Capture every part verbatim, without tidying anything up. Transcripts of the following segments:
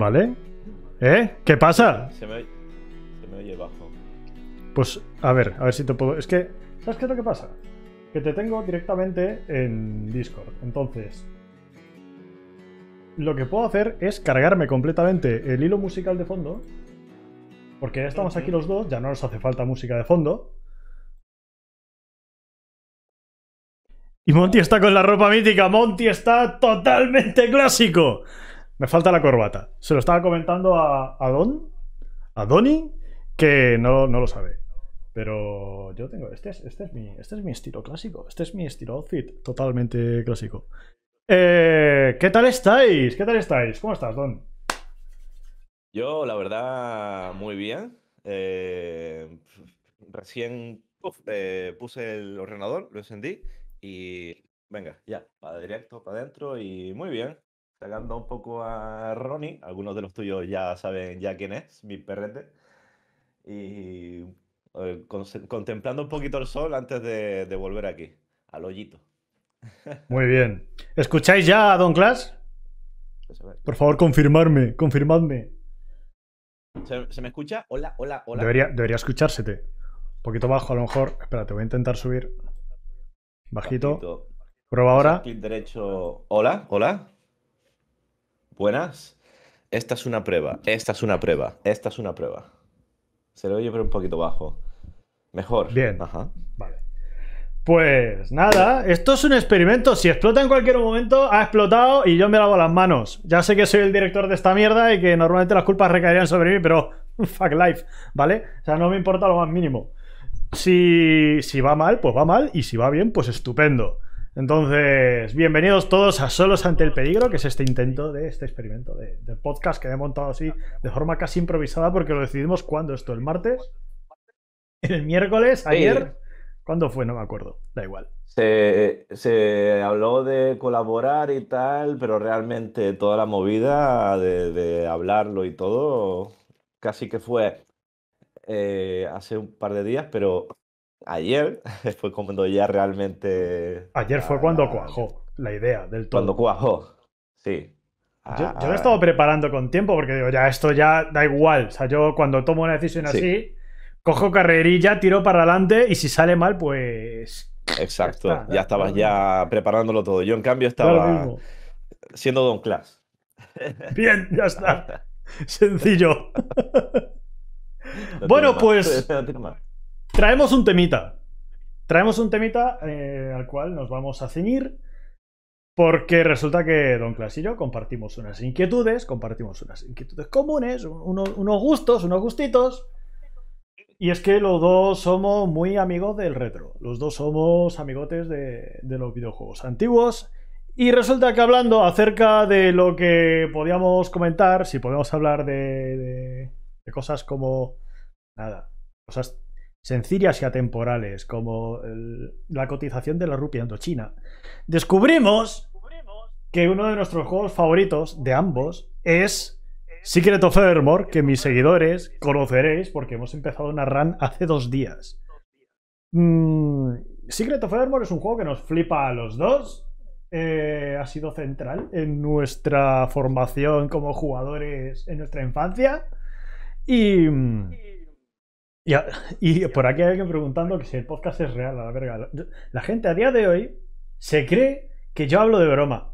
¿Vale? ¿Eh? ¿Qué pasa? Se me, se me oye bajo. Pues a ver, a ver si te puedo... Es que, ¿sabes qué es lo que pasa? Que te tengo directamente en Discord. Entonces, lo que puedo hacer es cargarme completamente el hilo musical de fondo. Porque ya estamos aquí los dos, ya no nos hace falta música de fondo. Y Monty está con la ropa mítica. Monty está totalmente clásico. Me falta la corbata. Se lo estaba comentando a, a Don, a Donny, que no, no lo sabe. Pero yo tengo... Este es, este, es mi, este es mi estilo clásico. Este es mi estilo outfit totalmente clásico. Eh, ¿Qué tal estáis? ¿Qué tal estáis? ¿Cómo estás, Don? Yo, la verdad, muy bien. Eh, recién uf, eh, puse el ordenador, lo encendí y venga, ya, para directo, para adentro y muy bien. Sacando un poco a Ronnie, algunos de los tuyos ya saben ya quién es, mi perrete. Y eh, con, contemplando un poquito el sol antes de, de volver aquí, al hoyito. Muy bien. ¿Escucháis ya a Don Clash? Por favor, confirmarme, confirmadme. ¿Se, ¿Se me escucha? Hola, hola, hola. Debería, debería escuchársete. Un poquito bajo, a lo mejor. Espérate, voy a intentar subir. Bajito. Bajito. Prueba ahora. Clic derecho. Hola, hola. Buenas. Esta es una prueba. Esta es una prueba. Esta es una prueba. Se lo oye, pero un poquito bajo. Mejor. Bien. Ajá. Vale. Pues nada, esto es un experimento. Si explota en cualquier momento, ha explotado y yo me lavo las manos. Ya sé que soy el director de esta mierda y que normalmente las culpas recaerían sobre mí, pero fuck life, ¿vale? O sea, no me importa lo más mínimo. Si, si va mal, pues va mal, y si va bien, pues estupendo. Entonces, bienvenidos todos a Solos ante el Peligro, que es este intento de este experimento de, de podcast que he montado así, de forma casi improvisada, porque lo decidimos cuando esto, el martes, el miércoles, ayer... Sí. ¿Cuándo fue? No me acuerdo. Da igual. Se, se habló de colaborar y tal, pero realmente toda la movida de, de hablarlo y todo casi que fue eh, hace un par de días, pero ayer fue cuando ya realmente... Ayer fue cuando cuajó la idea del todo. Cuando cuajó, sí. Yo, yo lo he estado preparando con tiempo porque digo, ya esto ya da igual. O sea, yo cuando tomo una decisión sí. así... Cojo carrerilla, tiro para adelante y si sale mal, pues... Exacto, ya, está, ya estabas ya preparándolo todo. Yo, en cambio, estaba siendo Don Clash. Bien, ya está. Sencillo. No bueno, pues... No traemos un temita. Traemos un temita eh, al cual nos vamos a ceñir porque resulta que Don Clash y yo compartimos unas inquietudes, compartimos unas inquietudes comunes, unos, unos gustos, unos gustitos... Y es que los dos somos muy amigos del retro. Los dos somos amigotes de, de los videojuegos antiguos. Y resulta que hablando acerca de lo que podíamos comentar, si podemos hablar de, de, de cosas como... Nada, cosas sencillas y atemporales, como el, la cotización de la rupia indochina. Descubrimos que uno de nuestros juegos favoritos, de ambos, es... Secret of Evermore, que mis seguidores conoceréis porque hemos empezado una run hace dos días. Mm, Secret of Evermore es un juego que nos flipa a los dos. Eh, ha sido central en nuestra formación como jugadores en nuestra infancia. Y, y, y por aquí hay alguien preguntando que si el podcast es real, a la verga. La gente a día de hoy se cree que yo hablo de broma.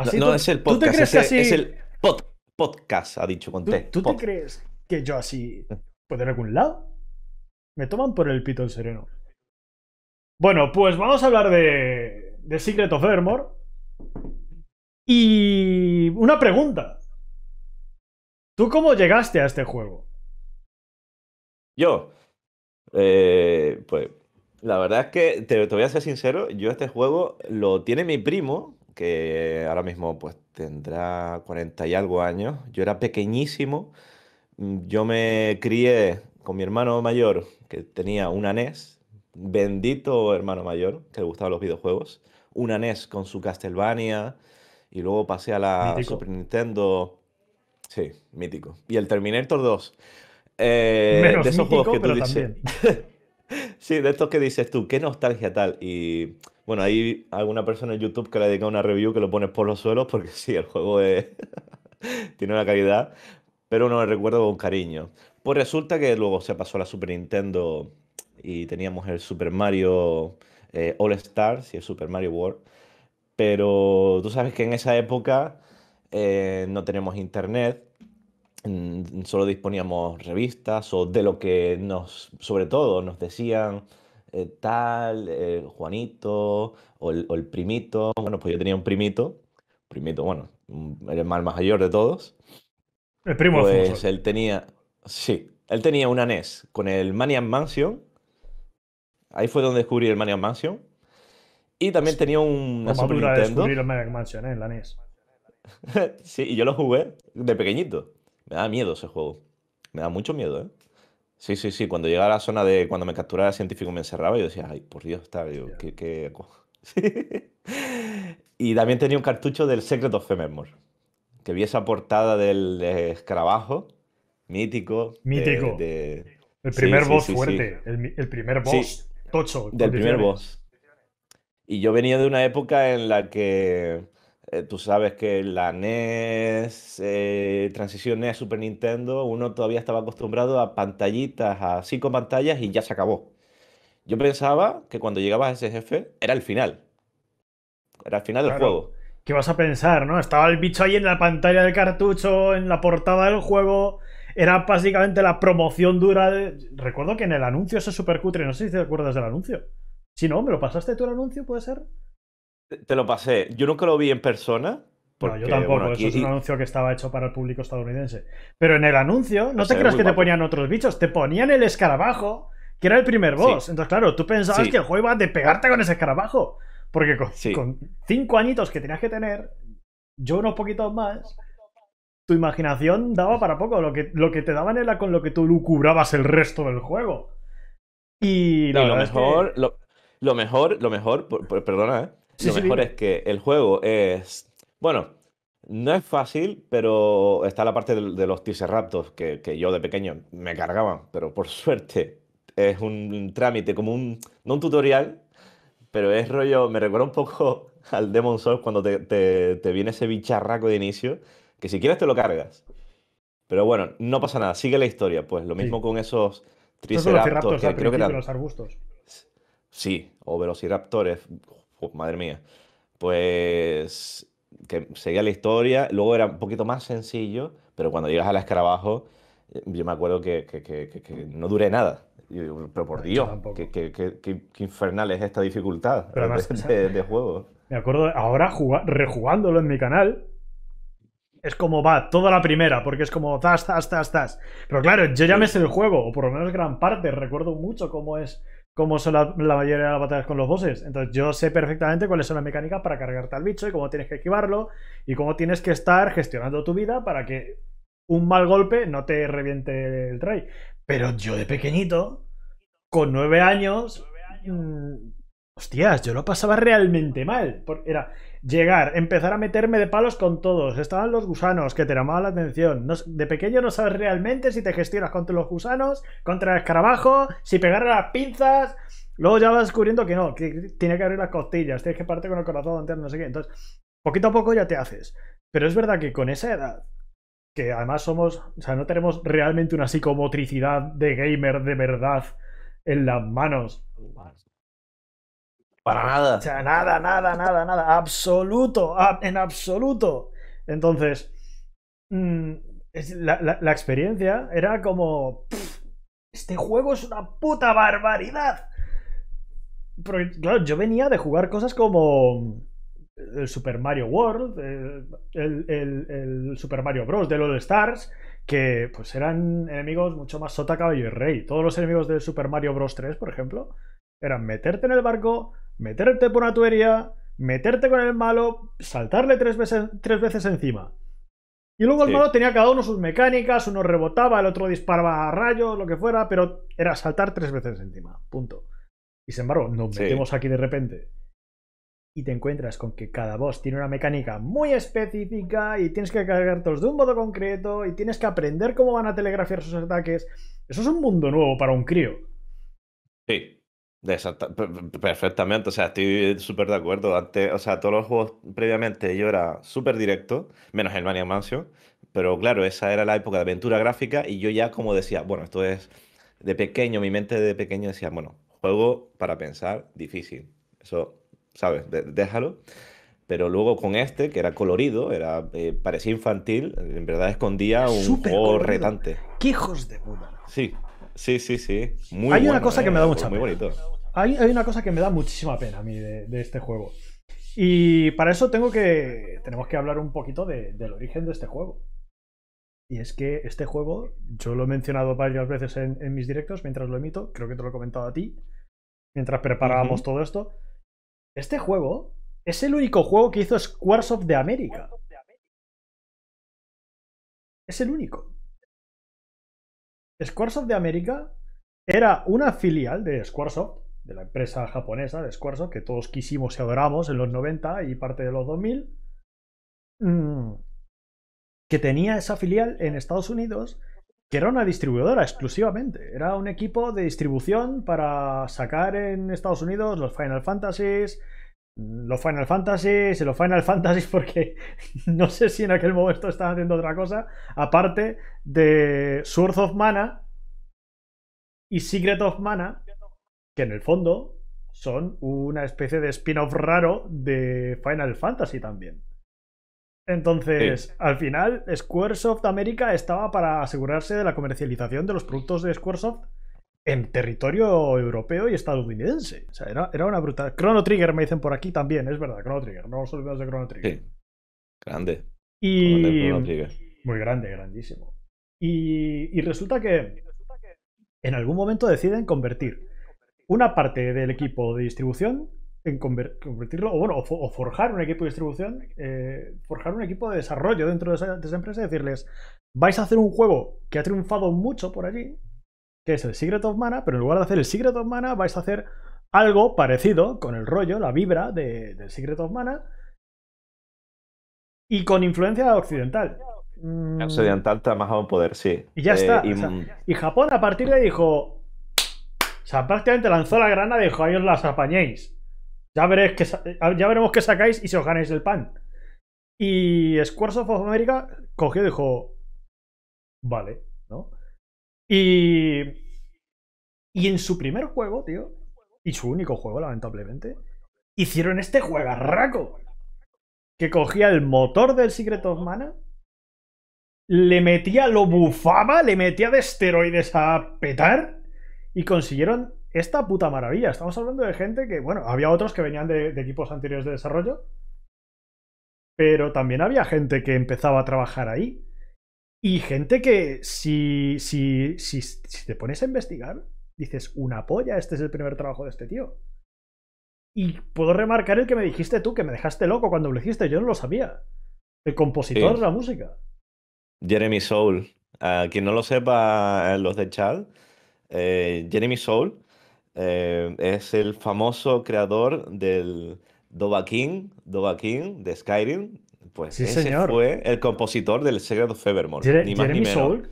Así, no, tú, no es el podcast, ¿tú te crees es, que así... es el pod, podcast, ha dicho con T. ¿Tú, ¿tú te crees que yo así puedo ir a algún lado? Me toman por el pito el sereno. Bueno, pues vamos a hablar de, de Secret of Evermore. Y una pregunta. ¿Tú cómo llegaste a este juego? Yo, eh, pues la verdad es que te, te voy a ser sincero, yo este juego lo tiene mi primo... que ahora mismo pues tendrá cuarenta y algo años. Yo era pequeñísimo. Yo me crié con mi hermano mayor, que tenía una N E S. Bendito hermano mayor, que le gustaban los videojuegos. Una N E S con su Castlevania. Y luego pasé a la mítico. Super Nintendo. Sí, mítico. Y el Terminator dos. Eh, Menos de esos mítico, juegos que tú dices... Sí, de estos que dices tú, qué nostalgia tal. Y bueno, hay alguna persona en YouTube que le dedica una review que lo pones por los suelos porque sí, el juego es... tiene una calidad, pero uno lo recuerda con cariño. Pues resulta que luego se pasó a la Super Nintendo y teníamos el Super Mario eh, All Stars y el Super Mario World. Pero tú sabes que en esa época eh, no teníamos internet, mm, solo disponíamos revistas o de lo que nos, sobre todo, nos decían eh, tal, eh, Juanito o el, o el primito. Bueno, pues yo tenía un primito, primito, bueno, el más mayor de todos. El primo. Pues él tenía, sí, él tenía una N E S con el Maniac Mansion. Ahí fue donde descubrí el Maniac Mansion. Y también tenía un no, Super Nintendo. Descubrir el Maniac Mansion, ¿eh? En la N E S. Sí, y yo lo jugué de pequeñito. Me da miedo ese juego. Me da mucho miedo, ¿eh? Sí, sí, sí. Cuando llegaba a la zona de... Cuando me capturaba el científico me encerraba y yo decía, ay, por Dios, está... Digo, ¿Qué, qué... Y también tenía un cartucho del Secret of Evermore. Que vi esa portada del escarabajo. Mítico. Mítico. De, de... El primer sí, boss sí, sí, fuerte. Sí. El, el primer boss sí. Tocho. Del primer boss. Y yo venía de una época en la que eh, tú sabes que la N E S, eh, transición N E S, Super Nintendo, uno todavía estaba acostumbrado a pantallitas, a cinco pantallas y ya se acabó. Yo pensaba que cuando llegabas a ese jefe era el final. Era el final claro. del juego. ¿Qué vas a pensar, no? Estaba el bicho ahí en la pantalla del cartucho, en la portada del juego. Era básicamente la promoción dura. De... Recuerdo que en el anuncio ese super cutre, no sé si te acuerdas del anuncio. Si no, ¿me lo pasaste tú el anuncio? ¿Puede ser? Te lo pasé. Yo nunca lo vi en persona. Porque, no, yo tampoco. Bueno, aquí... Eso es un anuncio que estaba hecho para el público estadounidense. Pero en el anuncio, no o sea, te creas que guapo. Te ponían otros bichos. Te ponían el escarabajo, que era el primer boss. Sí. Entonces, claro, tú pensabas sí. que el juego iba a de pegarte con ese escarabajo. Porque con, sí. con cinco añitos que tenías que tener, yo unos poquitos más, tu imaginación daba para poco. Lo que, lo que te daban era con lo que tú lucubrabas el resto del juego. Y, la y lo mejor... Es que... lo... Lo mejor, lo mejor, perdona, ¿eh? Sí, lo sí, mejor dime. Es que el juego es... Bueno, no es fácil, pero está la parte de, de los Triceratops que, que yo de pequeño me cargaban, pero por suerte es un trámite, como un... No un tutorial, pero es rollo... Me recuerda un poco al Demon's Souls cuando te, te, te viene ese bicharraco de inicio, que si quieres te lo cargas. Pero bueno, no pasa nada, sigue la historia. Pues lo mismo sí. con esos Triceratops que creo que eran... los arbustos. Sí, o velociraptores, oh, madre mía, pues que seguía la historia, luego era un poquito más sencillo, pero cuando llegas al escarabajo, yo me acuerdo que, que, que, que, que no duré nada, yo, pero por Dios, que, que, que, que, que infernal es esta dificultad pero además, de, de, de juego. Me acuerdo, ahora rejugándolo en mi canal, es como va, toda la primera, porque es como tas, tas, tas, tas, pero claro, yo ya me sé el juego, o por lo menos gran parte, recuerdo mucho cómo es... Como son la, la mayoría de las batallas con los bosses. Entonces yo sé perfectamente cuáles son las mecánicas para cargarte al bicho y cómo tienes que esquivarlo y cómo tienes que estar gestionando tu vida para que un mal golpe no te reviente el try. Pero yo de pequeñito, con nueve años, mmm, hostias, yo lo pasaba realmente mal. Era llegar, empezar a meterme de palos con todos. Estaban los gusanos que te llamaban la atención. No, de pequeño no sabes realmente si te gestionas contra los gusanos, contra el escarabajo, si pegar a las pinzas. Luego ya vas descubriendo que no, que tiene que abrir las costillas, tienes que pararte con el corazón entero, no sé qué. Entonces, poquito a poco ya te haces. Pero es verdad que con esa edad, que además somos, o sea, no tenemos realmente una psicomotricidad de gamer de verdad en las manos. Para nada. O sea, nada, nada, nada, nada. Absoluto, en absoluto. Entonces, mmm, es, la, la, la experiencia era como... Pff, este juego es una puta barbaridad. Pero, claro, yo venía de jugar cosas como el Super Mario World, el, el, el, el Super Mario Bros. De All Stars, que pues eran enemigos mucho más sota, caballo y rey. Todos los enemigos del Super Mario Bros. tres, por ejemplo, eran meterte en el barco... Meterte por una tubería, meterte con el malo, saltarle tres veces, tres veces encima. Y luego el sí. malo tenía cada uno sus mecánicas, uno rebotaba, el otro disparaba a rayos, lo que fuera, pero era saltar tres veces encima, punto. Y sin embargo, nos metemos sí. aquí de repente y te encuentras con que cada boss tiene una mecánica muy específica y tienes que cargarlos de un modo concreto y tienes que aprender cómo van a telegrafiar sus ataques. Eso es un mundo nuevo para un crío. Sí. Exacta- per- per- perfectamente, o sea, estoy súper de acuerdo. Antes, o sea, todos los juegos previamente yo era súper directo, menos el Maniac Mansion, pero claro, esa era la época de aventura gráfica y yo ya como decía, bueno, esto es de pequeño, mi mente de pequeño decía, bueno, juego para pensar difícil, eso, ¿sabes? De- déjalo. Pero luego con este, que era colorido, era, eh, parecía infantil, en verdad escondía Era un súper juego colorido. retante. ¡Qué hijos de puta! Sí, sí, sí, sí, muy Hay una bueno, cosa que me da eh, mucha muy pena. bonito. Hay, hay una cosa que me da muchísima pena a mí de, de este juego. Y para eso tengo que, tenemos que hablar un poquito de- del origen de este juego. Y es que este juego, yo lo he mencionado varias veces en, en mis directos mientras lo emito, creo que te lo he comentado a ti, mientras preparábamos Ujú. todo esto. Este juego es el único juego que hizo Squaresoft de América. Es el único. Squaresoft de América era una filial de Squaresoft, de la empresa japonesa de Squaresoft, que todos quisimos y adoramos en los noventa y parte de los dos mil, mm, que tenía esa filial en Estados Unidos, que era una distribuidora exclusivamente. Era un equipo de distribución para sacar en Estados Unidos los Final Fantasies, los Final Fantasies y los Final Fantasies, porque no sé si en aquel momento estaban haciendo otra cosa, aparte de Sword of Mana y Secret of Mana, que en el fondo son una especie de spin-off raro de Final Fantasy también. Sí. Entonces, al final, Squaresoft América estaba para asegurarse de la comercialización de los productos de Squaresoft en territorio europeo y estadounidense. O sea, era, era una brutal. Chrono Trigger me dicen por aquí también, es verdad, Chrono Trigger, no os olvidéis de Chrono Trigger. Sí, grande, grande Y. Chrono Trigger. Muy grande, grandísimo. Y, y resulta que en algún momento deciden convertir una parte del equipo de distribución en conver- convertirlo, o bueno, o, fo- o forjar un equipo de distribución, eh, forjar un equipo de desarrollo dentro de esa, de esa empresa y decirles, vais a hacer un juego que ha triunfado mucho por allí, que es el Secret of Mana, pero en lugar de hacer el Secret of Mana, vais a hacer algo parecido con el rollo, la vibra de, del Secret of Mana y con influencia occidental. Mm, Occidental está más a un poder, sí. Y ya Eh, está. y, O sea, mm, y Japón a partir de ahí dijo, o sea, prácticamente lanzó la grana y dijo, ahí os las apañéis. Ya, veréis que sa- ya veremos qué sacáis y si os ganáis el pan. Y Squaresoft of America cogió y dijo, vale, ¿no? Y, y en su primer juego, tío, y su único juego, lamentablemente, hicieron este juegarraco que cogía el motor del Secret of Mana, le metía, lo bufaba, le metía de esteroides a petar y consiguieron esta puta maravilla. Estamos hablando de gente que, bueno, había otros que venían de, de equipos anteriores de desarrollo, pero también había gente que empezaba a trabajar ahí. Y gente que, si, si, si, si te pones a investigar, dices, una polla, este es el primer trabajo de este tío. Y puedo remarcar el que me dijiste tú, que me dejaste loco cuando lo hiciste, yo no lo sabía. El compositor de Sí. la música. Jeremy Soule. A quien no lo sepa, eh, los de Chad, eh, Jeremy Soule eh, es el famoso creador del Dovahkiin, Dovahkiin de Skyrim. Pues Sí, ese señor. fue el compositor del Secret of Evermore, Jere- ni más ni Jeremy menos. Soule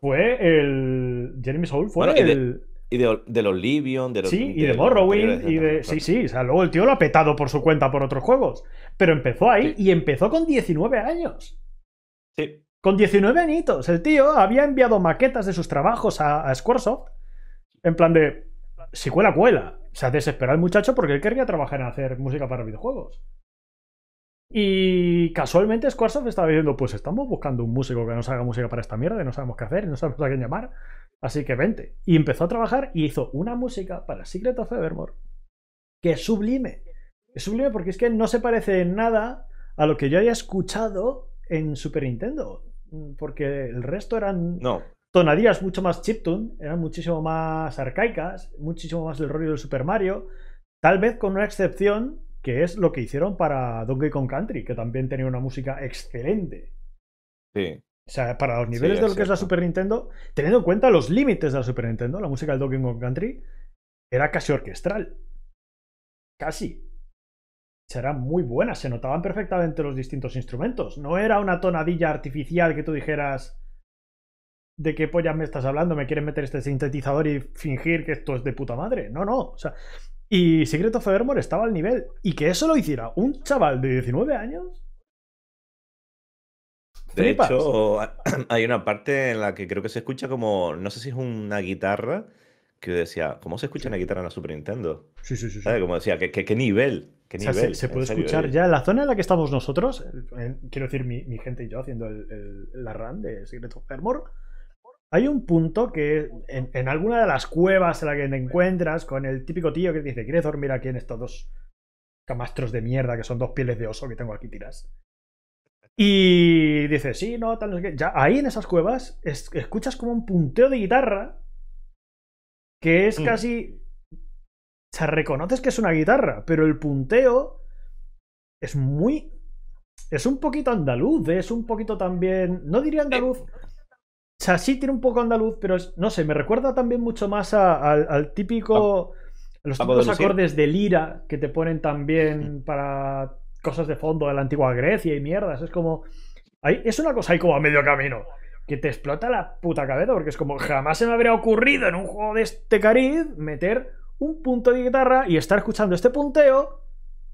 fue el. Jeremy Soule Bueno, fue y de, el. y de, del Oblivion, de, los Sí, y de de los Morrowind, anteriores, y etcétera. de. Sí, Claro. sí, o sea, luego el tío lo ha petado por su cuenta por otros juegos. Pero empezó ahí Sí, y empezó con diecinueve años. sí, Con diecinueve añitos, el tío había enviado maquetas de sus trabajos a, a Squaresoft en plan de, si cuela, cuela. O sea, desesperado el muchacho porque él quería trabajar en hacer música para videojuegos. Y casualmente Squaresoft estaba diciendo, pues estamos buscando un músico que nos haga música para esta mierda y no sabemos qué hacer y no sabemos a quién llamar. Así que vente. Y empezó a trabajar y hizo una música para Secret of Evermore que es sublime. Es sublime porque es que no se parece en nada a lo que yo haya escuchado en Super Nintendo. Mm, Porque el resto eran no, tonadías mucho más chiptune, eran muchísimo más arcaicas, muchísimo más del rollo del Super Mario. Tal vez con una excepción que es lo que hicieron para Donkey Kong Country, que también tenía una música excelente. sí, O sea, para los sí, niveles de es lo que es la cierto. Super Nintendo, teniendo en cuenta los límites de la Super Nintendo, la música del Donkey Kong Country era casi orquestral. Casi. Será muy buena, se notaban perfectamente los distintos instrumentos. No era una tonadilla artificial que tú dijeras. ¿de qué pollas me estás hablando? ¿Me quieres meter este sintetizador y fingir que esto es de puta madre? No, no, o sea... Y Secret of Evermore estaba al nivel. Y que eso lo hiciera un chaval de diecinueve años... De flipas. Hecho, hay una parte en la que creo que se escucha como... No sé si es una guitarra... Que yo decía, ¿cómo se escucha una guitarra en la Super Nintendo? Sí, sí, sí. ¿Sabes? Como decía, ¿qué, qué, qué nivel? ¿Qué nivel? O sea, se, se puede escuchar ya en la zona en la que estamos nosotros. Eh, quiero decir, mi, mi gente y yo haciendo el, el, la run de Secret of Evermore. Hay un punto que en, en alguna de las cuevas en la que te encuentras con el típico tío que te dice, ¿quieres dormir aquí en estos dos camastros de mierda que son dos pieles de oso que tengo aquí tiras? Y dice, sí, no, tal, no sé qué. Ya ahí en esas cuevas es, escuchas como un punteo de guitarra que es casi... Mm. O sea, reconoces que es una guitarra, pero el punteo es muy... Es un poquito andaluz, ¿eh? Es un poquito también... No diría andaluz... O sea, sí tiene un poco andaluz, pero es, no sé, me recuerda también mucho más a, a, al típico... A los típicos acordes de lira que te ponen también para cosas de fondo de la antigua Grecia y mierdas. Es como... Hay, es una cosa ahí como a medio camino, que te explota la puta cabeza, porque es como, jamás se me habría ocurrido en un juego de este cariz meter un punto de guitarra y estar escuchando este punteo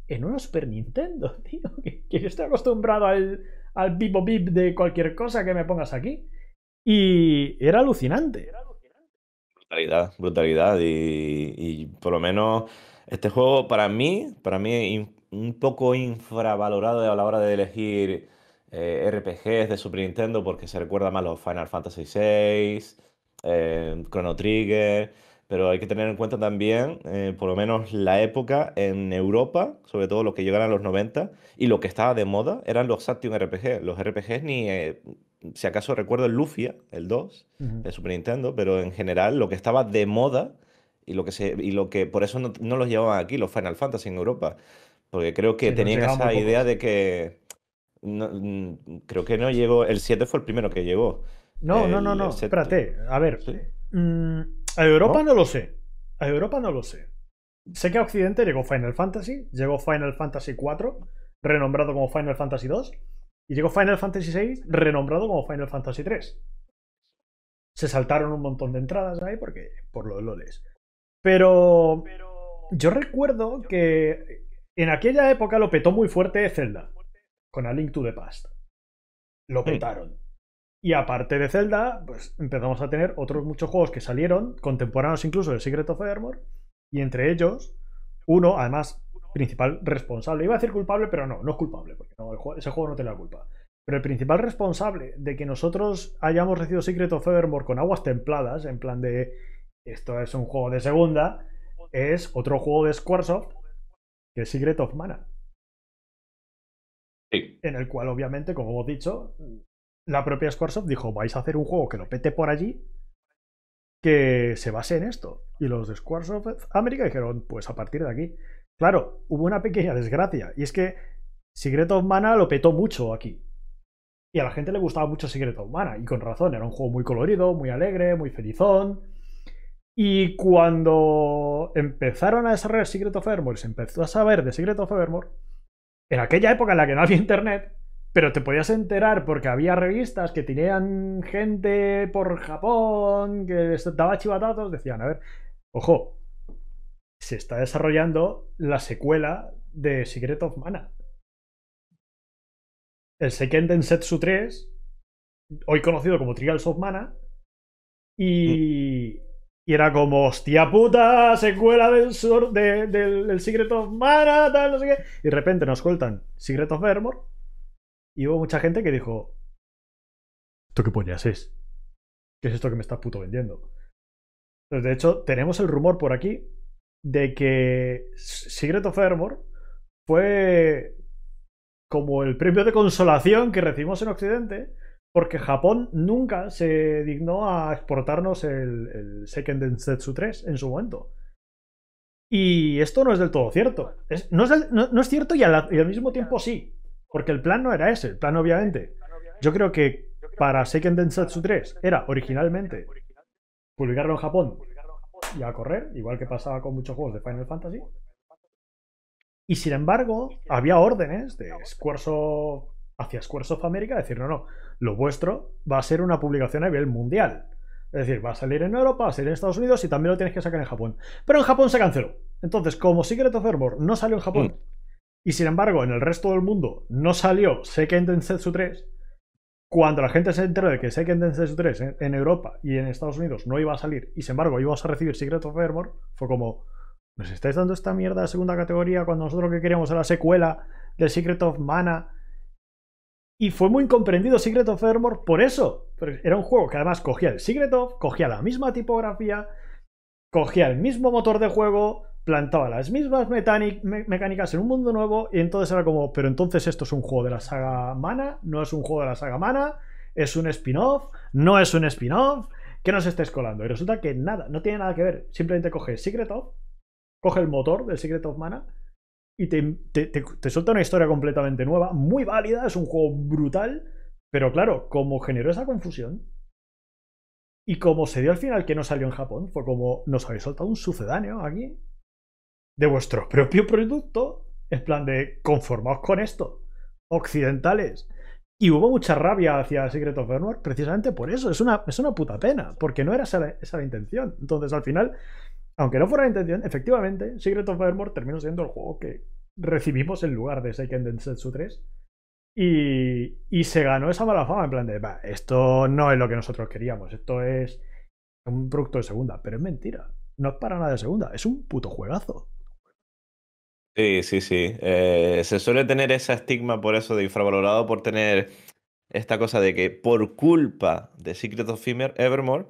en una Super Nintendo, tío, que, que yo estoy acostumbrado al, al bip o bip de cualquier cosa que me pongas aquí. Y era alucinante. Era alucinante. Brutalidad, brutalidad. Y, y por lo menos este juego para mí, para mí in, un poco infravalorado a la hora de elegir Eh, R P Gs de Super Nintendo, porque se recuerda más los Final Fantasy seis, eh, Chrono Trigger, pero hay que tener en cuenta también eh, por lo menos la época en Europa, sobre todo los que llegaron a los noventa, y lo que estaba de moda eran los Action R P G. Los R P Gs ni, eh, si acaso recuerdo el Lufia, el dos, uh-huh, de Super Nintendo, pero en general lo que estaba de moda y lo que, se, y lo que por eso no, no los llevaban aquí, los Final Fantasy en Europa, porque creo que sí, tenían esa idea de que... No, creo que no llegó. El siete fue el primero que llegó. No, el, no, no, no. Espérate. A ver. ¿Sí? Mm, a Europa ¿No? no lo sé. A Europa no lo sé. Sé que a Occidente llegó Final Fantasy. Llegó Final Fantasy cuatro, renombrado como Final Fantasy dos. Y llegó Final Fantasy seis, renombrado como Final Fantasy tres. Se saltaron un montón de entradas ahí porque por los loles. Pero, Pero... yo recuerdo que en aquella época lo petó muy fuerte Zelda. Con A Link to the Past. Lo petaron. Y aparte de Zelda, pues empezamos a tener otros muchos juegos que salieron, contemporáneos incluso de Secret of Evermore, y entre ellos, uno, además, principal responsable, iba a decir culpable, pero no, no es culpable, porque no, el juego, ese juego no tiene la culpa. Pero el principal responsable de que nosotros hayamos recibido Secret of Evermore con aguas templadas, en plan de, esto es un juego de segunda, es otro juego de Squaresoft, que es Secret of Mana. Sí. En el cual, obviamente, como hemos dicho, la propia Squaresoft dijo, vais a hacer un juego que lo pete por allí, que se base en esto. Y los de Squaresoft America dijeron, pues a partir de aquí. Claro, hubo una pequeña desgracia, y es que Secret of Mana lo petó mucho aquí. Y a la gente le gustaba mucho Secret of Mana, y con razón, era un juego muy colorido, muy alegre, muy felizón. Y cuando empezaron a desarrollar Secret of Evermore, se empezó a saber de Secret of Evermore, en aquella época en la que no había internet, pero te podías enterar porque había revistas que tenían gente por Japón, que les daba chivatazos, decían, a ver, ojo, se está desarrollando la secuela de Secret of Mana. El Seiken Densetsu tres, hoy conocido como Trials of Mana, y... Y era como, hostia puta, secuela del, sur, de, del, del Secret of Mana, tal, no sé qué. Y de repente nos sueltan Secret of Evermore. Y hubo mucha gente que dijo, ¿esto qué pollas es? ¿Qué es esto que me está puto vendiendo? Entonces, de hecho, tenemos el rumor por aquí de que Secret of Evermore fue como el premio de consolación que recibimos en Occidente, porque Japón nunca se dignó a exportarnos el, el Seiken Densetsu tres en su momento. Y esto no es del todo cierto. Es, no, es del, no, no es cierto y al, y al mismo tiempo sí. Porque el plan no era ese. El plan, obviamente, yo creo que para Seiken Densetsu tres era originalmente publicarlo en Japón y a correr, igual que pasaba con muchos juegos de Final Fantasy. Y sin embargo, había órdenes de Squaresoft hacia Squaresoft America, decir, no, no, lo vuestro va a ser una publicación a nivel mundial. Es decir, va a salir en Europa, va a salir en Estados Unidos y también lo tienes que sacar en Japón. Pero en Japón se canceló. Entonces, como Secret of Evermore no salió en Japón mm. y sin embargo en el resto del mundo no salió Seiken Densetsu tres, cuando la gente se enteró de que Seiken Densetsu tres en, en Europa y en Estados Unidos no iba a salir y sin embargo íbamos a recibir Secret of Evermore, fue como, ¿nos estáis dando esta mierda de segunda categoría cuando nosotros lo que queríamos era la secuela de Secret of Mana? Y fue muy incomprendido Secret of Evermore por eso. Era un juego que además cogía el Secret of, cogía la misma tipografía, cogía el mismo motor de juego, plantaba las mismas mecánic, me, mecánicas en un mundo nuevo y entonces era como, pero entonces esto es un juego de la saga Mana, no es un juego de la saga Mana, es un spin-off, no es un spin-off, ¿qué nos estáis colando? Y resulta que nada, no tiene nada que ver, simplemente coge Secret of, coge el motor del Secret of Mana y te, te, te, te suelta una historia completamente nueva, muy válida, es un juego brutal, pero claro, como generó esa confusión y como se dio al final que no salió en Japón, fue como, nos habéis soltado un sucedáneo aquí de vuestro propio producto, en plan de, conformaos con esto, occidentales. Y hubo mucha rabia hacia Secret of Evermore precisamente por eso, es una, es una puta pena, porque no era esa, esa la intención. Entonces al final, aunque no fuera la intención, efectivamente, Secret of Evermore terminó siendo el juego que recibimos en lugar de Seiken Densetsu tres y, y se ganó esa mala fama en plan de, bah, esto no es lo que nosotros queríamos, esto es un producto de segunda, pero es mentira, no es para nada de segunda, es un puto juegazo. Sí, sí, sí, eh, se suele tener ese estigma por eso de infravalorado, por tener esta cosa de que por culpa de Secret of Evermore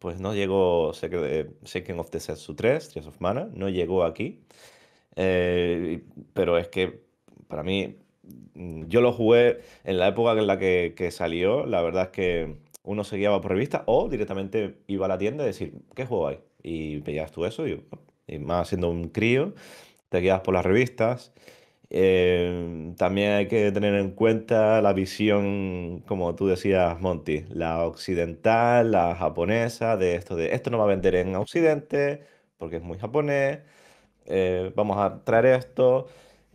pues no llegó Seiken of Densetsu tres, Trials of Mana, no llegó aquí. Eh, pero es que para mí, yo lo jugué en la época en la que, que salió, la verdad es que uno se guiaba por revista o directamente iba a la tienda y decir, ¿qué juego hay? Y veías tú eso, y, y más siendo un crío, te guiabas por las revistas. Eh, también hay que tener en cuenta la visión, como tú decías, Monty, la occidental, la japonesa, de esto de esto no va a vender en Occidente porque es muy japonés, eh, vamos a traer esto,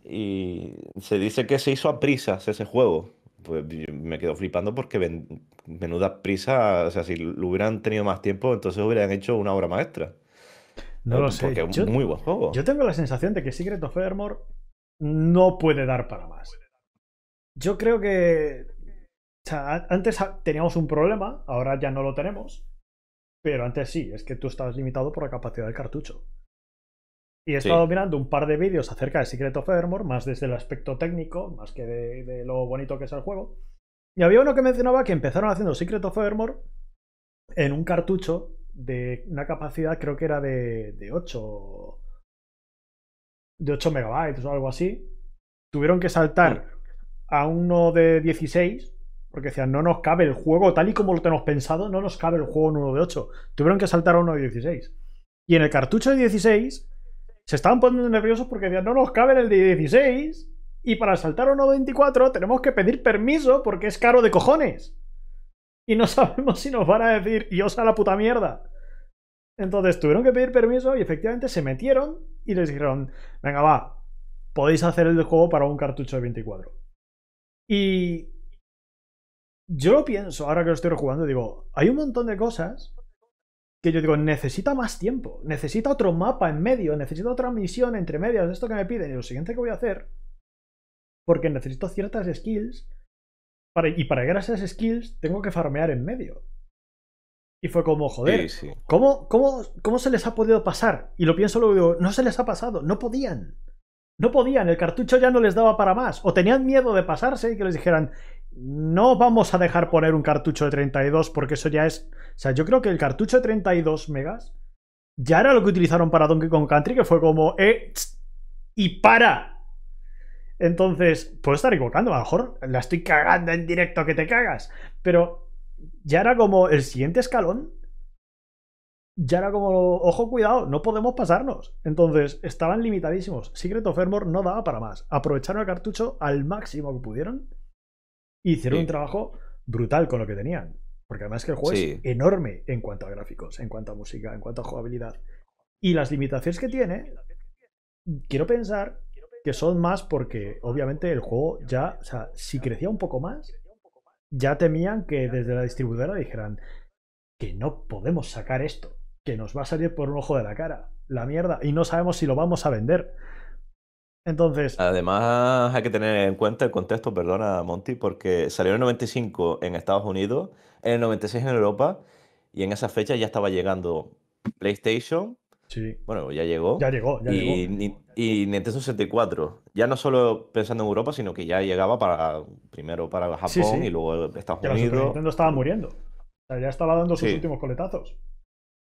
y se dice que se hizo a prisas ese juego. Pues yo me quedo flipando porque ven, menuda prisa, o sea, si lo hubieran tenido más tiempo entonces hubieran hecho una obra maestra. No eh, lo sé, porque yo, es muy buen juego. Yo tengo la sensación de que Secret of Evermore no puede dar para más. Yo creo que... O sea, antes teníamos un problema, ahora ya no lo tenemos, pero antes sí, es que tú estabas limitado por la capacidad del cartucho. Y he estado sí. mirando un par de vídeos acerca de Secret of Evermore, más desde el aspecto técnico, más que de, de lo bonito que es el juego. Y había uno que mencionaba que empezaron haciendo Secret of Evermore en un cartucho de una capacidad, creo que era de, de ocho... de ocho megabytes o algo así. Tuvieron que saltar a uno de dieciséis porque decían, no nos cabe el juego tal y como lo tenemos pensado, no nos cabe el juego en uno de ocho. Tuvieron que saltar a uno de dieciséis, y en el cartucho de dieciséis se estaban poniendo nerviosos porque decían, no nos cabe en el de dieciséis, y para saltar a uno de veinticuatro tenemos que pedir permiso porque es caro de cojones y no sabemos si nos van a decir y os a la puta mierda. Entonces tuvieron que pedir permiso y efectivamente se metieron y les dijeron, venga va, podéis hacer el juego para un cartucho de veinticuatro. Y yo lo pienso, ahora que lo estoy rejugando, digo, hay un montón de cosas que yo digo, necesita más tiempo, necesita otro mapa en medio, necesita otra misión entre medias de esto que me piden y lo siguiente que voy a hacer, porque necesito ciertas skills para, y para llegar a esas skills tengo que farmear en medio. Y fue como, joder, sí, sí. ¿cómo, cómo, ¿cómo se les ha podido pasar? Y lo pienso luego, digo, no se les ha pasado, no podían. No podían, el cartucho ya no les daba para más. O tenían miedo de pasarse y que les dijeran, no vamos a dejar poner un cartucho de treinta y dos porque eso ya es... O sea, yo creo que el cartucho de treinta y dos megas ya era lo que utilizaron para Donkey Kong Country, que fue como, eh, tss, y para. Entonces, puedo estar equivocando, a lo mejor la estoy cagando en directo que te cagas, pero... ya era como el siguiente escalón, ya era como, ojo, cuidado, no podemos pasarnos. Entonces estaban limitadísimos. Secret of Evermore no daba para más. Aprovecharon el cartucho al máximo que pudieron y hicieron sí. un trabajo brutal con lo que tenían, porque además que el juego sí. es enorme en cuanto a gráficos, en cuanto a música, en cuanto a jugabilidad y las limitaciones que tiene. Quiero pensar que son más porque obviamente el juego ya, o sea, si crecía un poco más, ya temían que desde la distribuidora dijeran que no podemos sacar esto, que nos va a salir por un ojo de la cara, la mierda, y no sabemos si lo vamos a vender. Entonces... Además hay que tener en cuenta el contexto, perdona Monty, porque salió en el noventa y cinco en Estados Unidos, en el noventa y seis en Europa, y en esa fecha ya estaba llegando PlayStation. Sí. Bueno, ya llegó. Ya llegó, ya y, llegó. Y, y Nintendo sesenta y cuatro. Ya no solo pensando en Europa, sino que ya llegaba para primero para Japón, sí, sí, y luego Estados ya Unidos. Nintendo estaba muriendo. O sea, ya estaba dando sus, sí, últimos coletazos.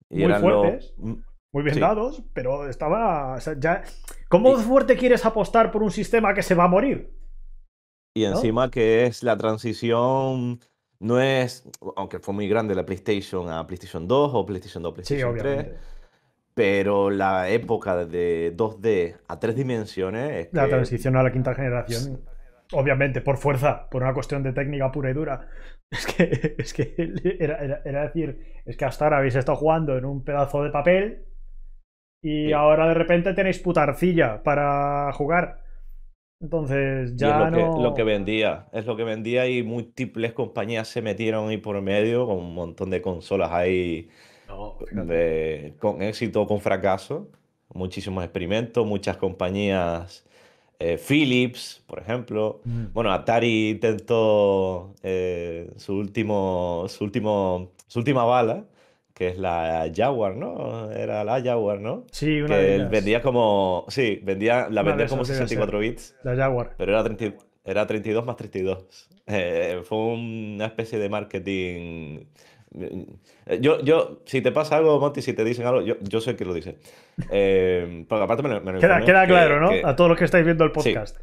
Y muy fuertes, los... muy bien, sí, dados, pero estaba... O sea, ya... ¿Cómo y... fuerte quieres apostar por un sistema que se va a morir? Y encima, ¿no?, que es la transición... No es... Aunque fue muy grande la PlayStation a PlayStation dos o PlayStation dos a PlayStation tres. Sí, pero la época de dos D a tres dimensiones... Es que... La transición a la quinta generación, obviamente, por fuerza, por una cuestión de técnica pura y dura. Es que, es que era, era, era decir, es que hasta ahora habéis estado jugando en un pedazo de papel y, sí, ahora de repente tenéis puta arcilla para jugar. Entonces ya es lo, no... que, lo que vendía, es lo que vendía, y múltiples compañías se metieron ahí por medio con un montón de consolas ahí... No, de, con éxito o con fracaso, muchísimos experimentos, muchas compañías, eh, Philips, por ejemplo, mm. bueno, Atari intentó eh, su último, su último, su última bala, que es la Jaguar, ¿no? Era la Jaguar, ¿no? Sí, una que de ellas. vendía como, sí, vendía, la vendía como sesenta y cuatro bits. La Jaguar. Pero era treinta, era treinta y dos más treinta y dos. Eh, fue una especie de marketing. Yo, yo, si te pasa algo, Monty, si te dicen algo, yo, yo sé que lo dice. Eh, porque aparte me lo, me lo queda, queda que, claro, ¿no? Que... A todos los que estáis viendo el podcast.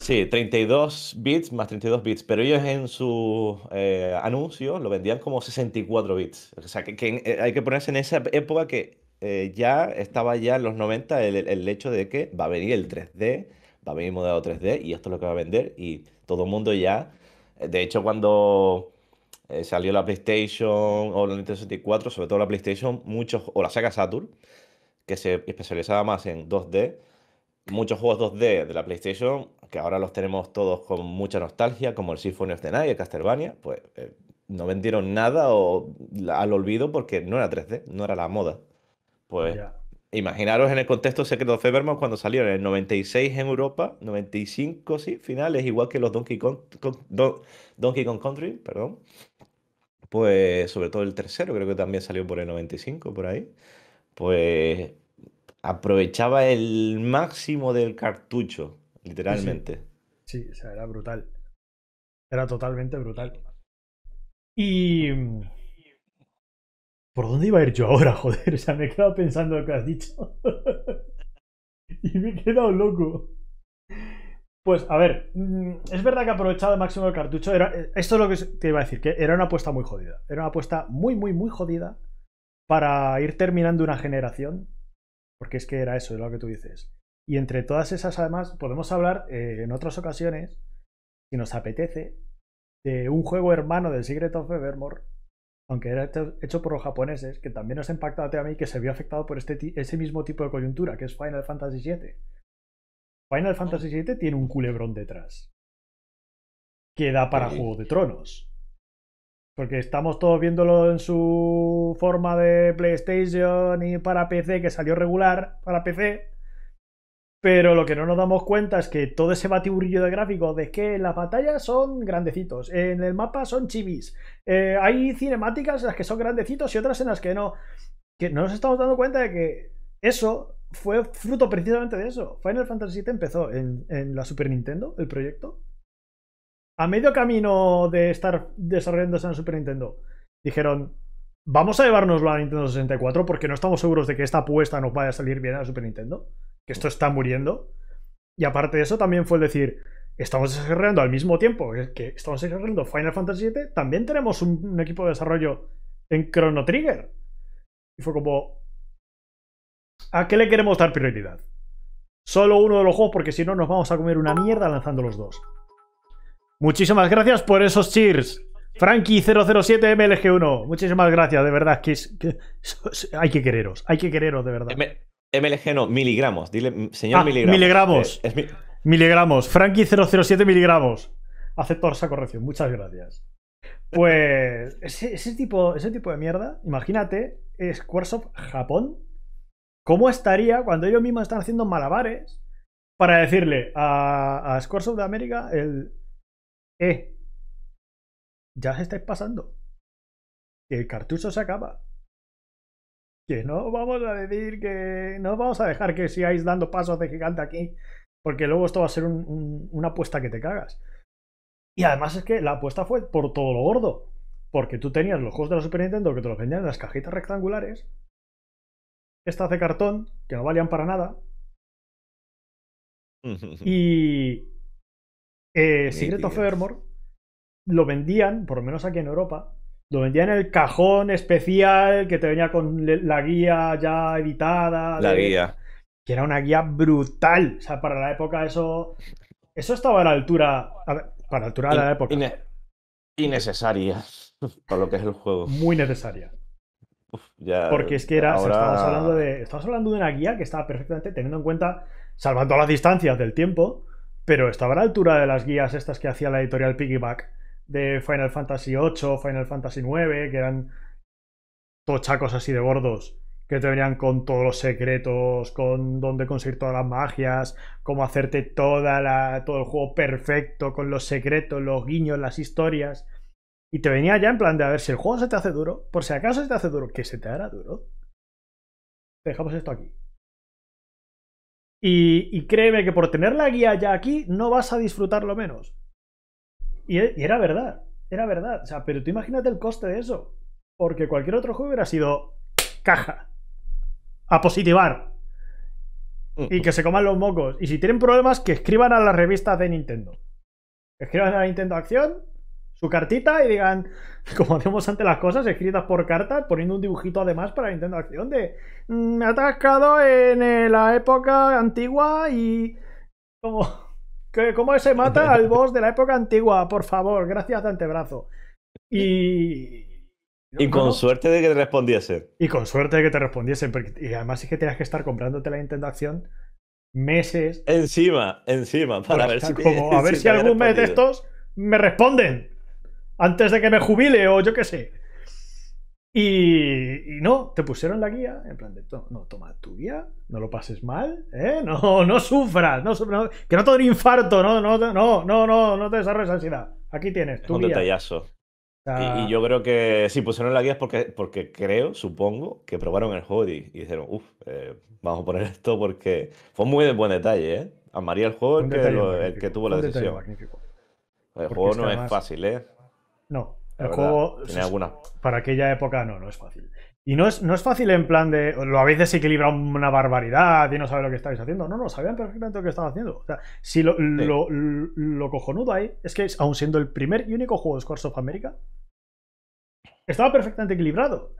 Sí, sí, treinta y dos bits más treinta y dos bits. Pero ellos en sus eh, anuncios lo vendían como sesenta y cuatro bits. O sea, que, que hay que ponerse en esa época que eh, ya estaba ya en los noventa el, el hecho de que va a venir el tres D, va a venir modelado tres D y esto es lo que va a vender. Y todo el mundo ya... De hecho, cuando... Eh, salió la PlayStation o la Nintendo sesenta y cuatro, sobre todo la PlayStation, muchos, o la Sega Saturn, que se especializaba más en dos D. Muchos juegos dos D de la PlayStation, que ahora los tenemos todos con mucha nostalgia, como el Symphony of the Night, el Castlevania, pues eh, no vendieron nada o la, al olvido porque no era tres D, no era la moda. Pues yeah. Imaginaros en el contexto Secret of Evermore cuando salieron en el noventa y seis en Europa, noventa y cinco, sí, finales, igual que los Donkey Kong, Con, Don, Donkey Kong Country, perdón. Pues sobre todo el tercero, creo que también salió por el noventa y cinco, por ahí, pues aprovechaba el máximo del cartucho, literalmente. Sí, sí, o sea, era brutal. Era totalmente brutal. Y... ¿Por dónde iba a ir yo ahora, joder? O sea, me he quedado pensando lo que has dicho. Y me he quedado loco. Pues, a ver, es verdad que aprovechaba el máximo del cartucho. Era, esto es lo que te iba a decir, que era una apuesta muy jodida. Era una apuesta muy, muy, muy jodida para ir terminando una generación. Porque es que era eso, es lo que tú dices. Y entre todas esas, además, podemos hablar eh, en otras ocasiones, si nos apetece, de un juego hermano del Secret of Evermore, aunque era hecho, hecho por los japoneses, que también nos ha impactado a mí, que se vio afectado por este, ese mismo tipo de coyuntura, que es Final Fantasy siete. Final Fantasy siete tiene un culebrón detrás que da para Juego de Tronos, porque estamos todos viéndolo en su forma de PlayStation y para P C, que salió regular para P C, pero lo que no nos damos cuenta es que todo ese batiburrillo de gráficos de que las batallas son grandecitos, en el mapa son chivis, eh, hay cinemáticas en las que son grandecitos y otras en las que no, que no nos estamos dando cuenta de que eso fue fruto precisamente de eso. Final Fantasy siete empezó en, en la Super Nintendo, el proyecto. A medio camino de estar desarrollándose en Super Nintendo, dijeron, vamos a llevárnoslo a Nintendo sesenta y cuatro porque no estamos seguros de que esta apuesta nos vaya a salir bien a la Super Nintendo, que esto está muriendo. Y aparte de eso también fue el decir, estamos desarrollando al mismo tiempo que estamos desarrollando Final Fantasy siete, también tenemos un, un equipo de desarrollo en Chrono Trigger. Y fue como... ¿A qué le queremos dar prioridad? Solo uno de los juegos, porque si no nos vamos a comer una mierda lanzando los dos. Muchísimas gracias por esos cheers. Frankie cero cero siete M L G uno. Muchísimas gracias, de verdad. Que es, que, hay que quereros, hay que quereros, de verdad. M L G no, miligramos. Dile, señor ah, miligramos. Miligramos. Eh, es mi... miligramos. Frankie cero cero siete miligramos. Acepto esa corrección. Muchas gracias. Pues ese, ese, tipo, ese tipo de mierda, imagínate, Squaresoft Japón, ¿cómo estaría cuando ellos mismos están haciendo malabares para decirle a, a Squaresoft de América el... Eh, ya se estáis pasando. Que el cartucho se acaba. Que no vamos a decir que... No vamos a dejar que sigáis dando pasos de gigante aquí, porque luego esto va a ser un, un, una apuesta que te cagas. Y además es que la apuesta fue por todo lo gordo. Porque tú tenías los juegos de la Super Nintendo que te los vendían en las cajitas rectangulares, estas de cartón, que no valían para nada. Y... Eh, Secret of Evermore lo vendían, por lo menos aquí en Europa, lo vendían en el cajón especial que te venía con la guía ya editada. La de, guía. Que era una guía brutal. O sea, para la época eso... Eso estaba a la altura... A ver, para la altura de la época. Ine innecesaria, para lo que es el juego. Muy necesaria. Uf, ya, porque es que era... Ahora... O sea, estamos, hablando de, estamos hablando de una guía que estaba perfectamente teniendo en cuenta, salvando las distancias del tiempo, pero estaba a la altura de las guías estas que hacía la editorial Piggyback de Final Fantasy ocho, Final Fantasy nueve, que eran tochacos así de gordos, que te venían con todos los secretos, con dónde conseguir todas las magias, cómo hacerte toda la, todo el juego perfecto, con los secretos, los guiños, las historias. Y te venía ya en plan de, a ver, si el juego se te hace duro, por si acaso se te hace duro, que se te hará duro, dejamos esto aquí. Y, y créeme que por tener la guía ya aquí, no vas a disfrutarlo menos. Y, y era verdad, era verdad. O sea, pero tú imagínate el coste de eso. Porque cualquier otro juego hubiera sido caja. A positivar y que se coman los mocos, y si tienen problemas que escriban a las revistas de Nintendo, escriban a Nintendo Acción su cartita y digan, como hacemos ante las cosas, escritas por cartas, poniendo un dibujito además para Nintendo Acción de me he atascado en la época antigua y como cómo se mata al boss de la época antigua, por favor, gracias de antebrazo. Y No, y con no. suerte de que te respondiesen. Y con suerte de que te respondiesen. Porque, y además es que tenías que estar comprándote la Nintendo Acción meses. Encima, encima. Para ver si, como, a ver si, si algún mes de estos me responden. Antes de que me jubile o yo qué sé. Y, y no, te pusieron la guía. En plan de, no, toma tu guía. No lo pases mal. ¿eh? No, no sufras. No, no, que no te dé un infarto. No, no, no, no, no, no te desarrolles ansiedad. Aquí tienes tu guía. Un detallazo. Y, y yo creo que sí, pusieron la guía porque, porque creo, supongo, que probaron el juego y, y dijeron, uff, eh, vamos a poner esto porque fue muy de buen detalle, ¿eh? A María el juego el que, lo, el que tuvo la decisión. Magnífico. El porque juego es que no además, es fácil, ¿eh? No, el verdad, juego tiene alguna... para aquella época no, no es fácil. Y no es, no es fácil en plan de, lo habéis desequilibrado una barbaridad y no sabéis lo que estáis haciendo. No, no, sabían perfectamente lo que estaban haciendo. O sea, si lo, sí. lo, lo, lo cojonudo ahí es que, aun siendo el primer y único juego de Squaresoft America, estaba perfectamente equilibrado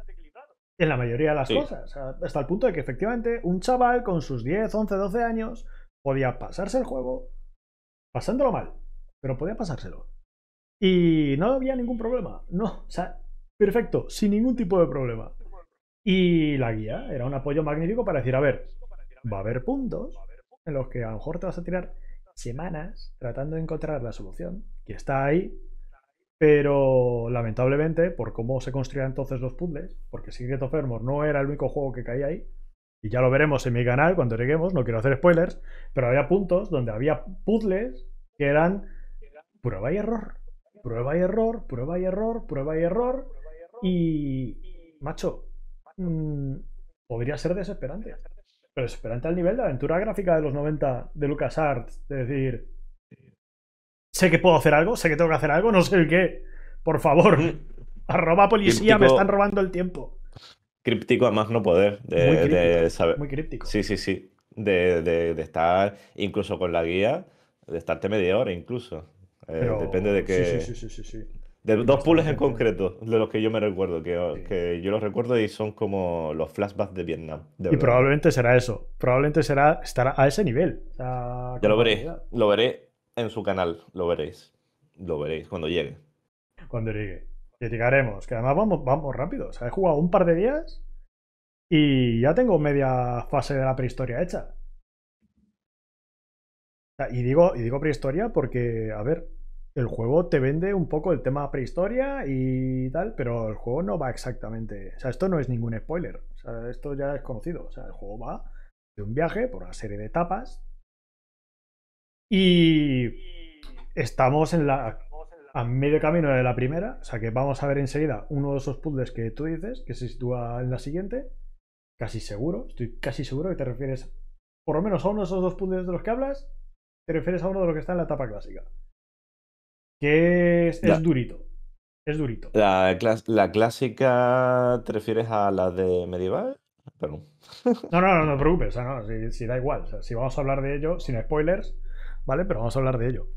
en la mayoría de las sí. cosas. Hasta el punto de que efectivamente un chaval con sus diez, once, doce años podía pasarse el juego pasándolo mal, pero podía pasárselo. Y no había ningún problema. No, o sea, perfecto, sin ningún tipo de problema. Y la guía era un apoyo magnífico para decir, a ver, va a haber puntos en los que a lo mejor te vas a tirar semanas tratando de encontrar la solución, que está ahí, pero lamentablemente, por cómo se construían entonces los puzzles, porque Secret of Evermore no era el único juego que caía ahí, y ya lo veremos en mi canal cuando lleguemos, no quiero hacer spoilers, pero había puntos donde había puzzles que eran prueba y error, prueba y error, prueba y error, prueba y error, y macho, podría ser desesperante, pero desesperante al nivel de aventura gráfica de los noventa de LucasArts, de decir, sé que puedo hacer algo, sé que tengo que hacer algo, no sé el qué, por favor, arroba policía, críptico, me están robando el tiempo. Críptico a más no poder, de, muy, críptico, de saber, muy críptico. Sí, sí, sí, de, de, de estar incluso con la guía, de estarte media hora incluso, pero, eh, depende de que... Sí, sí, sí, sí, sí. De dos puzzles en concreto, de los que yo me recuerdo, que, sí. que yo los recuerdo y son como los flashbacks de Vietnam. De y probablemente será eso, probablemente será estará a ese nivel. O sea, ya lo veréis, lo veré en su canal, lo veréis, lo veréis cuando llegue. Cuando llegue, llegaremos, que además vamos, vamos rápido. O sea, he jugado un par de días Y ya tengo media fase de la prehistoria hecha. Y digo, y digo prehistoria porque, a ver, el juego te vende un poco el tema prehistoria y tal, pero el juego no va exactamente... O sea, esto no es ningún spoiler. O sea, esto ya es conocido. O sea, el juego va de un viaje por una serie de etapas y estamos en la... a medio camino de la primera, o sea que vamos a ver enseguida uno de esos puzzles que tú dices, que se sitúa en la siguiente, casi seguro, estoy casi seguro que te refieres, por lo menos a uno de esos dos puzzles de los que hablas, te refieres a uno de los que está en la etapa clásica. Que es, es durito, es durito. La, clas la clásica, ¿te refieres a la de medieval? Perdón. No, no, no, no te preocupes, o sea, no, si, si da igual, o sea, si vamos a hablar de ello, sin spoilers, ¿vale? Pero vamos a hablar de ello.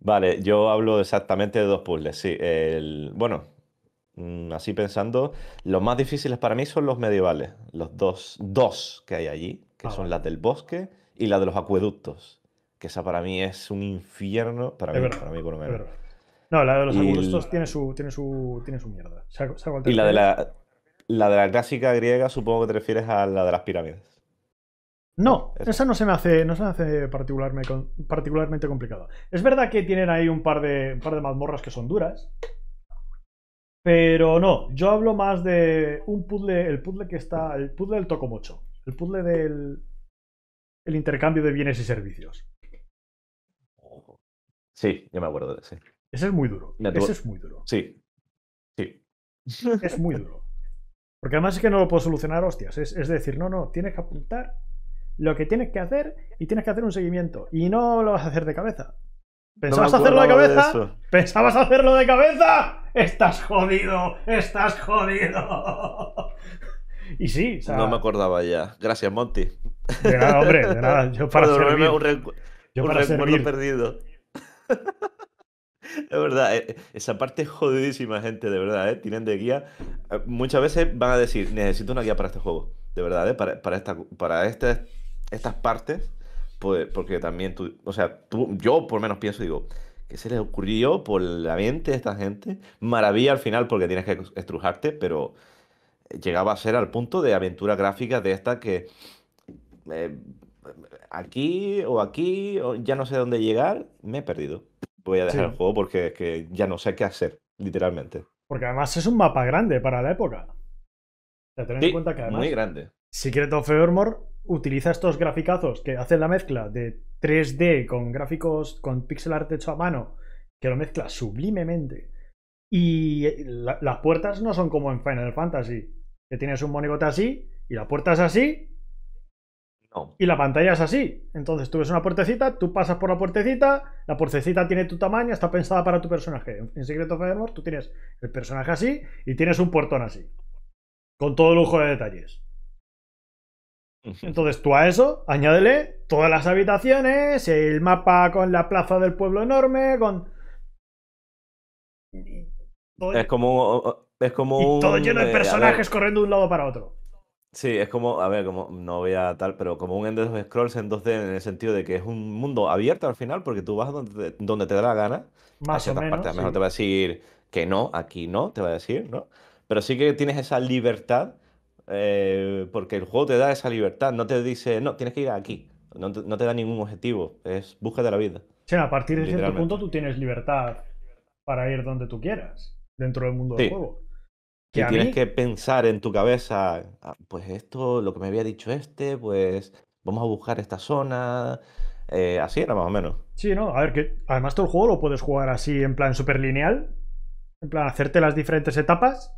Vale, yo hablo exactamente de dos puzzles, sí. El, bueno, así pensando, los más difíciles para mí son los medievales, los dos, dos que hay allí, que ah, son vale. las del bosque y la de los acueductos, que esa para mí es un infierno, para, mí, verdad, para mí por lo menos. No, la de los y acueductos el... tiene, su, tiene, su, tiene su mierda. Se ha, se ha y la de la, la de la clásica griega supongo que te refieres a la de las pirámides. No, esa no se me hace, no se me hace particularmente, particularmente complicada. Es verdad que tienen ahí un par de, un par de mazmorras que son duras, pero no, yo hablo más de un puzzle, el puzzle que está, el puzzle del tocomocho, el puzzle del el intercambio de bienes y servicios. Sí, yo me acuerdo de ese. Ese es muy duro, ese es muy duro. Sí, sí. Es muy duro. Porque además es que no lo puedo solucionar, hostias, es, es decir, no, no, tienes que apuntar lo que tienes que hacer y tienes que hacer un seguimiento y no lo vas a hacer de cabeza. ¿Pensabas no hacerlo de cabeza? De ¿Pensabas hacerlo de cabeza? ¡Estás jodido! ¡Estás jodido! Y sí, o sea... No me acordaba ya. Gracias, Monty. De nada, hombre, de nada. Yo para bueno, servir. Un, recu... Yo para un recuerdo servir. perdido. Es verdad, esa parte es jodidísima, gente, de verdad, ¿eh? Tienen de guía. Muchas veces van a decir, necesito una guía para este juego. De verdad, ¿eh? Para, para, esta, para este... estas partes, pues, porque también tú, o sea, tú, yo por menos pienso, digo, ¿qué se les ocurrió por la mente de esta gente? Maravilla al final porque tienes que estrujarte, pero llegaba a ser al punto de aventura gráfica de esta que eh, aquí o aquí, o ya no sé dónde llegar, me he perdido. Voy a dejar sí. el juego porque es que ya no sé qué hacer, literalmente. Porque además es un mapa grande para la época. O sea, tened sí, en cuenta que además... muy grande. Secret of Evermore utiliza estos graficazos que hacen la mezcla de tres D con gráficos con pixel art hecho a mano, que lo mezcla sublimemente. Y la, las puertas no son como en Final Fantasy, que tienes un monigote así y la puerta es así no. y la pantalla es así. Entonces tú ves una puertecita, tú pasas por la puertecita, la puertecita tiene tu tamaño, está pensada para tu personaje. En Secret of Evermore tú tienes el personaje así y tienes un portón así, con todo lujo de detalles. Entonces tú a eso añádele todas las habitaciones, el mapa con la plaza del pueblo enorme, con... Es como... Es como y todo un, lleno de personajes eh, corriendo de un lado para otro. Sí, es como, a ver, como no voy a tal, pero como un End of Scrolls en dos D en el sentido de que es un mundo abierto al final porque tú vas donde te, donde te da la gana. Más o menos, partes, a lo mejor sí. te va a decir que no, aquí no, te va a decir, ¿no? Pero sí que tienes esa libertad. Eh, porque el juego te da esa libertad, no te dice, no, tienes que ir aquí, no te, no te da ningún objetivo, es búsqueda de la vida. Sí, a partir de cierto punto tú tienes libertad para ir donde tú quieras, dentro del mundo sí. del juego. Que y tienes mí... que pensar en tu cabeza, ah, pues esto, lo que me había dicho este, pues vamos a buscar esta zona, eh, así era más o menos. Sí, no, a ver, que además todo el juego lo puedes jugar así en plan super lineal, en plan hacerte las diferentes etapas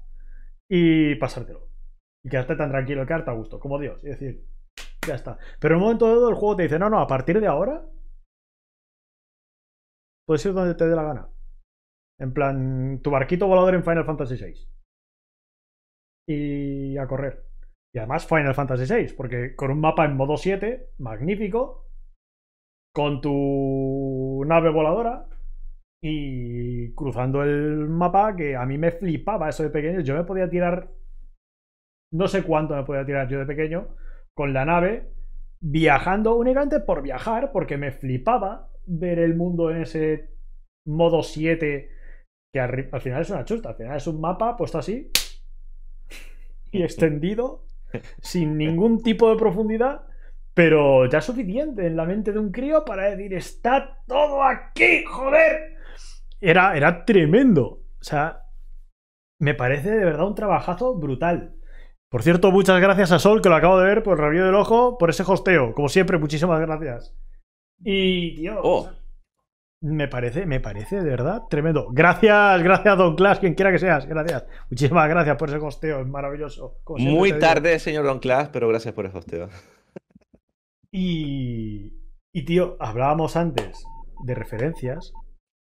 y pasártelo. Y quedarte tan tranquilo y quedarte a gusto, como Dios. Y decir, ya está. Pero en un momento dado el juego te dice, no, no, a partir de ahora puedes ir donde te dé la gana. En plan, tu barquito volador en Final Fantasy seis. Y a correr. Y además Final Fantasy seis, porque con un mapa en modo siete, magnífico, con tu nave voladora y cruzando el mapa, que a mí me flipaba eso de pequeño. Yo me podía tirar... No sé cuánto me podía tirar yo de pequeño con la nave, viajando únicamente por viajar, porque me flipaba ver el mundo en ese modo siete, que al final es una chusta, al final es un mapa puesto así y extendido, sin ningún tipo de profundidad, pero ya suficiente en la mente de un crío para decir, está todo aquí, joder. Era, era tremendo. O sea, me parece de verdad un trabajazo brutal. Por cierto, muchas gracias a Sol, que lo acabo de ver, por el rabillo del ojo, por ese hosteo. Como siempre, muchísimas gracias. Y, tío, oh. me parece, me parece de verdad tremendo. Gracias, gracias, Don Clash, quien quiera que seas. Gracias. Muchísimas gracias por ese hosteo, es maravilloso. Muy tarde, señor Don Clash, pero gracias por el hosteo. Y, y, tío, hablábamos antes de referencias.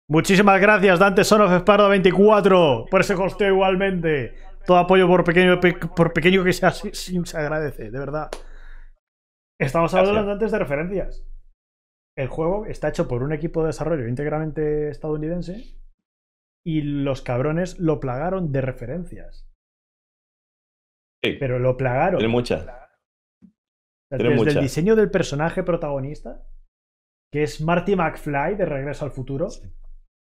Muchísimas gracias, Dante Son of Esparda veinticuatro, por ese hosteo igualmente. Todo apoyo, por pequeño, por pequeño que sea, se, se agradece, de verdad. Estamos hablando gracias. antes de referencias. El juego está hecho por un equipo de desarrollo íntegramente estadounidense y los cabrones lo plagaron de referencias. Sí. Pero lo plagaron. Tiene muchas. Desde mucha. el diseño del personaje protagonista, que es Marty McFly de Regreso al Futuro, sí.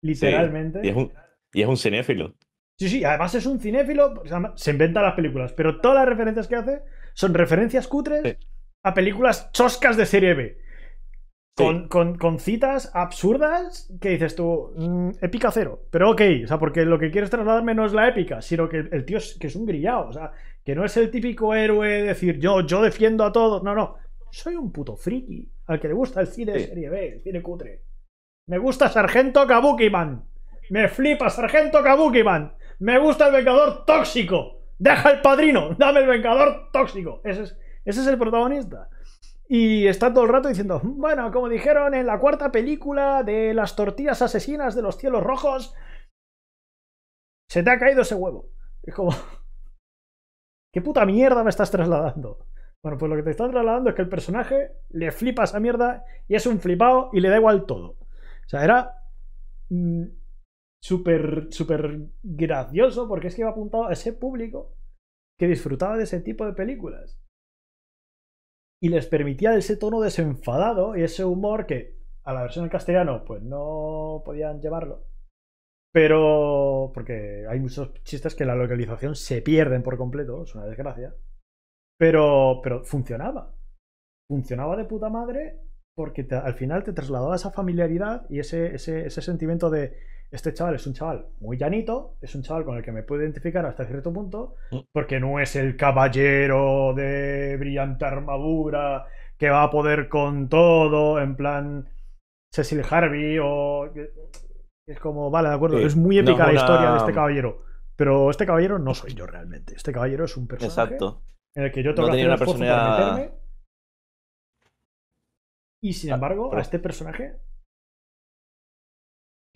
literalmente. Sí. Y, es un, y es un cinéfilo. Sí, sí, además es un cinéfilo, se inventa las películas, pero todas las referencias que hace son referencias cutres sí. a películas choscas de serie B. Sí. Con, con, con citas absurdas que dices tú, mmm, épica cero. Pero ok, o sea, porque lo que quieres trasladarme no es la épica, sino que el tío es, que es un grillado, o sea, que no es el típico héroe decir yo, yo defiendo a todos, no, no. Soy un puto friki, al que le gusta el cine sí. de serie B, el cine cutre. Me gusta Sargento Kabuki Man. Me flipa Sargento Kabuki Man. Me gusta el Vengador Tóxico. Deja el Padrino, dame el Vengador Tóxico. Ese es, ese es el protagonista. Y está todo el rato diciendo, bueno, como dijeron en la cuarta película de las tortillas asesinas de los cielos rojos, se te ha caído ese huevo. Es como, ¿qué puta mierda me estás trasladando? Bueno, pues lo que te están trasladando es que el personaje le flipa esa mierda y es un flipado y le da igual todo. O sea, era mm, súper, súper gracioso, porque es que iba apuntado a ese público que disfrutaba de ese tipo de películas. Y les permitía ese tono desenfadado y ese humor que a la versión en castellano pues no podían llevarlo. Pero porque hay muchos chistes que en la localización se pierden por completo, es una desgracia. Pero, pero funcionaba. Funcionaba de puta madre porque te, al final te trasladaba esa familiaridad y ese, ese, ese sentimiento de este chaval es un chaval muy llanito, es un chaval con el que me puedo identificar hasta cierto punto, porque no es el caballero de brillante armadura que va a poder con todo, en plan Cecil Harvey, o... Es como, vale, de acuerdo, sí, es muy épica no, la historia no. de este caballero, pero este caballero no soy yo realmente, este caballero es un personaje Exacto. en el que yo tengo no que hacer una personalidad... para meterme, y sin embargo, ah, a este personaje...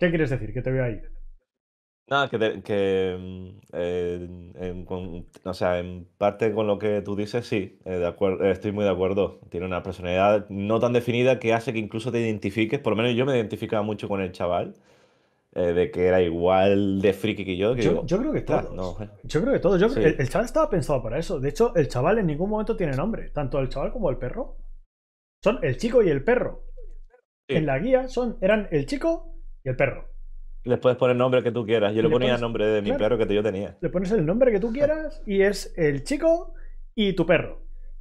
¿Qué quieres decir? ¿Qué te veo ahí? Nada, que, te, que eh, en, con, o sea, en parte con lo que tú dices, sí, eh, de acuerdo, eh, estoy muy de acuerdo. Tiene una personalidad no tan definida que hace que incluso te identifiques, por lo menos yo me identificaba mucho con el chaval, eh, de que era igual de friki que yo. Que yo, digo, yo creo que todos. No, eh. Yo creo que todos. Yo, sí. el, el chaval estaba pensado para eso. De hecho, el chaval en ningún momento tiene nombre, tanto el chaval como el perro. Son el chico y el perro. Sí. En la guía son, eran el chico... el perro. Les puedes poner el nombre que tú quieras. Yo le, le ponía el nombre de mi claro, perro que yo tenía. Le pones el nombre que tú quieras y es el chico y tu perro.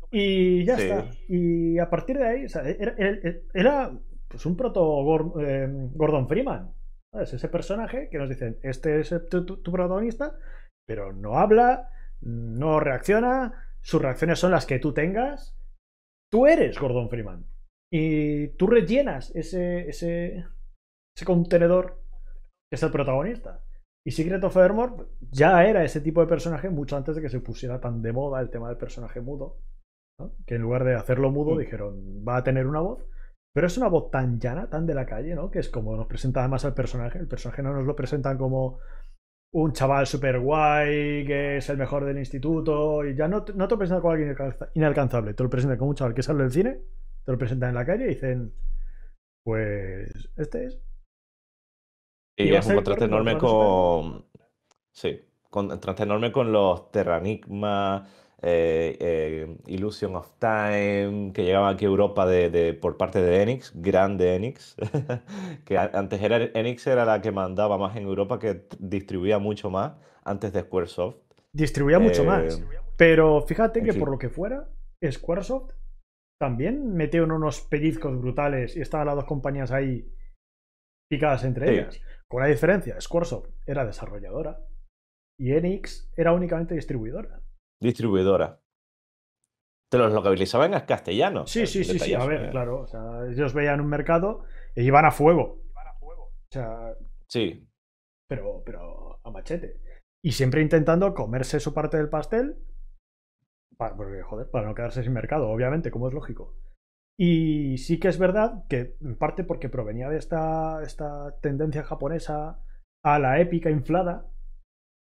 Y ya sí. está. Y a partir de ahí, o sea, era, era, era pues un proto Gordon Freeman. ¿Sabes? Ese personaje que nos dicen, este es tu, tu, tu protagonista, pero no habla, no reacciona, sus reacciones son las que tú tengas. Tú eres Gordon Freeman. Y tú rellenas ese... ese ese contenedor que es el protagonista. Y Secret of Evermore ya era ese tipo de personaje mucho antes de que se pusiera tan de moda el tema del personaje mudo, ¿no? Que en lugar de hacerlo mudo sí. dijeron, va a tener una voz, pero es una voz tan llana, tan de la calle, ¿no? Que es como nos presenta además al personaje. El personaje no nos lo presentan como un chaval super guay que es el mejor del instituto, y ya no, no te lo presentan como alguien inalcanzable, te lo presentan como un chaval que sale del cine, te lo presentan en la calle y dicen, pues este es. Y es un contraste enorme con. Sí, contraste enorme con los Terranigma, eh, eh, Illusion of Time, que llegaban aquí a Europa de, de, por parte de Enix, grande Enix. Que antes era Enix era la que mandaba más en Europa, que distribuía mucho más antes de Squaresoft. Distribuía eh, mucho más. Pero fíjate que, sí, por lo que fuera, Squaresoft también metió en unos pellizcos brutales y estaban las dos compañías ahí picadas entre, sí, ellas. Con la diferencia, Squaresoft era desarrolladora y Enix era únicamente distribuidora. Distribuidora. Te los localizaban en castellano. Sí, o sea, sí, sí, sí, a ver, eh. claro. O sea, ellos veían un mercado e iban a fuego. Iban a fuego. O sea, sí. Pero, pero a machete. Y siempre intentando comerse su parte del pastel. Para, porque, joder, para no quedarse sin mercado, obviamente, como es lógico. Y sí que es verdad que, en parte porque provenía de esta, esta tendencia japonesa a la épica inflada,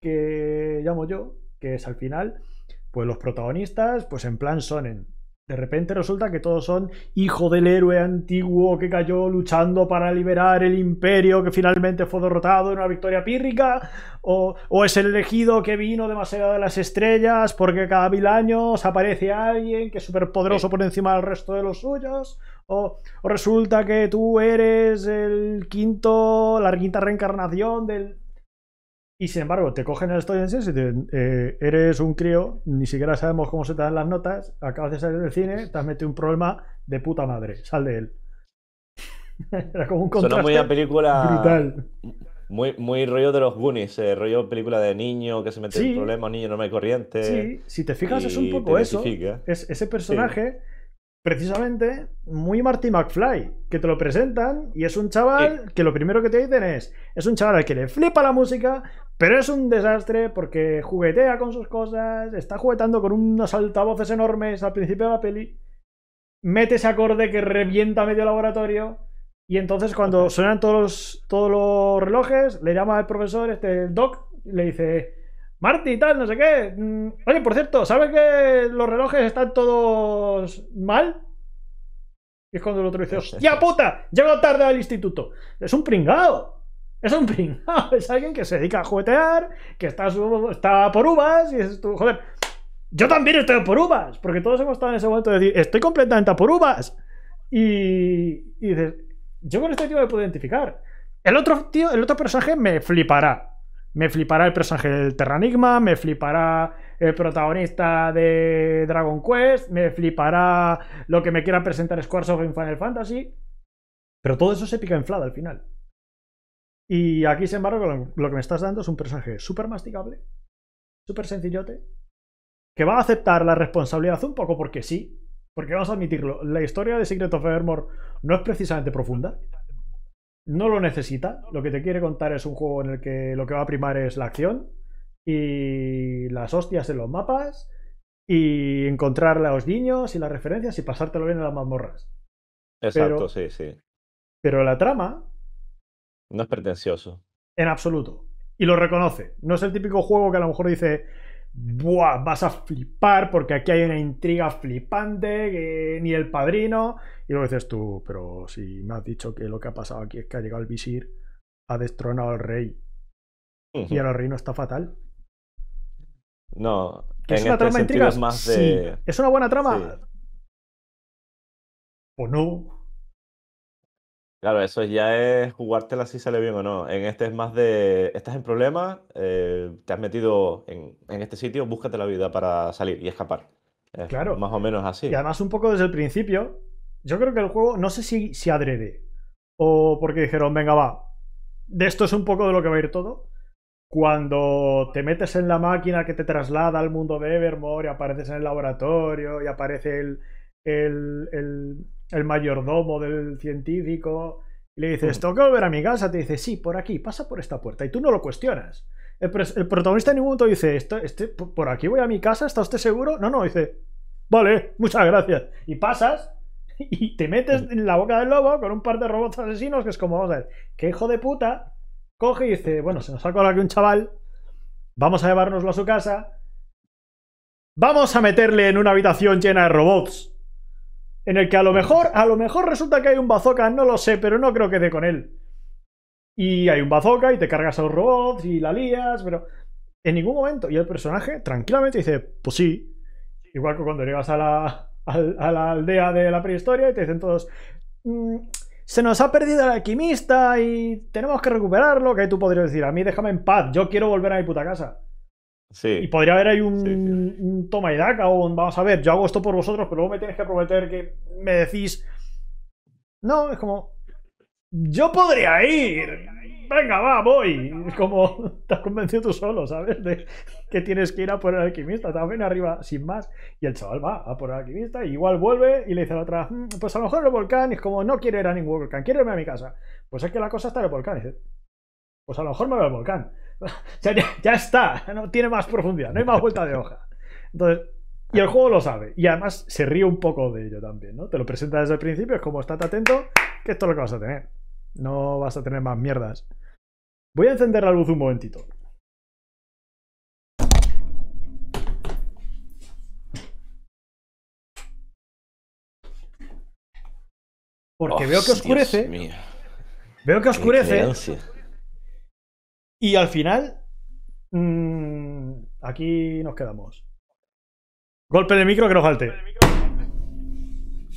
que llamo yo, que es al final, pues los protagonistas, pues en plan shonen. De repente resulta que todos son hijo del héroe antiguo que cayó luchando para liberar el imperio que finalmente fue derrotado en una victoria pírrica, o, o es el elegido que vino demasiado de las estrellas porque cada mil años aparece alguien que es superpoderoso por encima del resto de los suyos, o, o resulta que tú eres el quinto, la quinta reencarnación del... Y sin embargo, te cogen el estudiantes y te eh, eres un crío, ni siquiera sabemos cómo se te dan las notas, acabas de salir del cine, te has metido un problema de puta madre, sal de él. Era como un contraste. Sonó muy a película brutal. Muy, muy rollo de los Goonies, eh, rollo película de niño que se mete, sí, en problemas, niño normal y corriente. Sí, si te fijas es un poco eso. Es, ese personaje, sí, precisamente, muy Marty McFly, que te lo presentan y es un chaval, sí, que lo primero que te dicen es, es un chaval al que le flipa la música, pero es un desastre porque juguetea con sus cosas, está juguetando con unos altavoces enormes al principio de la peli, mete ese acorde que revienta medio laboratorio y entonces cuando suenan todos los, todos los relojes, le llama al profesor, este, el doc, y le dice, Marty y tal, no sé qué, oye, por cierto, ¿sabes que los relojes están todos mal? Y es cuando el otro dice, ¡hostia puta! Llego tarde al instituto. Es un pringao. Es un pringao. Es alguien que se dedica a juguetear, que está, su, está por uvas y dices tú, joder, yo también estoy por uvas. Porque todos hemos estado en ese momento de decir, estoy completamente a por uvas. Y, y dices, yo con este tío me puedo identificar. El otro tío, el otro personaje me flipará. Me flipará el personaje del Terranigma, me flipará el protagonista de Dragon Quest, me flipará lo que me quiera presentar Squaresoft en Final Fantasy. Pero todo eso se pica inflada al final. Y aquí, sin embargo, lo que me estás dando es un personaje súper masticable, súper sencillote, que va a aceptar la responsabilidad un poco porque sí, porque vamos a admitirlo, la historia de Secret of Evermore no es precisamente profunda. No lo necesita, lo que te quiere contar es un juego en el que lo que va a primar es la acción y las hostias en los mapas y encontrar los guiños y las referencias y pasártelo bien en las mazmorras. Exacto, pero, sí, sí. Pero la trama... No es pretencioso. En absoluto. Y lo reconoce. No es el típico juego que a lo mejor dice... Buah, vas a flipar porque aquí hay una intriga flipante que ni el padrino. Y luego dices tú, pero si me has dicho que lo que ha pasado aquí es que ha llegado el visir, ha destronado al rey, uh-huh, y ahora el rey no está fatal. No, en es una este trama intriga es más de... sí. ¿Es una buena trama? Sí. ¿O no? Claro, eso ya es jugártela si sale bien o no. En este es más de, estás en problemas, eh, te has metido en, en este sitio, búscate la vida para salir y escapar. Es claro. Más o menos así. Y además un poco desde el principio, yo creo que el juego, no sé si, si adrede o porque dijeron, venga va, de esto es un poco de lo que va a ir todo. Cuando te metes en la máquina que te traslada al mundo de Evermore y apareces en el laboratorio y aparece el... el, el el mayordomo del científico y le dices, tengo que volver a mi casa, te dice, sí, por aquí, pasa por esta puerta y tú no lo cuestionas. El, el protagonista en ningún momento dice, ¿Esto, este, por aquí voy a mi casa, ¿está usted seguro? No, no, dice, vale, muchas gracias, y pasas y te metes en la boca del lobo con un par de robots asesinos que es como, vamos a ver, que hijo de puta coge y dice, bueno, se nos ha colado aquí un chaval, vamos a llevárnoslo a su casa, vamos a meterle en una habitación llena de robots en el que a lo mejor, a lo mejor resulta que hay un bazooka, no lo sé, pero no creo que dé con él. Y hay un bazooka y te cargas a los robots y la lías, pero en ningún momento. Y el personaje tranquilamente dice, pues sí. Igual que cuando llegas a la, a la aldea de la prehistoria y te dicen todos, mmm, se nos ha perdido el alquimista y tenemos que recuperarlo, que tú podrías decir, a mí déjame en paz, yo quiero volver a mi puta casa. Sí. Y podría haber ahí un, sí, sí. un toma y daca o un, vamos a ver, yo hago esto por vosotros, pero luego me tienes que prometer que me decís... No, es como... Yo podría ir... Venga, va, voy. Como te has convencido tú solo, ¿sabes? De que tienes que ir a por el alquimista. También arriba, sin más. Y el chaval va a por el alquimista. Y igual vuelve y le dice a la otra, mmm, pues a lo mejor el volcán. Y es como, no quiero ir a ningún volcán, quiero irme a mi casa. Pues es que la cosa está en el volcán. Y dice, pues a lo mejor me voy al volcán. O sea, ya, ya está. No tiene más profundidad, no hay más vuelta de hoja. Entonces, y el juego lo sabe. Y además se ríe un poco de ello también, ¿no? Te lo presenta desde el principio. Es como, estate atento, que esto es lo que vas a tener. No vas a tener más mierdas. Voy a encender la luz un momentito. Porque oh, veo que oscurece. Veo que oscurece. Y al final... Mmm, aquí nos quedamos. Golpe de micro que no falte.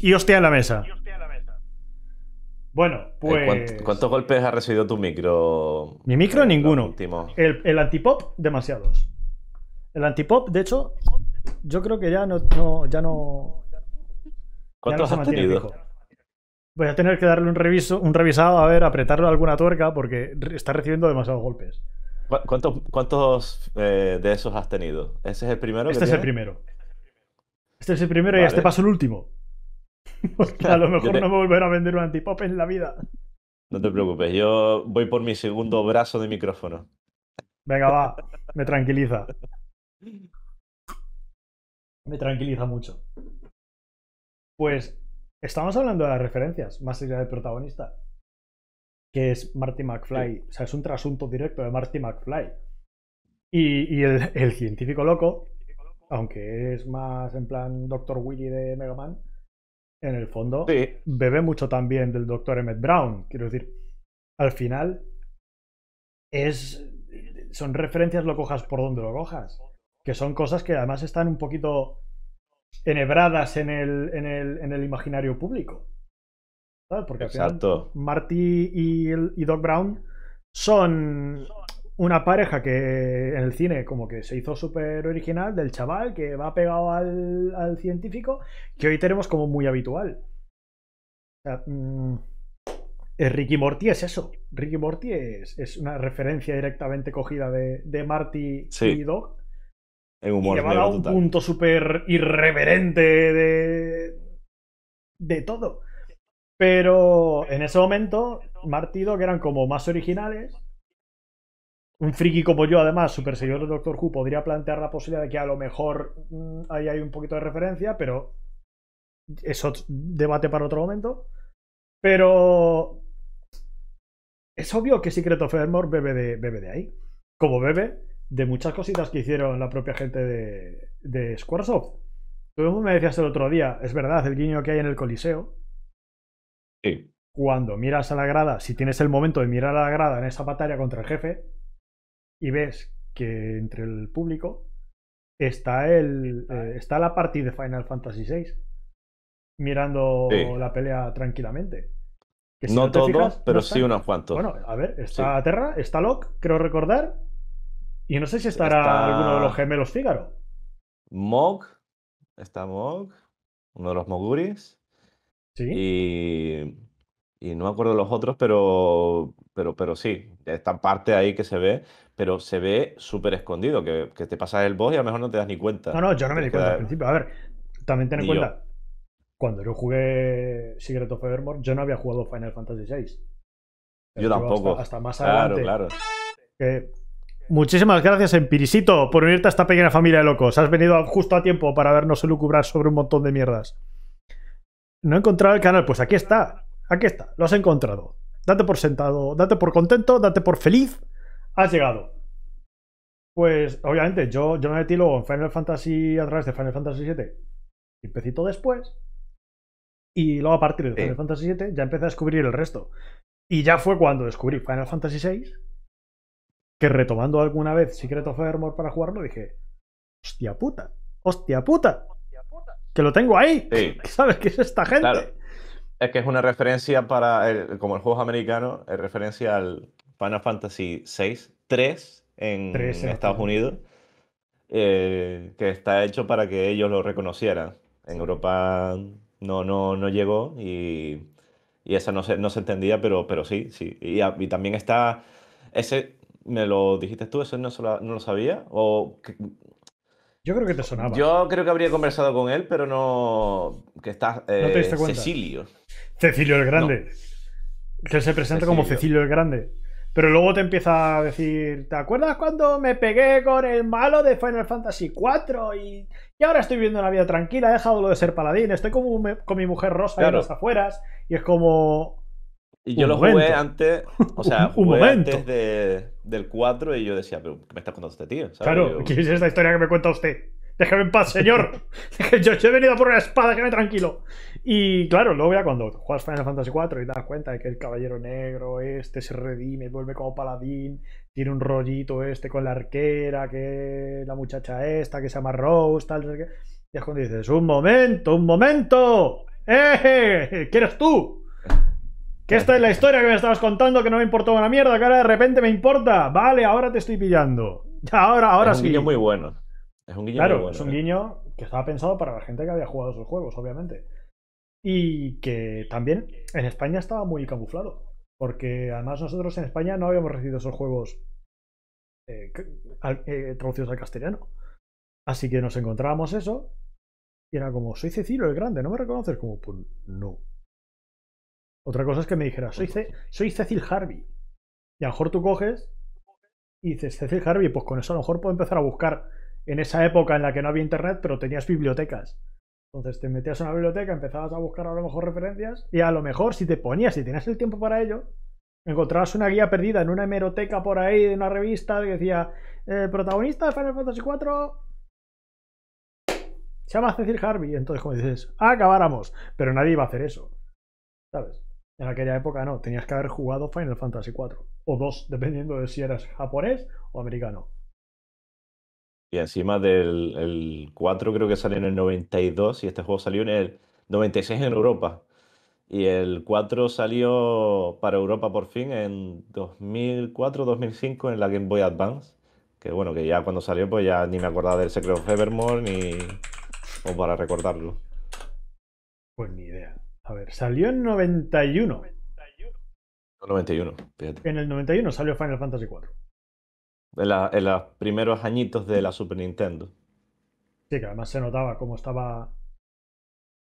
Y hostia en la mesa. Bueno, pues... ¿Cuántos golpes ha recibido tu micro? Mi micro, ninguno. El, el antipop, demasiados. El antipop, de hecho, yo creo que ya no... no, ya no ¿Cuántos ya no has tenido? Voy a tener que darle un, reviso, un revisado, a ver, apretarlo a alguna tuerca, porque está recibiendo demasiados golpes. ¿Cuántos, cuántos eh, de esos has tenido? ¿Ese es el primero? Este que es tiene? el primero. Este es el primero vale. y este paso el último. Porque a lo mejor te... no me volverá a vender un antipop en la vida. No te preocupes, yo voy por mi segundo brazo de micrófono. Venga, va, me tranquiliza. Me tranquiliza mucho. Pues estamos hablando de las referencias, más allá del protagonista, que es Marty McFly. Sí. O sea, es un trasunto directo de Marty McFly. Y, y el, el científico loco, aunque es más en plan doctor Willy de Mega Man, en el fondo, sí. bebe mucho también del doctor Emmett Brown. Quiero decir, al final es son referencias, lo cojas por donde lo cojas, que son cosas que además están un poquito enhebradas en el, en el, en el imaginario público, ¿sabes? Porque Exacto. al final Marty y, el, y Doc Brown son una pareja que en el cine como que se hizo súper original, del chaval que va pegado al, al científico, que hoy tenemos como muy habitual. O sea, mmm, Ricky Morty es eso. Ricky Morty es, es una referencia directamente cogida de, de Marty sí. y Doc. En humor y le va a dar un total. punto súper irreverente de, de todo. Pero en ese momento Marty y Doc eran como más originales. Un friki como yo, además, super seguidor de Doctor Who, podría plantear la posibilidad de que a lo mejor mmm, ahí hay un poquito de referencia, pero eso debate para otro momento. Pero es obvio que Secret of Evermore bebe de, bebe de ahí, como bebe de muchas cositas que hicieron la propia gente de, de Squaresoft. Tú me decías el otro día, es verdad, el guiño que hay en el Coliseo. Sí. Cuando miras a la grada, si tienes el momento de mirar a la grada en esa batalla contra el jefe, y ves que entre el público está el eh, está la party de Final Fantasy seis mirando sí. la pelea tranquilamente. Que si no, no todos, fijas, pero no sí unos cuantos. Bueno, a ver, está sí. Terra, está Locke, creo recordar, y no sé si estará está... alguno de los gemelos Fígaro. Mog, está Mog, uno de los Moguris. Sí. Y... Y no me acuerdo los otros, pero, pero, pero sí, esta parte ahí que se ve, pero se ve súper escondido, que, que te pasas el boss y a lo mejor no te das ni cuenta. No, no, yo no me di cuenta al principio. A ver, también ten en cuenta, cuando yo jugué Secret of Evermore, yo no había jugado Final Fantasy seis. Yo tampoco. Hasta, hasta más adelante. Claro, claro. Eh, muchísimas gracias, Empiricito, por unirte a esta pequeña familia de locos. Has venido justo a tiempo para vernos elucubrar sobre un montón de mierdas. No he encontrado el canal, pues aquí está. Aquí está, lo has encontrado. Date por sentado, date por contento, date por feliz. Has llegado. Pues, obviamente, yo, yo me metí luego en Final Fantasy a través de Final Fantasy siete. Un pecito después. Y luego a partir de Final sí. Fantasy siete ya empecé a descubrir el resto. Y ya fue cuando descubrí Final Fantasy seis. Que retomando alguna vez Secret of Evermore para jugarlo, dije... ¡Hostia puta! ¡Hostia puta! ¡Hostia puta! ¡Que lo tengo ahí! Sí. ¿Sabes qué es esta gente? Claro. Es que es una referencia para, el, como el juego es americano, es referencia al Final Fantasy seis, tres en, en Estados Unidos. eh, que está hecho para que ellos lo reconocieran. En Europa no, no, no llegó y, y eso no se, no se entendía, pero, pero sí, sí. Y, a, y también está ese, ¿me lo dijiste tú? ¿Eso no, solo, no lo sabía? O... Que, yo creo que te sonaba. Yo creo que habría conversado con él, pero no... Que está eh, ¿no te diste cuenta? Cecilio. Cecilio el Grande. No. Que se presenta Cecilio. Como Cecilio el Grande. Pero luego te empieza a decir, ¿te acuerdas cuando me pegué con el malo de Final Fantasy cuatro? Y, y ahora estoy viviendo una vida tranquila, he dejado lo de ser paladín, estoy como me, con mi mujer Rosa claro. en las afueras. Y es como... Y yo un lo jugué momento. antes, o sea, jugué un, un antes de, del cuatro y yo decía, pero ¿qué me está contando este tío? ¿Sabes? Claro, yo... ¿qué es esta historia que me cuenta usted? Déjame en paz, señor. yo, yo he venido por una espada, déjame tranquilo. Y claro, luego ya cuando juegas Final Fantasy cuatro y te das cuenta de que el caballero negro este se redime, vuelve como paladín, tiene un rollito este con la arquera, que la muchacha esta que se llama Rose, tal, tal, tal. Y es cuando dices, un momento, un momento. ¡Eh! ¿Qué eres tú? Que esta es la historia que me estabas contando, que no me importó una mierda, que ahora de repente me importa. Vale, ahora te estoy pillando. Ahora, ahora sí. Es un guiño muy bueno. Es un guiño muy bueno. Claro, es un guiño que estaba pensado para la gente que había jugado esos juegos, obviamente. Y que también en España estaba muy camuflado. Porque además nosotros en España no habíamos recibido esos juegos eh, eh, traducidos al castellano. Así que nos encontrábamos eso. Y era como, soy Cecilio el Grande, ¿no me reconoces? Como, pues no. Otra cosa es que me dijera, soy, Ce soy Cecil Harvey. Y a lo mejor tú coges y dices, Cecil Harvey, pues con eso a lo mejor puedo empezar a buscar en esa época en la que no había internet, pero tenías bibliotecas. Entonces te metías en una biblioteca, empezabas a buscar a lo mejor referencias y a lo mejor si te ponías, si tenías el tiempo para ello, encontrabas una guía perdida en una hemeroteca por ahí de una revista que decía, el protagonista de Final Fantasy cuatro... se llama Cecil Harvey. Entonces como dices, acabáramos. Pero nadie iba a hacer eso, ¿sabes? En aquella época no, tenías que haber jugado Final Fantasy cuatro o dos, dependiendo de si eras japonés o americano. Y encima del el cuatro creo que salió en el noventa y dos y este juego salió en el noventa y seis en Europa. Y el cuatro salió para Europa por fin en dos mil cuatro dos mil cinco en la Game Boy Advance. Que bueno, que ya cuando salió pues ya ni me acordaba del Secret of Evermore ni... o para recordarlo. Pues ni idea. A ver, salió en noventa y uno. noventa y uno, fíjate. En el noventa y uno salió Final Fantasy cuatro. En, la, en los primeros añitos de la Super Nintendo. Sí, que además se notaba cómo estaba...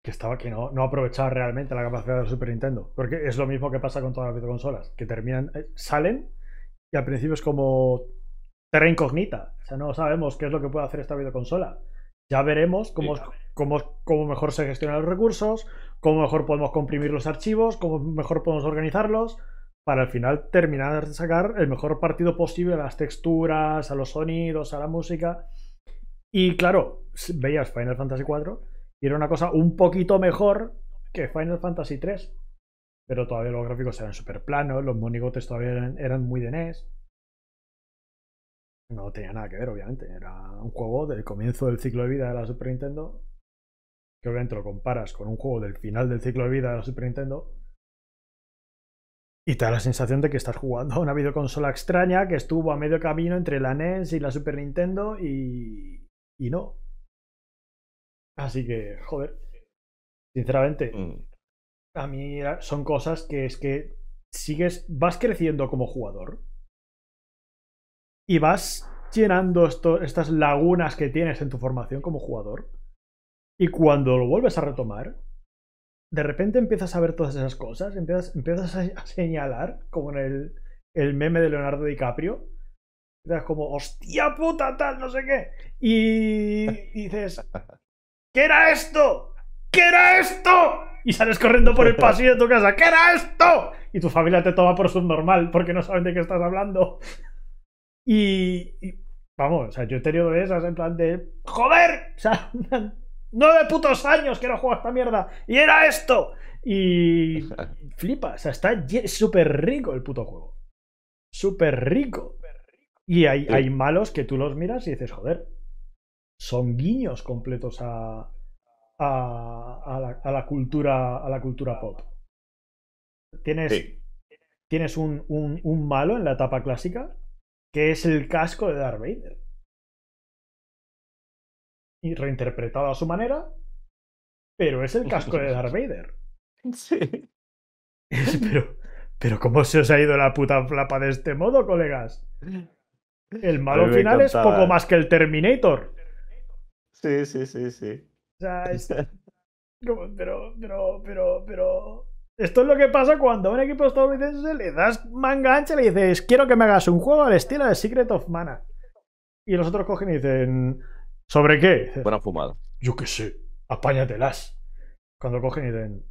Que estaba que no, no aprovechaba realmente la capacidad de la Super Nintendo. Porque es lo mismo que pasa con todas las videoconsolas. Que terminan, salen y al principio es como terra incógnita. O sea, no sabemos qué es lo que puede hacer esta videoconsola. Ya veremos cómo, sí, cómo, cómo mejor se gestionan los recursos, cómo mejor podemos comprimir los archivos, cómo mejor podemos organizarlos, para al final terminar de sacar el mejor partido posible a las texturas, a los sonidos, a la música. Y claro, veías Final Fantasy cuatro y era una cosa un poquito mejor que Final Fantasy tres, pero todavía los gráficos eran súper planos, los monigotes todavía eran, eran muy de N E S. No tenía nada que ver, obviamente. Era un juego del comienzo del ciclo de vida de la Super Nintendo, que obviamente lo comparas con un juego del final del ciclo de vida de la Super Nintendo y te da la sensación de que estás jugando a una videoconsola extraña que estuvo a medio camino entre la N E S y la Super Nintendo y, y no. Así que, joder, sinceramente, a mí son cosas que es que sigues, vas creciendo como jugador y vas llenando esto, estas lagunas que tienes en tu formación como jugador. Y cuando lo vuelves a retomar, de repente empiezas a ver todas esas cosas, empiezas, empiezas a, a señalar, como en el, el meme de Leonardo DiCaprio, empiezas como, hostia puta, tal, no sé qué, y, y dices, ¿qué era esto? ¿Qué era esto? Y sales corriendo por el pasillo de tu casa, ¿qué era esto? Y tu familia te toma por subnormal, porque no saben de qué estás hablando. Y, y vamos, o sea, yo he tenido de esas en plan de, joder, o sea, nueve putos años que no juego a esta mierda y era esto y flipa, o sea, está súper rico el puto juego, súper rico. Y hay, hay malos que tú los miras y dices, joder, son guiños completos a a, a, la, a la cultura a la cultura pop. Tienes, sí. tienes un, un, un malo en la etapa clásica que es el casco de Darth Vader. y reinterpretado a su manera, pero es el casco de Darth Vader. Sí. Pero, pero ¿cómo se os ha ido la puta flapa de este modo, colegas? El malo final es poco más que el Terminator. Sí, sí, sí, sí. O sea, es... pero, pero, pero, pero... Esto es lo que pasa cuando a un equipo estadounidense le das manga ancha y le dices, quiero que me hagas un juego al estilo de Secret of Mana. Y los otros cogen y dicen, ¿sobre qué? Buena fumada. Yo qué sé, apáñatelas. Cuando cogen y dicen,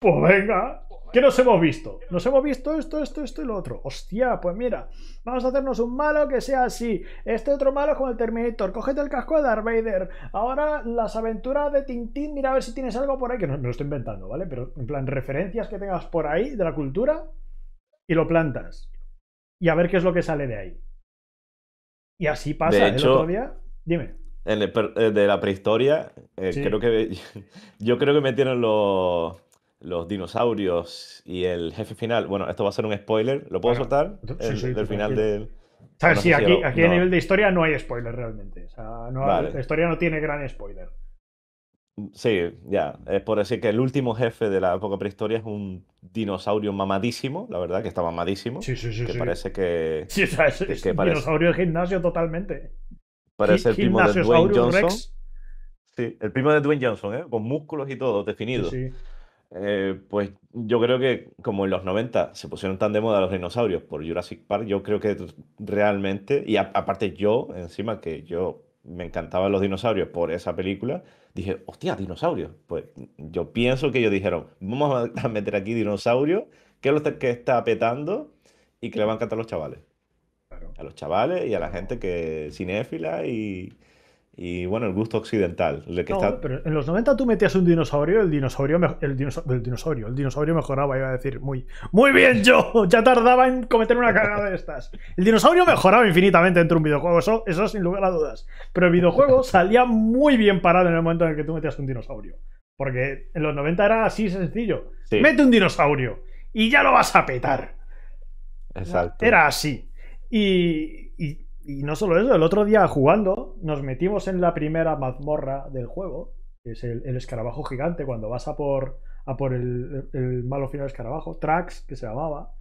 pues venga, ¿qué nos hemos visto? Nos hemos visto esto, esto, esto y lo otro. Hostia, pues mira, vamos a hacernos un malo que sea así. Este otro malo es como el Terminator. Cógete el casco de Darth Vader. Ahora las aventuras de Tintín, mira a ver si tienes algo por ahí. Que no, me lo estoy inventando, ¿vale? Pero en plan, referencias que tengas por ahí de la cultura y lo plantas. Y a ver qué es lo que sale de ahí. Y así pasa. De hecho, el otro día... Dime. En el per de la prehistoria, eh, sí. creo que... Yo creo que metieron los... los dinosaurios y el jefe final. Bueno, esto va a ser un spoiler. ¿Lo puedo bueno, soltar? Sí, el, sí, del final del... ¿Sabes? No sí, no sé aquí, si aquí no. A nivel de historia no hay spoiler realmente. O sea, no, vale. La historia no tiene gran spoiler. Sí, ya. Es por decir que el último jefe de la época prehistoria es un dinosaurio mamadísimo, la verdad, que está mamadísimo. Sí, sí, sí. Que sí. Parece que... Sí, o sea, es, que es un parece... dinosaurio de gimnasio totalmente. Parece el primo de Dwayne Johnson. Rex. Sí, el primo de Dwayne Johnson, ¿eh? Con músculos y todo, definido. Sí, sí. Eh, pues yo creo que como en los noventa se pusieron tan de moda los dinosaurios por Jurassic Park, yo creo que realmente, y a, aparte yo, encima que yo me encantaban los dinosaurios por esa película, dije, hostia, dinosaurios. Pues yo pienso que ellos dijeron, vamos a meter aquí dinosaurios, que es lo que está petando y que le van a encantar a los chavales. Claro. A los chavales y a la gente que cinéfila y... Y bueno, el gusto occidental. El que no, está... pero en los noventa tú metías un dinosaurio, el dinosaurio, el dinosaurio, el dinosaurio, el dinosaurio mejoraba, iba a decir, muy, muy bien yo, ya tardaba en cometer una cagada de estas. El dinosaurio mejoraba infinitamente dentro de un videojuego, eso, eso sin lugar a dudas. Pero el videojuego salía muy bien parado en el momento en el que tú metías un dinosaurio. Porque en los noventa era así sencillo. Sí. Mete un dinosaurio y ya lo vas a petar. Exacto. Era así. Y... y Y no solo eso, el otro día jugando nos metimos en la primera mazmorra del juego, que es el, el escarabajo gigante, cuando vas a por, a por el, el malo final escarabajo, Trax, que se llamaba.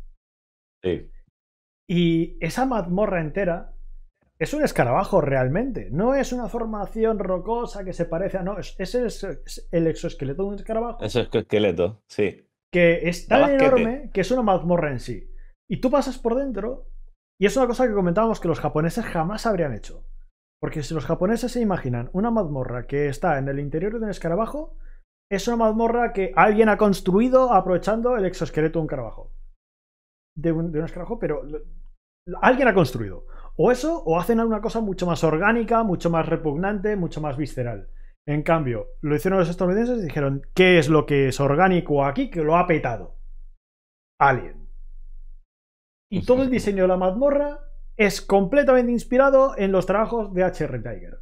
Sí. Y esa mazmorra entera es un escarabajo realmente, no es una formación rocosa que se parece a... No, es, es, el, es el exoesqueleto de un escarabajo. Es el exoesqueleto, sí. Que es tan enorme que es una mazmorra en sí. Y tú pasas por dentro... Y es una cosa que comentábamos que los japoneses jamás habrían hecho. Porque si los japoneses se imaginan una mazmorra que está en el interior de un escarabajo, es una mazmorra que alguien ha construido aprovechando el exoesqueleto de un escarabajo. De un, de un escarabajo, pero lo, alguien ha construido. O eso, o hacen alguna cosa mucho más orgánica, mucho más repugnante, mucho más visceral. En cambio, lo hicieron los estadounidenses y dijeron, ¿qué es lo que es orgánico aquí que lo ha petado? Alien. Y todo el diseño de la mazmorra es completamente inspirado en los trabajos de H R Tiger.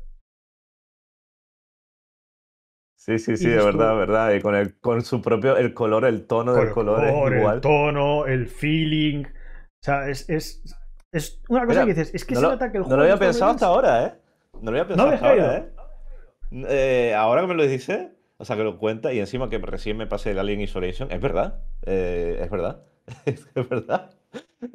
Sí, sí, sí, de verdad, verdad. Y con, el, con su propio, el color, el tono del color es igual. El tono, el feeling. O sea, es, es, es una cosa que dices, es que se nota que el juego... No lo había pensado hasta ahora, ¿eh? No lo había pensado hasta ahora, ¿eh? Ahora que me lo dices, o sea, que lo cuenta y encima que recién me pasé el Alien Isolation, es verdad, eh, es verdad, es verdad.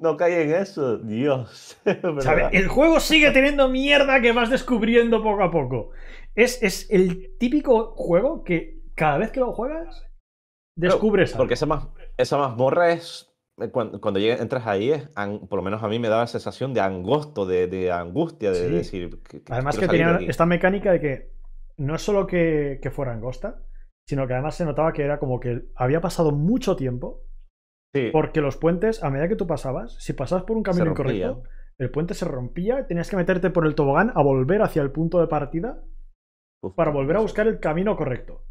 No cae en eso, Dios. ¿Sabe? El juego sigue teniendo mierda que vas descubriendo poco a poco. Es, es el típico juego que cada vez que lo juegas descubres algo. Porque esa, maz, esa mazmorra es... Cuando, cuando llegas, entras ahí, es, por lo menos a mí me da la sensación de angosto, de, de angustia, de, sí. de decir... Que, que además que tenía esta mecánica de que no es solo que, que fuera angosta, sino que además se notaba que era como que había pasado mucho tiempo. Sí. Porque los puentes, a medida que tú pasabas, si pasabas por un camino incorrecto, el puente se rompía, tenías que meterte por el tobogán a volver hacia el punto de partida Uf, para volver a buscar el camino correcto.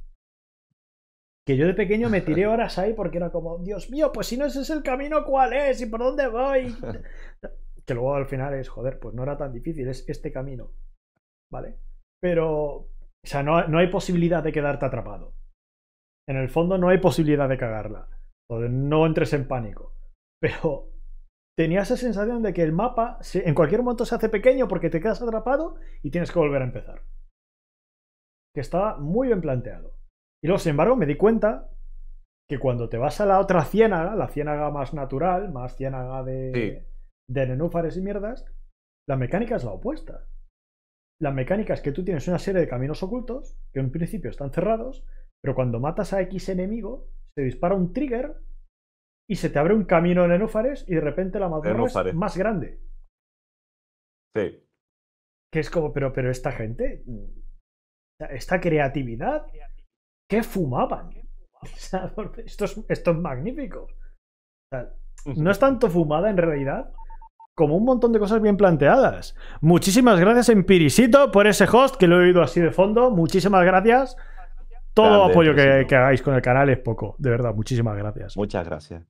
Que yo de pequeño me tiré horas ahí porque era como, Dios mío, pues si no ese es el camino, ¿cuál es? ¿Y por dónde voy? Que luego al final es, joder, pues no era tan difícil, es este camino. ¿Vale? Pero, o sea, no, no hay posibilidad de quedarte atrapado. En el fondo no hay posibilidad de cagarla. No entres en pánico. Pero tenía esa sensación de que el mapa se, en cualquier momento se hace pequeño porque te quedas atrapado y tienes que volver a empezar. Que estaba muy bien planteado. Y luego, sin embargo, me di cuenta que cuando te vas a la otra ciénaga, la ciénaga más natural, más ciénaga de, sí. de nenúfares y mierdas, la mecánica es la opuesta. La mecánica es que tú tienes una serie de caminos ocultos que en principio están cerrados, pero cuando matas a X enemigo, se dispara un trigger y se te abre un camino de nenúfares y de repente la mazmorra es más grande. Sí. Que es como, pero, pero esta gente, esta creatividad, ¿qué fumaban? O sea, esto, es, esto es magnífico. O sea, no es tanto fumada en realidad como un montón de cosas bien planteadas. Muchísimas gracias, Empiricito, por ese host que lo he oído así de fondo. Muchísimas gracias. Todo Grande, apoyo que, que hagáis con el canal es poco. De verdad, muchísimas gracias. Muchas gracias.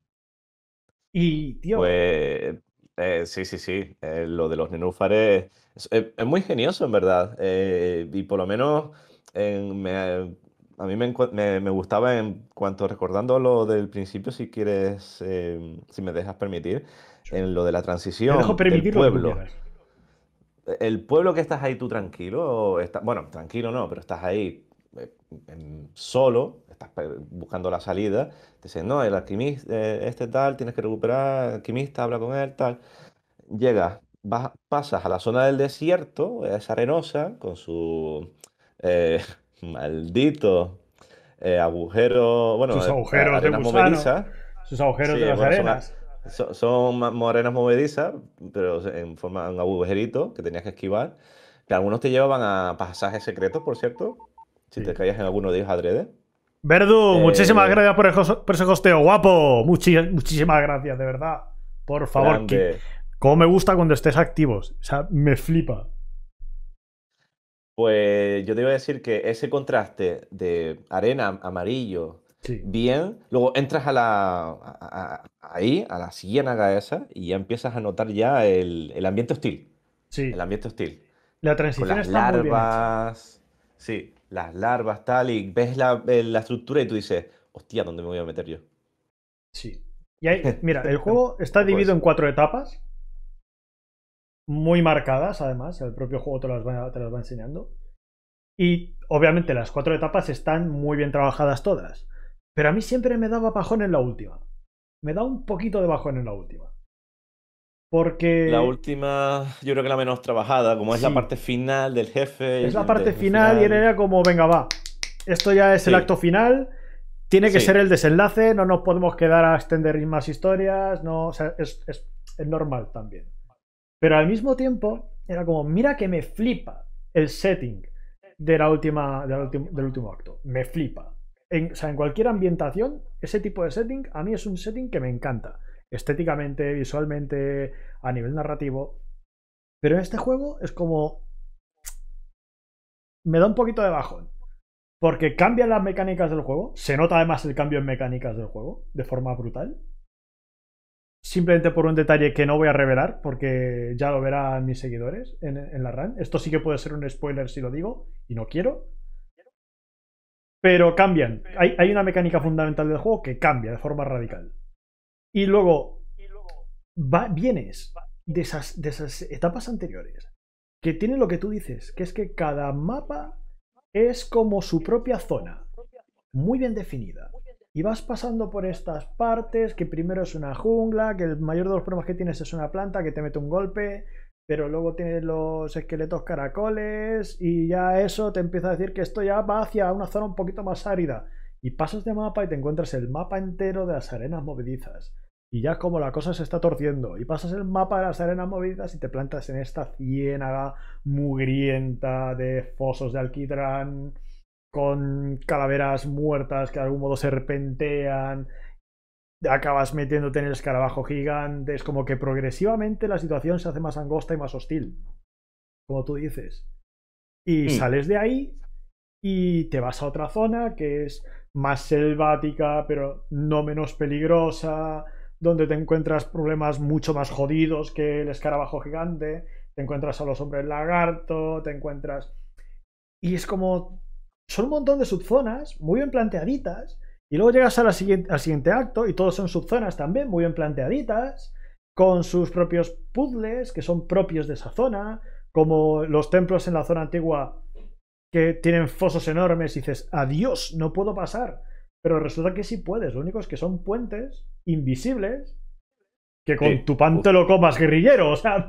Y, tío... Pues, eh, sí, sí, sí. Eh, lo de los nenúfares es, es, es muy ingenioso, en verdad. Eh, y por lo menos eh, me... A mí me, me, me gustaba, en cuanto recordando lo del principio, si quieres, eh, si me dejas permitir, en lo de la transición del pueblo. El pueblo que estás ahí tú tranquilo, está, bueno, tranquilo no, pero estás ahí eh, solo, estás buscando la salida, te dicen, no, el alquimista, eh, este tal, tienes que recuperar, alquimista, habla con él, tal. Llegas, vas, pasas a la zona del desierto, es arenosa, con su... Eh, maldito eh, agujero, bueno, sus agujeros de gusano, sus agujeros sí, de las bueno, arenas son, son, son morenas movedizas, pero en forma de un agujerito que tenías que esquivar, que algunos te llevaban a pasajes secretos, por cierto, si sí. te caías en alguno de ellos adrede. Verdu, eh, muchísimas gracias por, el por ese hosteo, guapo. Muchi muchísimas gracias, de verdad, por favor, que, como me gusta cuando estés activos, o sea, me flipa. Pues yo te iba a decir que ese contraste de arena, amarillo, sí. bien, luego entras a la a, a, ahí, a la ciénaga esa, y ya empiezas a notar ya el, el ambiente hostil. Sí. El ambiente hostil. La transición Con las está larvas, muy bien hecha. Sí, las larvas, tal, y ves la, la estructura y tú dices, hostia, ¿dónde me voy a meter yo? Sí. Y ahí, mira, el juego está dividido en cuatro etapas. Muy marcadas, además, el propio juego te las, va, te las va enseñando. Y obviamente las cuatro etapas están muy bien trabajadas todas. Pero a mí siempre me daba bajón en la última. Me da un poquito de bajón en la última. Porque... La última, yo creo que la menos trabajada, como sí. es la parte final del jefe. Es la parte final, final y era como, venga, va. Esto ya es sí. el acto final. Tiene que sí. ser el desenlace. No nos podemos quedar a extender más historias. No, o sea, es, es, es normal también. Pero al mismo tiempo, era como, mira que me flipa el setting de la última, de la ultim, del último acto. Me flipa. En, o sea, en cualquier ambientación, ese tipo de setting, a mí es un setting que me encanta. Estéticamente, visualmente, a nivel narrativo. Pero en este juego es como... Me da un poquito de bajón. Porque cambian las mecánicas del juego. Se nota además el cambio en mecánicas del juego, de forma brutal. Simplemente por un detalle que no voy a revelar, porque ya lo verán mis seguidores en, en la R A N. Esto sí que puede ser un spoiler si lo digo, y no quiero. Pero cambian. Hay, hay una mecánica fundamental del juego que cambia de forma radical. Y luego va, vienes de esas, de esas etapas anteriores, que tienen lo que tú dices, que es que cada mapa es como su propia zona, muy bien definida. Y vas pasando por estas partes, que primero es una jungla, que el mayor de los problemas que tienes es una planta que te mete un golpe, pero luego tienes los esqueletos caracoles y ya eso te empieza a decir que esto ya va hacia una zona un poquito más árida. Y pasas de mapa y te encuentras el mapa entero de las arenas movedizas. Y ya es como la cosa se está torciendo. Y pasas el mapa de las arenas movedizas y te plantas en esta ciénaga mugrienta de fosos de alquitrán, con calaveras muertas que de algún modo serpentean, acabas metiéndote en el escarabajo gigante. Es como que progresivamente la situación se hace más angosta y más hostil, como tú dices. Y mm. sales de ahí y te vas a otra zona que es más selvática, pero no menos peligrosa, donde te encuentras problemas mucho más jodidos que el escarabajo gigante, te encuentras a los hombres lagarto, te encuentras... Y es como... Son un montón de subzonas muy bien planteaditas, y luego llegas a la siguiente, al siguiente acto y todos son subzonas también muy bien planteaditas, con sus propios puzzles que son propios de esa zona, como los templos en la zona antigua que tienen fosos enormes y dices, adiós, no puedo pasar. Pero resulta que sí puedes, lo único es que son puentes invisibles que con sí. tu pan te lo comas, guerrillero, o sea,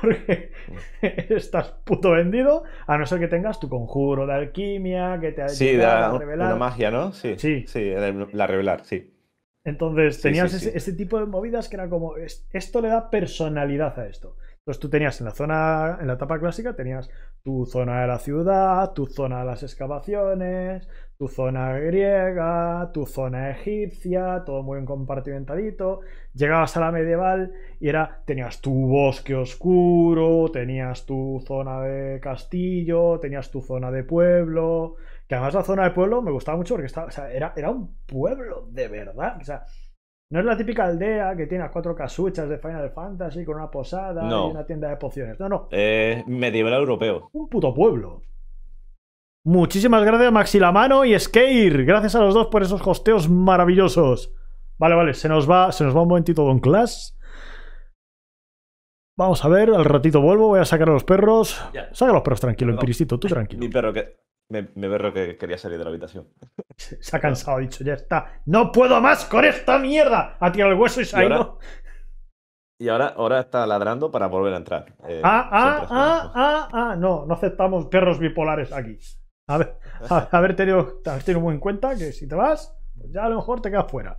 porque estás puto vendido, a no ser que tengas tu conjuro de alquimia, que te ha sí, da a revelar. Una magia, ¿no? Sí, sí, sí la revelar, sí. Entonces tenías sí, sí, ese, sí. este tipo de movidas que era como, esto le da personalidad a esto. Entonces tú tenías en la zona, en la etapa clásica, tenías tu zona de la ciudad, tu zona de las excavaciones, tu zona griega, tu zona egipcia, todo muy bien compartimentadito. Llegabas a la medieval y era, tenías tu bosque oscuro, tenías tu zona de castillo, tenías tu zona de pueblo, que además la zona de pueblo me gustaba mucho porque estaba, o sea, era, era un pueblo de verdad, o sea, no es la típica aldea que tiene las cuatro casuchas de Final Fantasy con una posada no. y una tienda de pociones, no, no. Eh, medieval europeo. Un puto pueblo. Muchísimas gracias, Maxilamano y Skeir. Gracias a los dos por esos hosteos maravillosos. Vale, vale, se nos va, se nos va un momentito Don Clash. Vamos a ver, al ratito vuelvo, voy a sacar a los perros. Ya. Saca a los perros tranquilo, no. Empiristito, tú tranquilo. Mi perro que... Me, me perro que quería salir de la habitación. Se, se ha cansado, ha dicho, ya está. ¡No puedo más con esta mierda! Ha tirado el hueso y se ha ido. Y ahora, ahora está ladrando para volver a entrar. Eh, ah, ah, ah, ah, ah, no, no aceptamos perros bipolares aquí. A ver, a, haber tenido, haber tenido muy en cuenta que si te vas, pues ya a lo mejor te quedas fuera.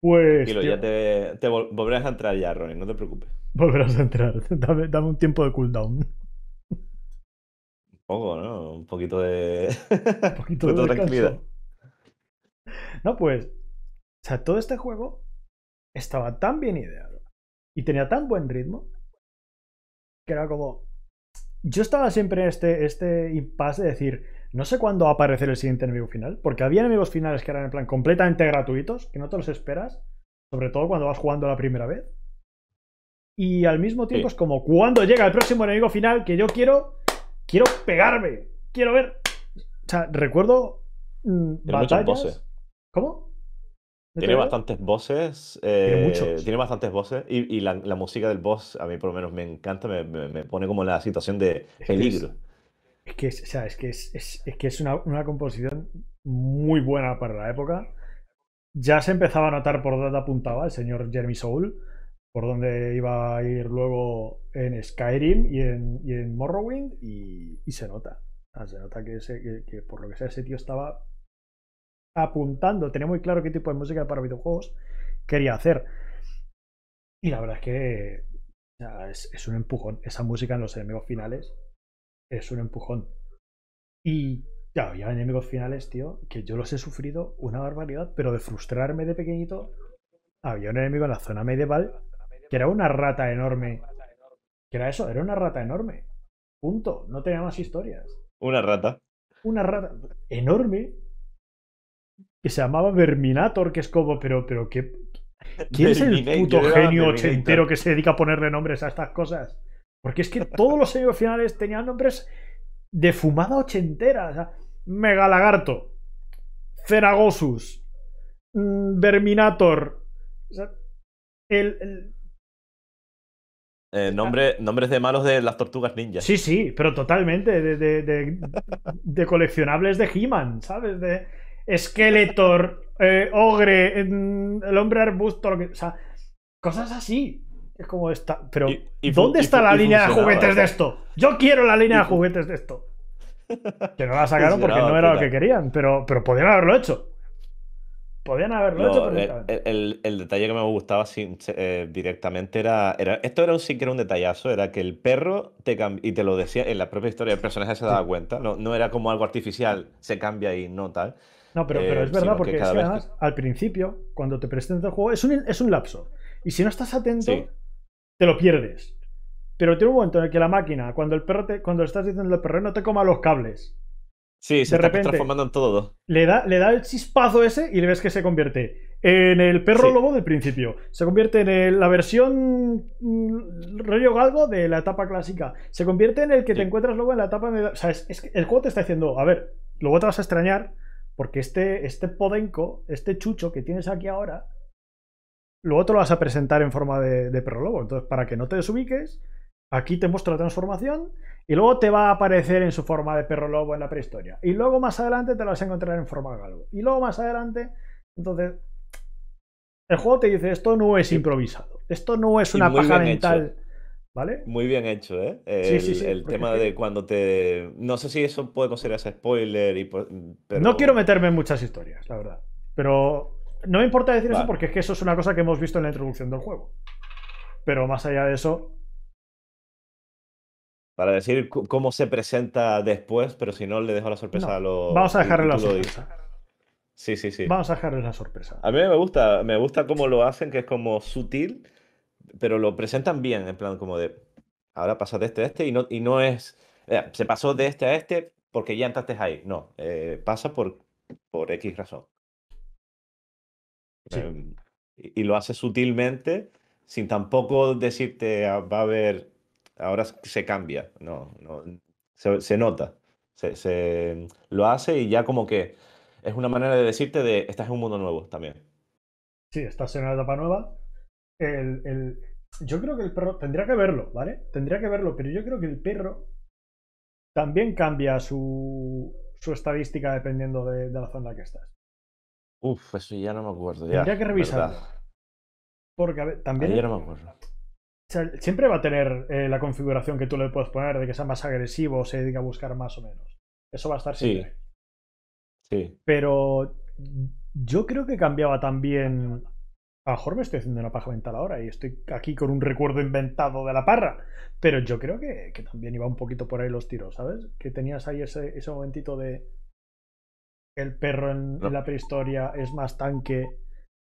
Pues. Tranquilo, ya te, te vol volverás a entrar ya, Ronnie, no te preocupes. Volverás a entrar. Dame, dame un tiempo de cooldown. Un poco, ¿no? Un poquito de. Un poquito de, de tranquilidad. No, pues. O sea, todo este juego estaba tan bien ideado y tenía tan buen ritmo que era como. Yo estaba siempre en este, este impasse de decir, no sé cuándo va a aparecer el siguiente enemigo final, porque había enemigos finales que eran en plan completamente gratuitos, que no te los esperas, sobre todo cuando vas jugando la primera vez. Y al mismo tiempo sí. es como, cuando llega el próximo enemigo final que yo quiero, quiero pegarme, quiero ver... O sea, recuerdo mmm, batallas... Bosses. ¿Cómo? Tiene bastantes voces, eh, tiene, muchos. tiene bastantes voces y, y la, la música del boss a mí por lo menos me encanta, me, me, me pone como en la situación de peligro. Es que es, es, que es, o sea, es, que es, es, es, que es una, una composición muy buena para la época. Ya se empezaba a notar por dónde apuntaba el señor Jeremy Soule, por dónde iba a ir luego en Skyrim y en, y en Morrowind y, y se nota. Ah, se nota que, ese, que, que por lo que sea ese tío estaba... apuntando, tenía muy claro qué tipo de música para videojuegos quería hacer y la verdad es que ya, es, es un empujón, esa música en los enemigos finales es un empujón y ya había enemigos finales, tío, que yo los he sufrido una barbaridad, pero de frustrarme de pequeñito. Había un enemigo en la zona medieval que era una rata enorme, que era eso, era una rata enorme, punto, no tenía más historias, una rata una rata enorme que se llamaba Verminator, que es como, pero, pero ¿qué, ¿quién es el puto genio ochentero que se dedica a ponerle nombres a estas cosas? Porque es que todos los enemigos finales tenían nombres de fumada ochentera. O sea, Megalagarto, Ceragosus, Verminator. O sea, el... el... Eh, nombre, nombres de malos de las tortugas ninja. Sí, sí, pero totalmente. De, de, de, de coleccionables de He-Man, ¿sabes? De... Skeletor, eh, Ogre, el hombre arbusto, lo que, o sea, cosas así. Es como esta. Pero, y, y, ¿dónde y, está y, la y línea de juguetes ¿verdad? de esto? Yo quiero la línea de juguetes de esto. Que no la sacaron porque no era lo que querían, pero, pero podían haberlo hecho. Podían haberlo no, hecho perfectamente. El, el, el detalle que me gustaba sin, eh, directamente era, era. Esto era un sí que era un detallazo. Era que el perro te cambia. Y te lo decía en la propia historia, el personaje se daba cuenta. No, no era como algo artificial, se cambia y no tal. No, pero, pero es verdad, porque es que además, que... al principio, cuando te presentas el juego, es un, es un lapso. Y si no estás atento, sí. te lo pierdes. Pero tiene un momento en el que la máquina, cuando el perro te, cuando le estás diciendo al perro, no te coma los cables. Sí, se de repente, está transformando en todo. Le da, le da el chispazo ese y le ves que se convierte en el perro sí. lobo del principio. Se convierte en el, la versión rollo galgo de la etapa clásica. Se convierte en el que sí. te encuentras luego en la etapa... O sea, es, es que el juego te está diciendo, a ver, luego te vas a extrañar... Porque este, este podenco, este chucho que tienes aquí ahora, luego te lo vas a presentar en forma de, de prólogo. Entonces, para que no te desubiques, aquí te muestra la transformación y luego te va a aparecer en su forma de perro lobo en la prehistoria. Y luego más adelante te lo vas a encontrar en forma de galgo. Y luego más adelante, entonces, el juego te dice, esto no es improvisado, esto no es una paja mental. Hecho. ¿Vale? Muy bien hecho, ¿eh? El, sí, sí, sí, el tema de cuando te... No sé si eso puede considerarse spoiler y... Pero... No quiero meterme en muchas historias, la verdad. Pero no me importa decir vale. eso porque es que eso es una cosa que hemos visto en la introducción del juego. Pero más allá de eso... Para decir cómo se presenta después, pero si no, le dejo la sorpresa no, a los... Vamos a dejarle la sorpresa. Sí, sí, sí. Vamos a dejarle la sorpresa. A mí me gusta, me gusta cómo lo hacen, que es como sutil, pero lo presentan bien, en plan como de... Ahora pasas de este a este y no, y no es... Eh, se pasó de este a este porque ya entraste ahí. No, eh, pasa por, por X razón. Sí. Eh, y, y lo hace sutilmente, sin tampoco decirte ah, va a haber... Ahora se cambia, no, no se, se nota, se, se lo hace y ya como que es una manera de decirte de estás en un mundo nuevo también. Sí, estás en una etapa nueva. El, el, yo creo que el perro, tendría que verlo, ¿vale? Tendría que verlo, pero yo creo que el perro también cambia su, su estadística dependiendo de, de la zona en la que estás. Uf, eso ya no me acuerdo. Ya, tendría que revisarlo. ¿Verdad? Porque a ver, también... Ayer no me acuerdo. Siempre va a tener eh, la configuración que tú le puedes poner de que sea más agresivo o se dedica a buscar más o menos. Eso va a estar siempre. Sí. Sí. Pero yo creo que cambiaba también... A lo mejor me estoy haciendo una paja mental ahora y estoy aquí con un recuerdo inventado de la parra. Pero yo creo que, que también iba un poquito por ahí los tiros, ¿sabes? Que tenías ahí ese, ese momentito de... El perro en, no. en la prehistoria es más tanque.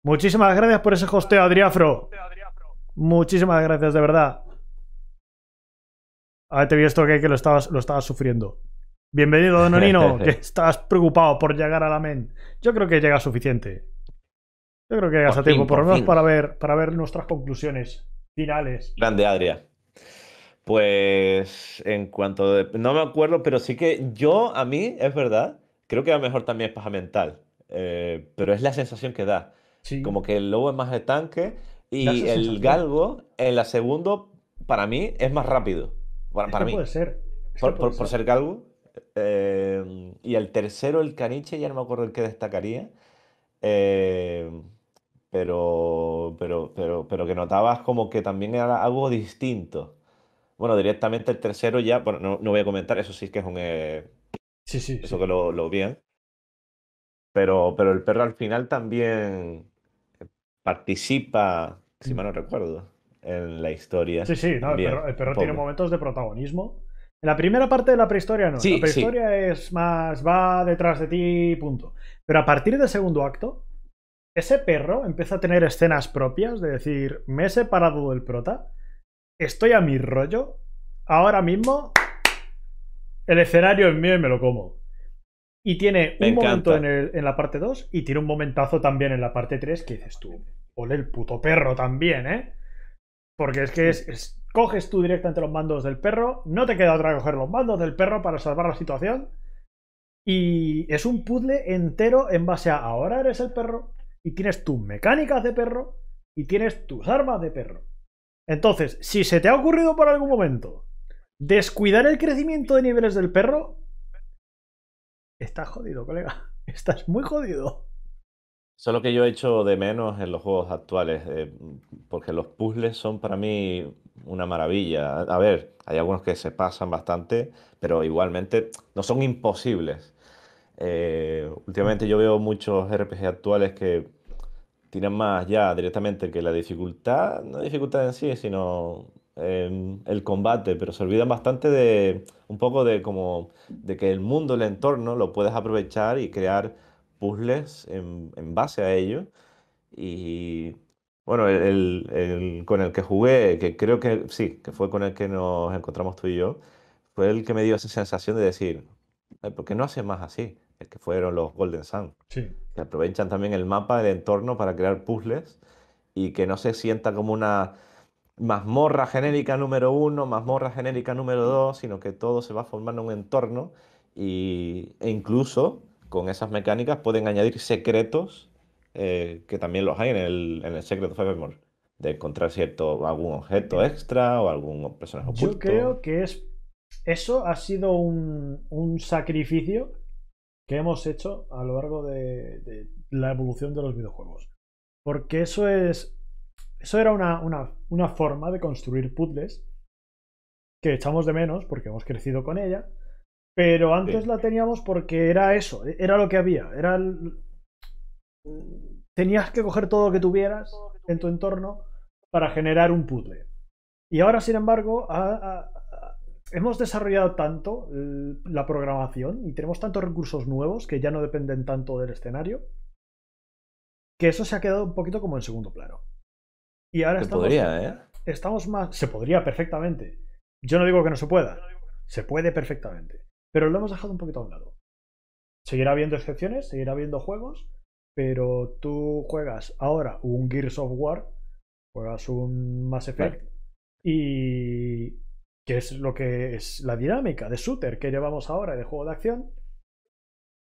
Muchísimas gracias por ese hosteo, Adriafro. Muchísimas gracias, de verdad. A ver, te vi esto que, que lo, estabas, lo estabas sufriendo. Bienvenido, Don Onino, que estabas preocupado por llegar a la men. Yo creo que llega suficiente. Yo creo que llegas por a tiempo, fin, por lo menos para ver, para ver nuestras conclusiones finales. Grande, Adria. Pues en cuanto... De, no me acuerdo, pero sí que yo, a mí, es verdad, creo que a lo mejor también es paja mental. Eh, pero es la sensación que da. Sí. Como que el lobo es más de tanque... Y el galgo, en la segunda, para mí, es más rápido. Para, para mí. Puede ser. Por, puede por, ser. por ser galgo. Eh, y el tercero, el caniche, ya no me acuerdo el que destacaría. Eh, pero, pero, pero, pero que notabas como que también era algo distinto. Bueno, directamente el tercero ya... Bueno, no, no voy a comentar, eso sí que es un... Eh, sí, sí. Eso sí. que lo, lo bien. Pero, pero el perro al final también participa... Si mal no recuerdo, en la historia. Sí, sí, no, el perro, el perro tiene momentos de protagonismo. En la primera parte de la prehistoria no. Sí, la prehistoria sí. es más, va detrás de ti, punto. Pero a partir del segundo acto, ese perro empieza a tener escenas propias de decir, me he separado del prota, estoy a mi rollo, ahora mismo el escenario es mío y me lo como. Y tiene un momento en, el, en la parte dos y tiene un momentazo también en la parte tres que dices tú, ole el puto perro también, ¿eh? Porque es que es, es, coges tú directamente los mandos del perro, no te queda otra que coger los mandos del perro para salvar la situación y es un puzzle entero en base a ahora eres el perro y tienes tus mecánicas de perro y tienes tus armas de perro. Entonces, si se te ha ocurrido por algún momento descuidar el crecimiento de niveles del perro, estás jodido, colega. Estás muy jodido. Eso es lo que yo he hecho de menos en los juegos actuales, eh, porque los puzzles son para mí una maravilla. A ver, hay algunos que se pasan bastante, pero igualmente no son imposibles. Eh, últimamente yo veo muchos R P G actuales que tiran más ya directamente que la dificultad, no dificultad en sí, sino... Eh, el combate, pero se olvidan bastante de un poco de como de que el mundo, el entorno lo puedes aprovechar y crear puzzles en, en base a ello. Y bueno, el, el, el con el que jugué, que creo que sí, que fue con el que nos encontramos tú y yo, fue el que me dio esa sensación de decir, ¿por qué no hacen más así? Es que fueron los Golden Sun, sí. que aprovechan también el mapa, el entorno para crear puzzles y que no se sienta como una mazmorra genérica número uno, mazmorra genérica número dos, sino que todo se va formando un entorno y, e incluso con esas mecánicas pueden añadir secretos eh, que también los hay en el, en el Secret of Evermore, de encontrar cierto, algún objeto extra o algún personaje oculto. Yo creo que es, eso ha sido un, un sacrificio que hemos hecho a lo largo de, de la evolución de los videojuegos. Porque eso es, eso era una, una, una forma de construir puzzles que echamos de menos porque hemos crecido con ella. Pero antes sí. la teníamos porque era eso, era lo que había. Era el... Tenías que coger todo lo que tuvieras en tu entorno para generar un puzzle. Y ahora, sin embargo, a, a, a, hemos desarrollado tanto la programación y tenemos tantos recursos nuevos que ya no dependen tanto del escenario, que eso se ha quedado un poquito como en segundo plano. Y ahora se estamos, podría, ¿eh? estamos más... Se podría perfectamente. Yo no digo que no se pueda. Se puede perfectamente. Pero lo hemos dejado un poquito a un lado. Seguirá habiendo excepciones, seguirá habiendo juegos, pero tú juegas ahora un Gears of War, juegas un Mass Effect, claro. y que es lo que es la dinámica de shooter que llevamos ahora de juego de acción,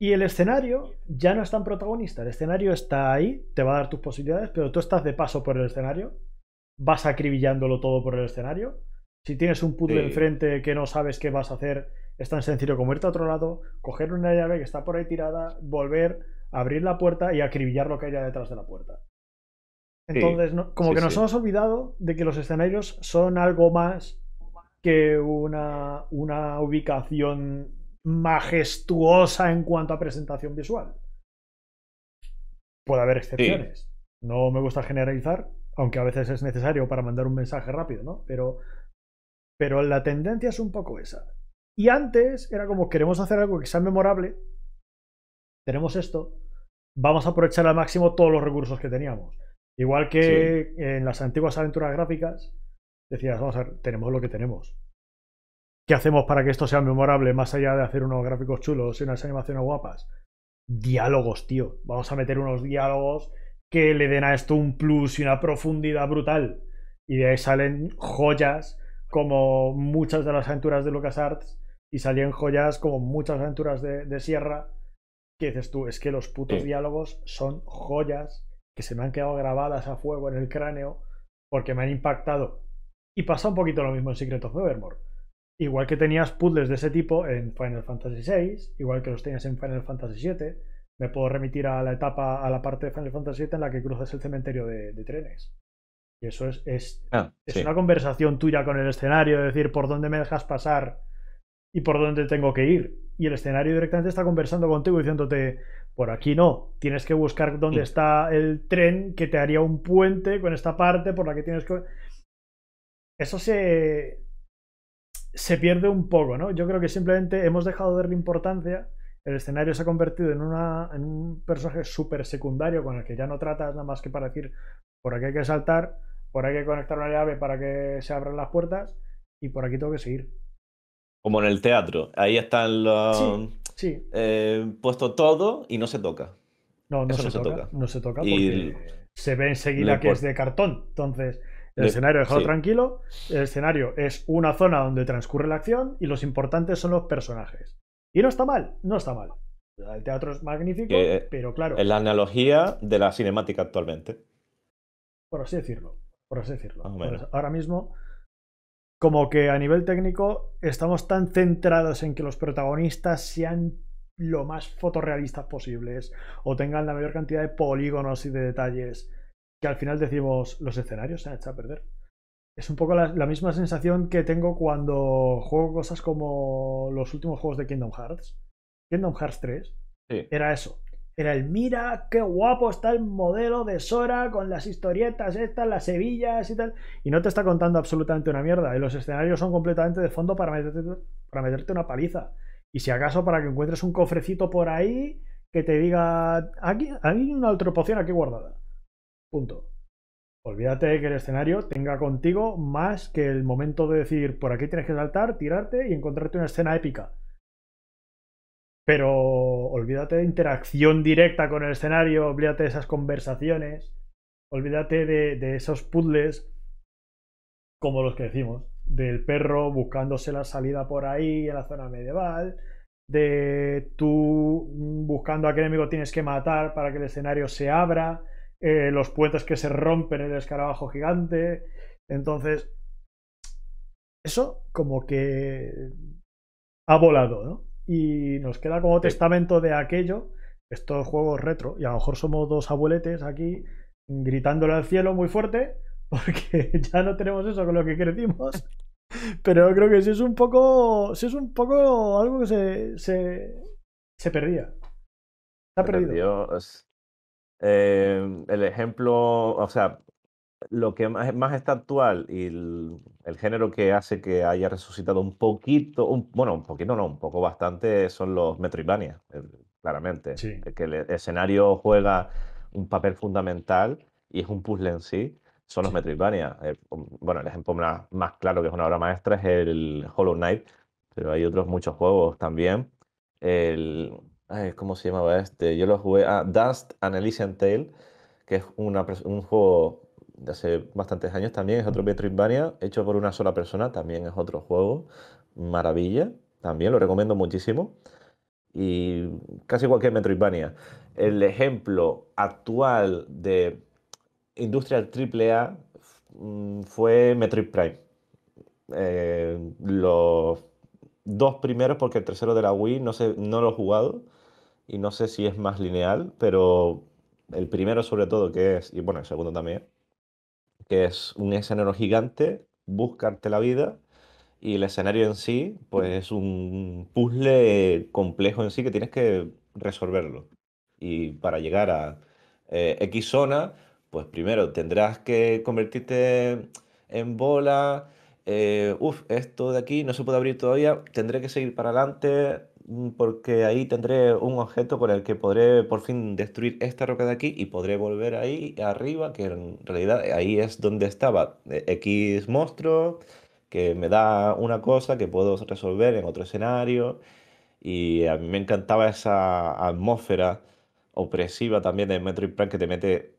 y el escenario ya no es tan protagonista. El escenario está ahí, te va a dar tus posibilidades, pero tú estás de paso por el escenario, vas acribillándolo todo por el escenario. Si tienes un puzzle sí. enfrente que no sabes qué vas a hacer, es tan sencillo como irte a otro lado, coger una llave que está por ahí tirada, volver, abrir la puerta y acribillar lo que haya detrás de la puerta. Entonces, sí, no, como sí, que nos sí. hemos olvidado de que los escenarios son algo más que una, una ubicación majestuosa en cuanto a presentación visual. Puede haber excepciones. Sí. No me gusta generalizar, aunque a veces es necesario para mandar un mensaje rápido, ¿no? Pero, pero la tendencia es un poco esa. Y antes era como, queremos hacer algo que sea memorable, tenemos esto, vamos a aprovechar al máximo todos los recursos que teníamos. Igual que sí. en las antiguas aventuras gráficas, decías, vamos a ver, tenemos lo que tenemos. ¿Qué hacemos para que esto sea memorable, más allá de hacer unos gráficos chulos y unas animaciones guapas? Diálogos, tío. Vamos a meter unos diálogos que le den a esto un plus y una profundidad brutal. Y de ahí salen joyas, como muchas de las aventuras de LucasArts, y salían joyas como muchas aventuras de, de Sierra, que dices tú, es que los putos sí. diálogos son joyas que se me han quedado grabadas a fuego en el cráneo porque me han impactado. Y pasa un poquito lo mismo en Secret of Evermore. Igual que tenías puzzles de ese tipo en Final Fantasy seis, igual que los tenías en Final Fantasy siete, me puedo remitir a la etapa, a la parte de Final Fantasy siete en la que cruzas el cementerio de, de trenes. Y eso es, es, ah, es sí. una conversación tuya con el escenario, de decir por dónde me dejas pasar y por dónde tengo que ir. Y el escenario directamente está conversando contigo diciéndote, por aquí no, tienes que buscar dónde sí. está el tren que te haría un puente con esta parte por la que tienes que... Eso se... se pierde un poco, ¿no? Yo creo que simplemente hemos dejado de darle importancia. El escenario se ha convertido en, una, en un personaje súper secundario con el que ya no tratas nada más que para decir, por aquí hay que saltar, por aquí hay que conectar una llave para que se abran las puertas y por aquí tengo que seguir. Como en el teatro, ahí están los... Sí, sí. Eh, puesto todo y no se toca. No, no, se, no se toca, toca. No se toca porque y... se ve enseguida que es de cartón. Entonces, el Le... escenario dejado sí. tranquilo, el escenario es una zona donde transcurre la acción y los importantes son los personajes. Y no está mal, no está mal. El teatro es magnífico, que pero claro... Es la analogía de la cinemática actualmente. Por así decirlo, por así decirlo. Ah, bueno. Pues ahora mismo, como que a nivel técnico estamos tan centrados en que los protagonistas sean lo más fotorrealistas posibles o tengan la mayor cantidad de polígonos y de detalles, que al final decimos, los escenarios se han echado a perder. Es un poco la, la misma sensación que tengo cuando juego cosas como los últimos juegos de Kingdom Hearts. Kingdom Hearts tres sí. era eso. Era el mira, qué guapo está el modelo de Sora con las historietas estas, las Sevillas y tal. Y no te está contando absolutamente una mierda. Y los escenarios son completamente de fondo para meterte, para meterte una paliza. Y si acaso para que encuentres un cofrecito por ahí que te diga, aquí hay una otra poción aquí guardada. Punto. Olvídate que el escenario tenga contigo más que el momento de decir, por aquí tienes que saltar, tirarte y encontrarte una escena épica. Pero olvídate de interacción directa con el escenario, olvídate de esas conversaciones, olvídate de, de esos puzzles como los que decimos, del perro buscándose la salida por ahí en la zona medieval, de tú buscando a qué enemigo tienes que matar para que el escenario se abra, eh, los puentes que se rompen, el escarabajo gigante. Entonces, eso como que ha volado, ¿no? Y nos queda como testamento de aquello, estos juegos retro, y a lo mejor somos dos abueletes aquí gritándole al cielo muy fuerte porque ya no tenemos eso con lo que crecimos. Pero yo creo que sí es un poco, sí es un poco algo que se, se, se perdía. Se ha perdido. Eh, el ejemplo, o sea, lo que más, más está actual y el, el género que hace que haya resucitado un poquito, un, bueno, un poquito no, un poco bastante, son los Metroidvania, claramente. Sí. Que el escenario juega un papel fundamental y es un puzzle en sí. Son los Metroidvania. Bueno, el ejemplo más, más claro, que es una obra maestra, es el Hollow Knight, pero hay otros muchos juegos también. El, ay, ¿cómo se llamaba este? Yo lo jugué a ah, Dust and Elysian Tale, que es una, un juego de hace bastantes años también, es otro Metroidvania, hecho por una sola persona, también es otro juego. Maravilla, también lo recomiendo muchísimo. Y casi cualquier Metroidvania. El ejemplo actual de Industrial triple A fue Metroid Prime. Eh, los dos primeros, porque el tercero de la Wii no, sé, no lo he jugado y no sé si es más lineal, pero el primero sobre todo, que es, y bueno, el segundo también, que es un escenario gigante, buscarte la vida, y el escenario en sí pues es un puzzle complejo en sí que tienes que resolverlo. Y para llegar a eh, X zona, pues primero tendrás que convertirte en bola. Eh, uf, esto de aquí no se puede abrir todavía. Tendré que seguir para adelante porque ahí tendré un objeto con el que podré por fin destruir esta roca de aquí y podré volver ahí arriba, que en realidad ahí es donde estaba X monstruo, que me da una cosa que puedo resolver en otro escenario. Y a mí me encantaba esa atmósfera opresiva también de Metroid Prime, que te mete...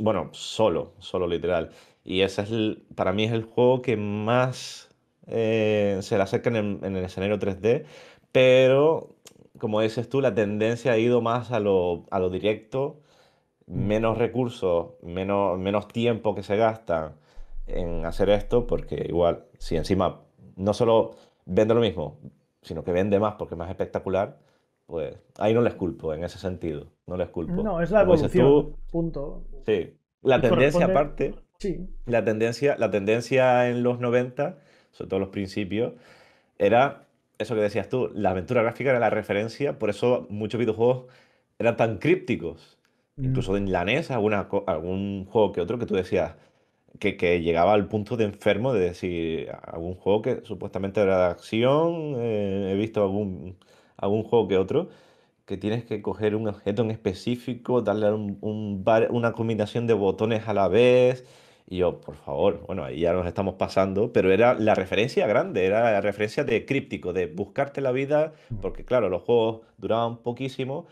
Bueno, solo, solo literal. Y ese es el, para mí es el juego que más eh, se le acerca en el, en el escenario tres D, pero como dices tú, la tendencia ha ido más a lo, a lo directo, menos recursos, menos, menos tiempo que se gasta en hacer esto, porque igual, si encima no solo vende lo mismo, sino que vende más porque es más espectacular, pues ahí no les culpo en ese sentido, no les culpo. No, es la evolución, tú, punto. Sí, la tendencia aparte, sí. La tendencia, la tendencia en los noventa, sobre todo los principios, era eso que decías tú, la aventura gráfica era la referencia, por eso muchos videojuegos eran tan crípticos, mm. incluso en la N E S, alguna, algún juego que otro que tú decías, que, que llegaba al punto de enfermo de decir, algún juego que supuestamente era de acción, eh, he visto algún... algún juego que otro, que tienes que coger un objeto en específico, darle un, un bar, una combinación de botones a la vez, y yo, por favor, bueno, ahí ya nos estamos pasando, pero era la referencia grande, era la referencia de críptico, de buscarte la vida, porque claro, los juegos duraban poquísimo,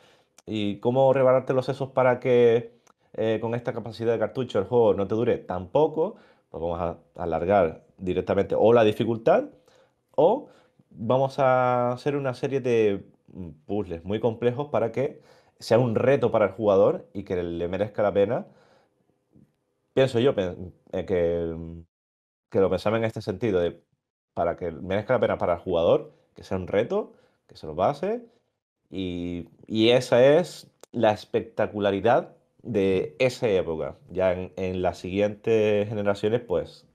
y cómo rebalarte los sesos para que eh, con esta capacidad de cartucho el juego no te dure tampoco, pues vamos a alargar directamente o la dificultad, o... vamos a hacer una serie de puzzles muy complejos para que sea un reto para el jugador y que le merezca la pena. Pienso yo que, que lo pensaba en este sentido, de para que merezca la pena para el jugador, que sea un reto, que se lo pase. Y, y esa es la espectacularidad de esa época. Ya en, en las siguientes generaciones, pues...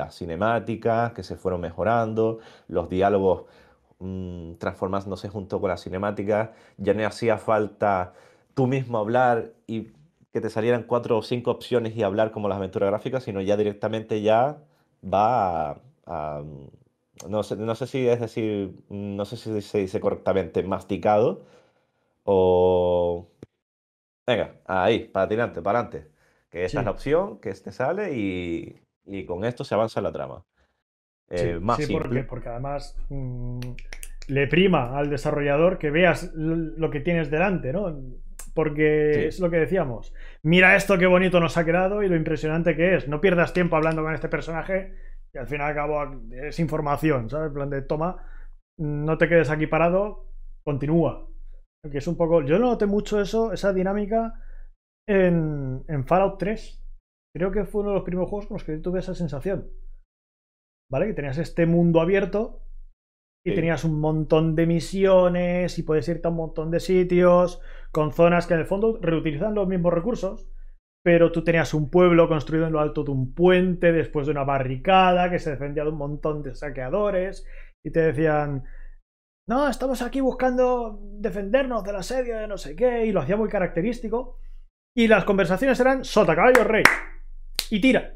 las cinemáticas que se fueron mejorando, los diálogos mmm, transformándose junto con las cinemáticas, ya no hacía falta tú mismo hablar y que te salieran cuatro o cinco opciones y hablar como las aventuras gráficas, sino ya directamente ya va a... a no, sé, no sé si es decir, no sé si se dice correctamente masticado o... Venga, ahí, para adelante, para adelante. Que esa sí. Es la opción que te sale y... y con esto se avanza la trama. Eh, sí, más sí porque, porque además mmm, le prima al desarrollador que veas lo que tienes delante, ¿no? Porque sí. Es lo que decíamos. Mira esto qué bonito nos ha quedado y lo impresionante que es. No pierdas tiempo hablando con este personaje y al fin y al cabo es información, ¿sabes? En plan de toma, no te quedes aquí parado, continúa. Que es un poco... Yo noté mucho eso, esa dinámica en, en Fallout tres. Creo que fue uno de los primeros juegos con los que tuve esa sensación. ¿Vale? Que tenías este mundo abierto y sí. tenías un montón de misiones y puedes irte a un montón de sitios con zonas que en el fondo reutilizan los mismos recursos, pero tú tenías un pueblo construido en lo alto de un puente después de una barricada que se defendía de un montón de saqueadores y te decían... No, estamos aquí buscando defendernos del asedio de no sé qué, y lo hacía muy característico. Y las conversaciones eran sota, caballo, rey. Y tira.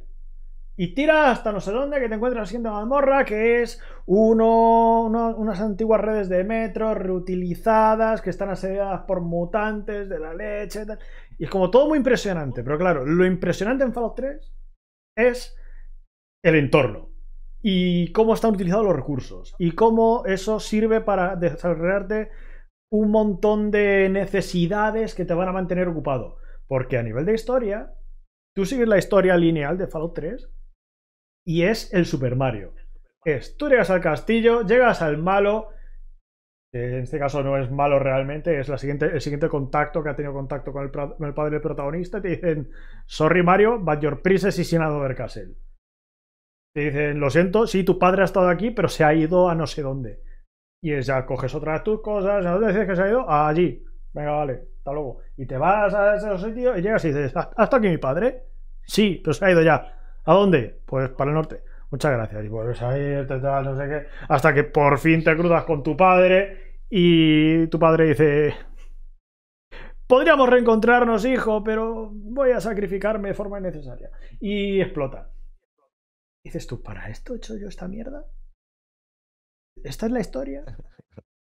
Y tira hasta no sé dónde, que te encuentras la siguiente mazmorra, que es uno, uno, unas antiguas redes de metro reutilizadas, que están asediadas por mutantes de la leche y tal. Y es como todo muy impresionante. Pero claro, lo impresionante en Fallout tres es el entorno. Y cómo están utilizados los recursos. Y cómo eso sirve para desarrollarte un montón de necesidades que te van a mantener ocupado. Porque a nivel de historia, tú sigues la historia lineal de Fallout tres y es el Super Mario. Es, tú llegas al castillo, llegas al malo, que en este caso no es malo realmente, es la siguiente, el siguiente contacto que ha tenido contacto con el, con el padre del protagonista, y te dicen, sorry Mario, but your princess is in another castle. Te dicen, lo siento, sí, tu padre ha estado aquí, pero se ha ido a no sé dónde. Y ya coges otras tus cosas, ¿a dónde dices que se ha ido? Allí. Venga, vale, hasta luego. Y te vas a ese sitio y llegas y dices, ¿hasta aquí mi padre? Sí, pero se ha ido ya. ¿A dónde? Pues para el norte. Muchas gracias. Y vuelves a irte, tal, no sé qué. Hasta que por fin te cruzas con tu padre y tu padre dice... Podríamos reencontrarnos, hijo, pero voy a sacrificarme de forma innecesaria. Y explota. Dices tú, ¿para esto he hecho yo esta mierda? ¿Esta es la historia?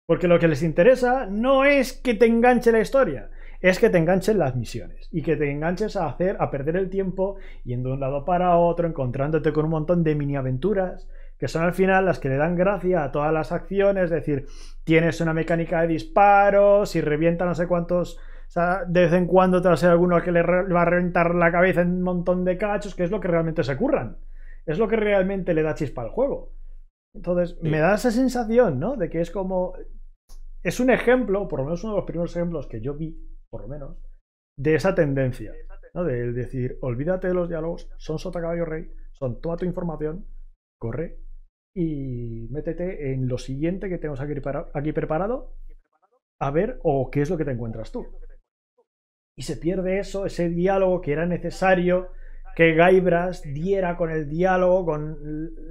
Porque lo que les interesa no es que te enganche la historia, es que te enganchen las misiones y que te enganches a hacer, a perder el tiempo yendo de un lado para otro, encontrándote con un montón de mini aventuras que son al final las que le dan gracia a todas las acciones. Es decir, tienes una mecánica de disparos y revienta no sé cuántos... O sea, de vez en cuando te va a ser alguno que le va a reventar la cabeza en un montón de cachos, que es lo que realmente se curran. Es lo que realmente le da chispa al juego. Entonces, sí. me da esa sensación, ¿no? De que es como... Es un ejemplo, por lo menos uno de los primeros ejemplos que yo vi, por lo menos, de esa tendencia, ¿no? De decir, olvídate de los diálogos, son sota, caballo, rey, son toma tu información, corre y métete en lo siguiente que tenemos aquí, para, aquí preparado, a ver o qué es lo que te encuentras tú. Y se pierde eso, ese diálogo que era necesario... que Guybrush diera con el diálogo, con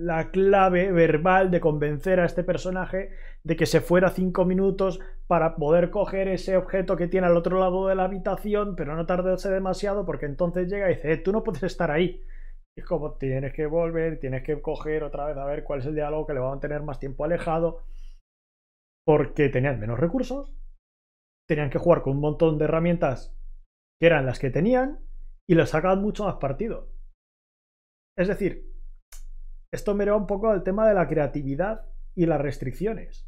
la clave verbal de convencer a este personaje de que se fuera cinco minutos para poder coger ese objeto que tiene al otro lado de la habitación, pero no tardarse demasiado porque entonces llega y dice, eh, tú no puedes estar ahí. Y es como, tienes que volver, tienes que coger otra vez a ver cuál es el diálogo que le va a mantener más tiempo alejado, porque tenían menos recursos, tenían que jugar con un montón de herramientas que eran las que tenían, y le sacan mucho más partido. Es decir, esto me lleva un poco al tema de la creatividad y las restricciones.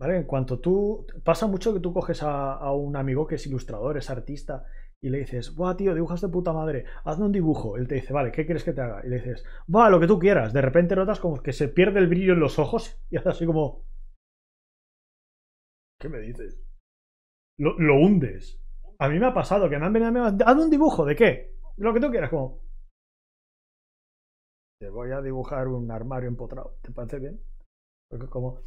¿Vale? En cuanto tú... Pasa mucho que tú coges a, a un amigo que es ilustrador, es artista, y le dices, buah, tío, dibujas de puta madre, hazme un dibujo. Él te dice, vale, ¿qué quieres que te haga? Y le dices, va, lo que tú quieras. De repente notas como que se pierde el brillo en los ojos y haces así como... ¿Qué me dices? Lo, lo hundes. A mí me ha pasado que me han venido a mí, haz un dibujo, ¿de qué? Lo que tú quieras, como... Te voy a dibujar un armario empotrado, ¿te parece bien? Porque como...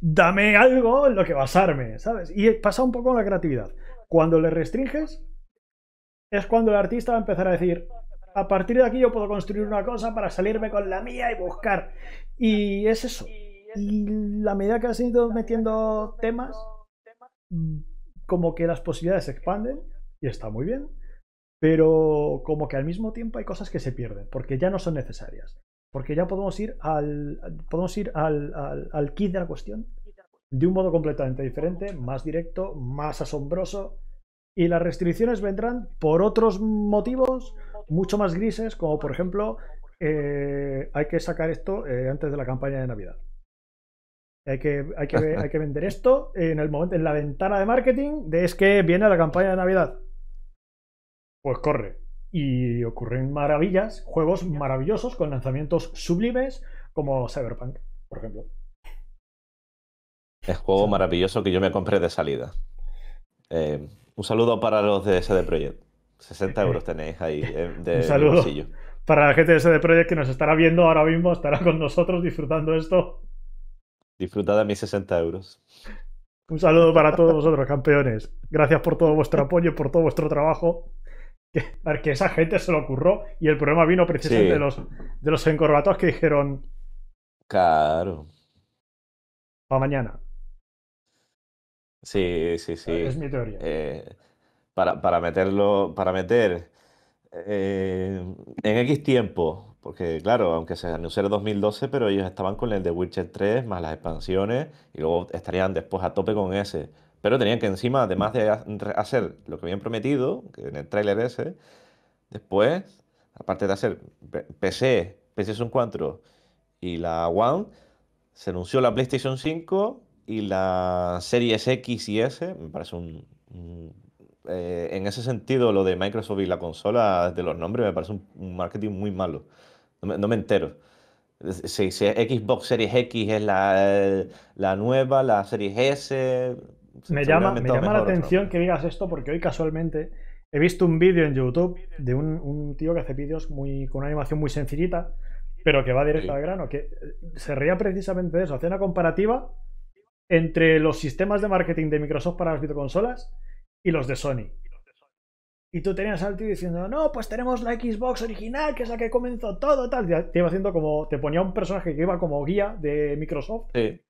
Dame algo en lo que basarme, ¿sabes? Y pasa un poco con la creatividad. Cuando le restringes, es cuando el artista va a empezar a decir, a partir de aquí yo puedo construir una cosa para salirme con la mía y buscar. Y es eso. Y la medida que has ido metiendo temas... como que las posibilidades se expanden y está muy bien, pero como que al mismo tiempo hay cosas que se pierden porque ya no son necesarias, porque ya podemos ir al podemos ir al, al, al quid de la cuestión de un modo completamente diferente, más directo, más asombroso, y las restricciones vendrán por otros motivos mucho más grises, como por ejemplo eh, hay que sacar esto eh, antes de la campaña de Navidad. Hay que, hay, que, hay que vender esto en el momento, en la ventana de marketing de es que viene la campaña de Navidad. Pues corre. Y ocurren maravillas, juegos maravillosos con lanzamientos sublimes como Cyberpunk. por ejemplo. Es juego sí. maravilloso que yo me compré de salida. Eh, un saludo para los de ese de Projekt. sesenta euros tenéis ahí de un saludo bolsillo. Para la gente de ese de Projekt que nos estará viendo ahora mismo, estará con nosotros disfrutando esto. Disfrutad de mis sesenta euros. Un saludo para todos vosotros, campeones. Gracias por todo vuestro apoyo, por todo vuestro trabajo. Que esa gente se lo curró y el problema vino precisamente sí. de los de los encorbatos que dijeron... Claro. Para mañana. Sí, sí, sí. Es mi teoría. Eh, para, para meterlo, para meter eh, en X tiempo, porque claro, aunque se anunció en dos mil doce, pero ellos estaban con el de Witcher tres más las expansiones y luego estarían después a tope con ese. Pero tenían que encima, además de hacer lo que habían prometido, que en el tráiler ese, después, aparte de hacer P C, PlayStation cuatro y la One, se anunció la PlayStation cinco y la Series equis y ese. Me parece un... un eh, en ese sentido, lo de Microsoft y la consola, de los nombres, me parece un, un marketing muy malo. No me, no me entero. Si, si Xbox Series X es la, la nueva, la Series S... Me llama, me llama la atención que digas esto porque hoy casualmente he visto un vídeo en YouTube de un, un tío que hace vídeos muy, con una animación muy sencillita, pero que va directo sí. al grano, que se reía precisamente de eso. Hace una comparativa entre los sistemas de marketing de Microsoft para las videoconsolas y los de Sony. Y tú tenías al tío diciendo, no, pues tenemos la Xbox original, que es la que comenzó todo, tal. Y te iba haciendo como, te ponía un personaje que iba como guía de Microsoft. Sí.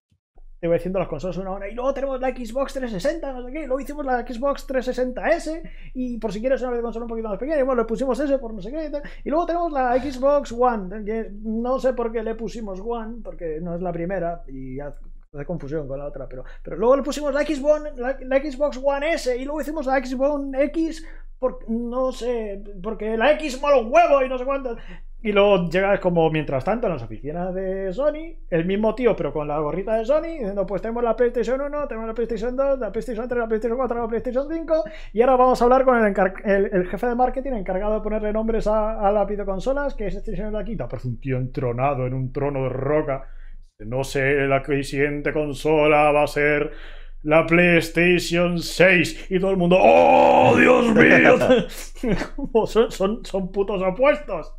Te voy diciendo las consolas una a una, y luego tenemos la Xbox trescientos sesenta, no sé qué, y luego hicimos la Xbox trescientos sesenta ese, y por si quieres una videoconsola un poquito más pequeña, y bueno, le pusimos ese por no sé qué, y, tal. Y luego tenemos la Xbox One, que no sé por qué le pusimos One, porque no es la primera, y hace confusión con la otra, pero, pero luego le pusimos la Xbox, la, la Xbox One ese, y luego hicimos la Xbox X, por, no sé, porque la X mola un huevo, y no sé cuántas... Y luego llegas como, mientras tanto, en las oficinas de Sony, el mismo tío, pero con la gorrita de Sony, diciendo, pues tenemos la PlayStation uno, tenemos la PlayStation dos, la PlayStation tres, la PlayStation cuatro, la PlayStation cinco, y ahora vamos a hablar con el, el, el jefe de marketing encargado de ponerle nombres a, a las videoconsolas, que es este señor de aquí. Aparece un tío entronado en un trono de roca. No sé, la siguiente consola va a ser la PlayStation seis. Y todo el mundo, ¡oh, Dios mío! son, son, son putos opuestos.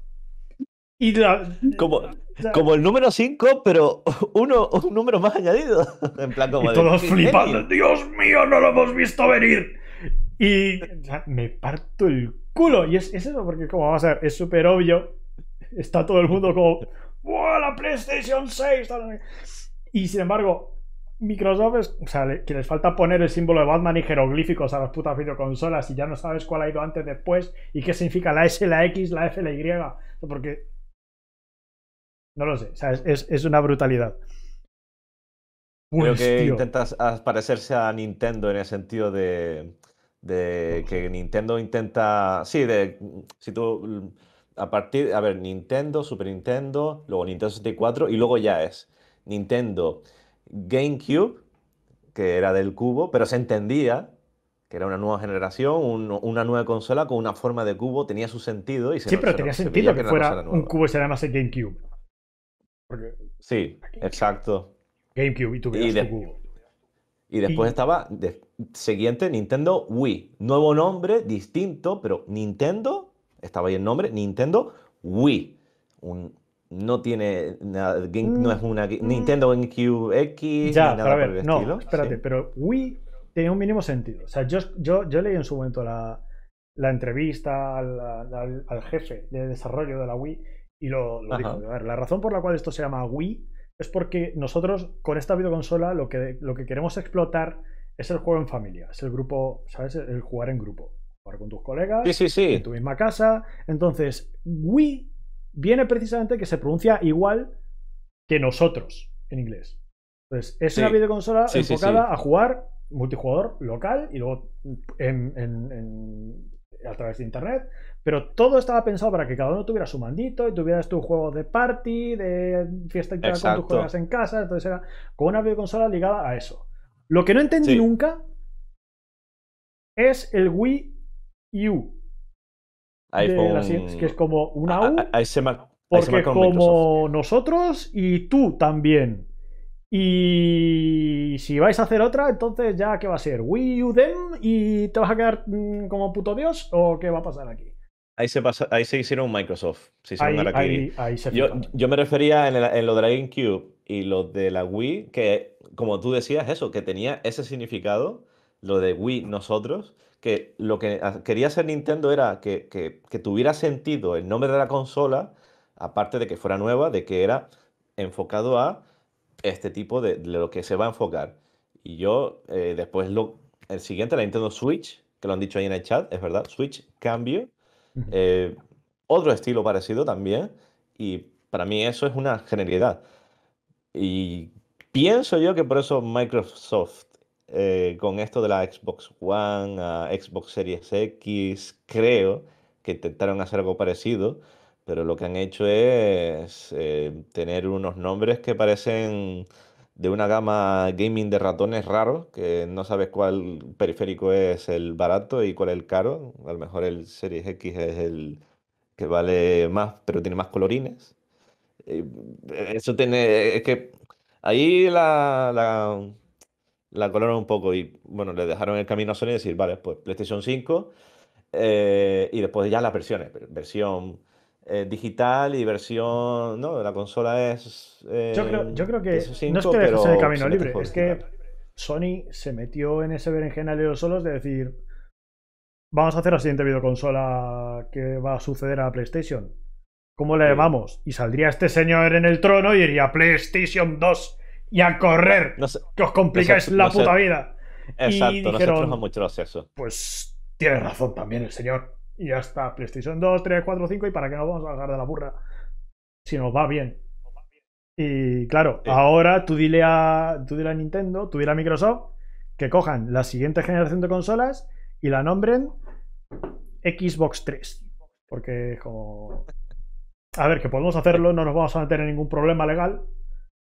Y la, como, la, como el número cinco, pero uno, un número más añadido. En plan como y de, todos flipando. ¡Dios mío, no lo hemos visto venir! Y o sea, me parto el culo. Y es, es eso, porque como vamos a ver, es súper obvio. Está todo el mundo como... ¡Buah, la PlayStation seis! Y sin embargo, Microsoft es... O sea, le, que les falta poner el símbolo de Batman y jeroglíficos a las putas videoconsolas y ya no sabes cuál ha ido antes, después y qué significa la S, la X, la F, la Y. Porque... No lo sé, o sea, es, es, es una brutalidad. Pues, creo que tío. intentas parecerse a Nintendo en el sentido de, de que Nintendo intenta... Sí, de si tú a partir... A ver, Nintendo, Super Nintendo, luego Nintendo sesenta y cuatro y luego ya es Nintendo GameCube, que era del cubo, pero se entendía que era una nueva generación, un, una nueva consola con una forma de cubo, tenía su sentido. Y se sí, no, pero se tenía no, sentido se que, que fuera un cubo y se llamase GameCube. Porque... Sí, GameCube. Exacto. GameCube y tu y, de... cubo. y después y... estaba de... siguiente Nintendo Wii, nuevo nombre distinto, pero Nintendo estaba ahí el nombre Nintendo Wii. Un... No tiene nada, Game... mm. no es una mm. Nintendo GameCube X. Ya, ni nada ver, por el no, estilo. Espérate, sí. pero Wii tenía un mínimo sentido. O sea, yo, yo, yo leí en su momento la, la entrevista al, al, al jefe de desarrollo de la Wii. Y lo, lo digo, a ver, la razón por la cual esto se llama Wii es porque nosotros con esta videoconsola lo que, lo que queremos explotar es el juego en familia, es el grupo, ¿sabes? El jugar en grupo, jugar con tus colegas, sí, sí, sí. en tu misma casa. Entonces, Wii viene precisamente que se pronuncia igual que nosotros en inglés. Entonces, es sí. una videoconsola sí, enfocada sí, sí. a jugar multijugador local y luego en, en, en, a través de internet. Pero todo estaba pensado para que cada uno tuviera su mandito y tuvieras tu juego de party, de fiesta con tus colegas en casa. Entonces era con una videoconsola ligada a eso. Lo que no entendí sí. nunca es el Wii U. iPhone... La, que es como una U. A, a, a, a, a, a, porque como nosotros y tú también. Y si vais a hacer otra, entonces ya ¿qué va a ser? ¿Wii U Dem? ¿Y te vas a quedar mmm, como puto dios? ¿O qué va a pasar aquí? Ahí se, pasa, ahí se hicieron Microsoft. Se hicieron ahí, aquí. Ahí, ahí se yo, yo me refería en, el, en lo de la GameCube y lo de la Wii, que como tú decías eso, que tenía ese significado, lo de Wii nosotros, que lo que quería hacer Nintendo era que, que, que tuviera sentido el nombre de la consola, aparte de que fuera nueva, de que era enfocado a este tipo de, de lo que se va a enfocar. Y yo, eh, después, lo, el siguiente, la Nintendo Switch, que lo han dicho ahí en el chat, es verdad, Switch, cambio, eh, otro estilo parecido también, y para mí eso es una genialidad. Y pienso yo que por eso Microsoft, eh, con esto de la Xbox One, a Xbox Series X, creo que intentaron hacer algo parecido, pero lo que han hecho es eh, tener unos nombres que parecen de una gama gaming de ratones raros, que no sabes cuál periférico es el barato y cuál es el caro. A lo mejor el Series X es el que vale más, pero tiene más colorines. Eso tiene... Es que ahí la, la, la coloraron un poco y, bueno, le dejaron el camino a Sony y decir, vale, pues PlayStation cinco eh, y después ya las versiones, versión... Eh, digital y versión... No, la consola es... Eh, yo, creo, yo creo que cinco, no es que dejase de camino libre, es que Sony se metió en ese berenjenal de los solos de decir, vamos a hacer la siguiente videoconsola que va a suceder a PlayStation. ¿Cómo le llamamos? Sí. Y saldría este señor en el trono y iría PlayStation dos y a correr, no sé, que os complicáis no sé, la no puta sé. vida. Exacto, y dijeron, nosotros mucho acceso. Pues tiene razón también el señor. Y ya está, PlayStation dos, tres, cuatro, cinco, y para qué nos vamos a bajar de la burra si nos va bien. Y claro, sí. ahora tú dile, a, tú dile a Nintendo, tú dile a Microsoft que cojan la siguiente generación de consolas y la nombren Xbox tres. Porque es como... A ver, que podemos hacerlo, no nos vamos a meter en ningún problema legal,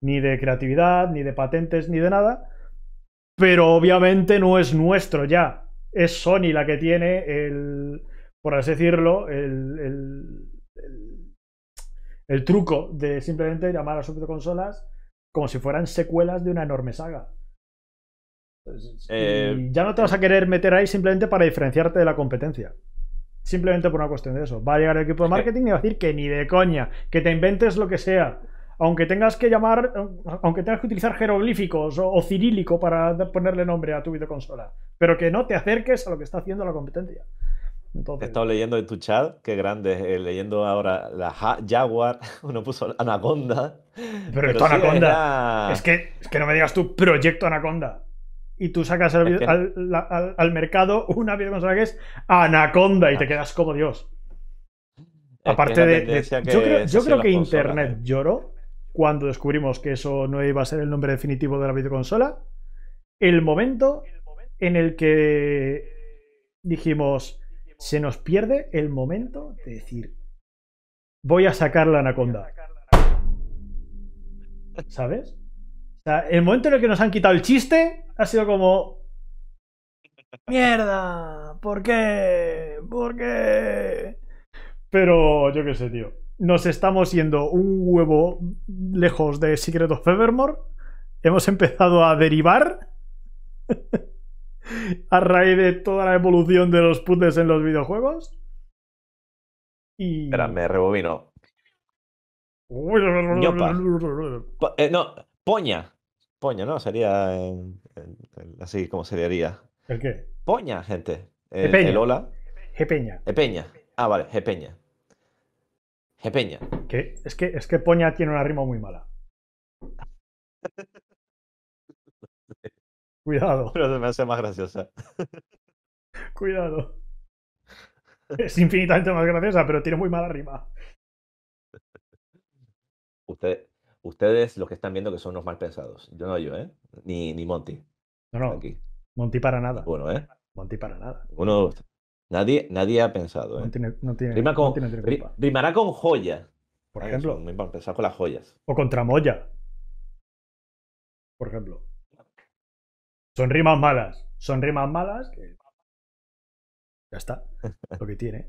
ni de creatividad, ni de patentes, ni de nada. Pero obviamente no es nuestro ya. Es Sony la que tiene el... por así decirlo, el, el, el, el truco de simplemente llamar a sus consolas como si fueran secuelas de una enorme saga. Eh, y ya no te vas a querer meter ahí simplemente para diferenciarte de la competencia. Simplemente por una cuestión de eso. Va a llegar el equipo de marketing y va a decir que ni de coña, que te inventes lo que sea. Aunque tengas que llamar, aunque tengas que utilizar jeroglíficos o, o cirílico para ponerle nombre a tu videoconsola. Pero que no te acerques a lo que está haciendo la competencia. Entonces, he estado leyendo en tu chat, qué grande, eh, leyendo ahora la Jaguar, uno puso Anaconda. Proyecto pero Anaconda. Sí, era... es, que, es que no me digas tú, Proyecto Anaconda. Y tú sacas al, es que... al, la, al, al mercado una videoconsola que es Anaconda y te quedas como Dios. Es Aparte de, de... Yo creo, yo creo que Internet consolas, ¿eh? lloró cuando descubrimos que eso no iba a ser el nombre definitivo de la videoconsola. El momento en el que dijimos... se nos pierde el momento de decir voy a sacar la Anaconda, ¿sabes? O sea, el momento en el que nos han quitado el chiste ha sido como mierda, ¿por qué? ¿por qué? Pero yo qué sé, tío, nos estamos yendo un huevo lejos de Secret of Evermore. Hemos empezado a derivar a raíz de toda la evolución de los puzzles en los videojuegos. Y... Espera, me rebobino. Po eh, no, poña. Poña, ¿no? Sería en, en, en, así como se diría. ¿El qué? Poña, gente. El, el hola. Jepeña. Jepeña. Ah, vale, jepeña. Jepeña. ¿Qué? Es que, es que poña tiene una rima muy mala. Cuidado. Pero se me hace más graciosa. Cuidado. Es infinitamente más graciosa, pero tiene muy mala rima. Usted, ustedes, los que están viendo, que son los mal pensados. Yo no, yo, ¿eh? Ni, ni Monty. No, no. Aquí. Monty para nada. Bueno, ¿eh? Monty para nada. Uno, nadie, nadie ha pensado, ¿eh? No tiene, no tiene, Rima con, no tiene ri, rimará con joya. Por ah, ejemplo. Muy mal pensado con las joyas. O con tramoya. Por ejemplo. Son rimas malas. Son rimas malas que... Ya está. Lo que tiene.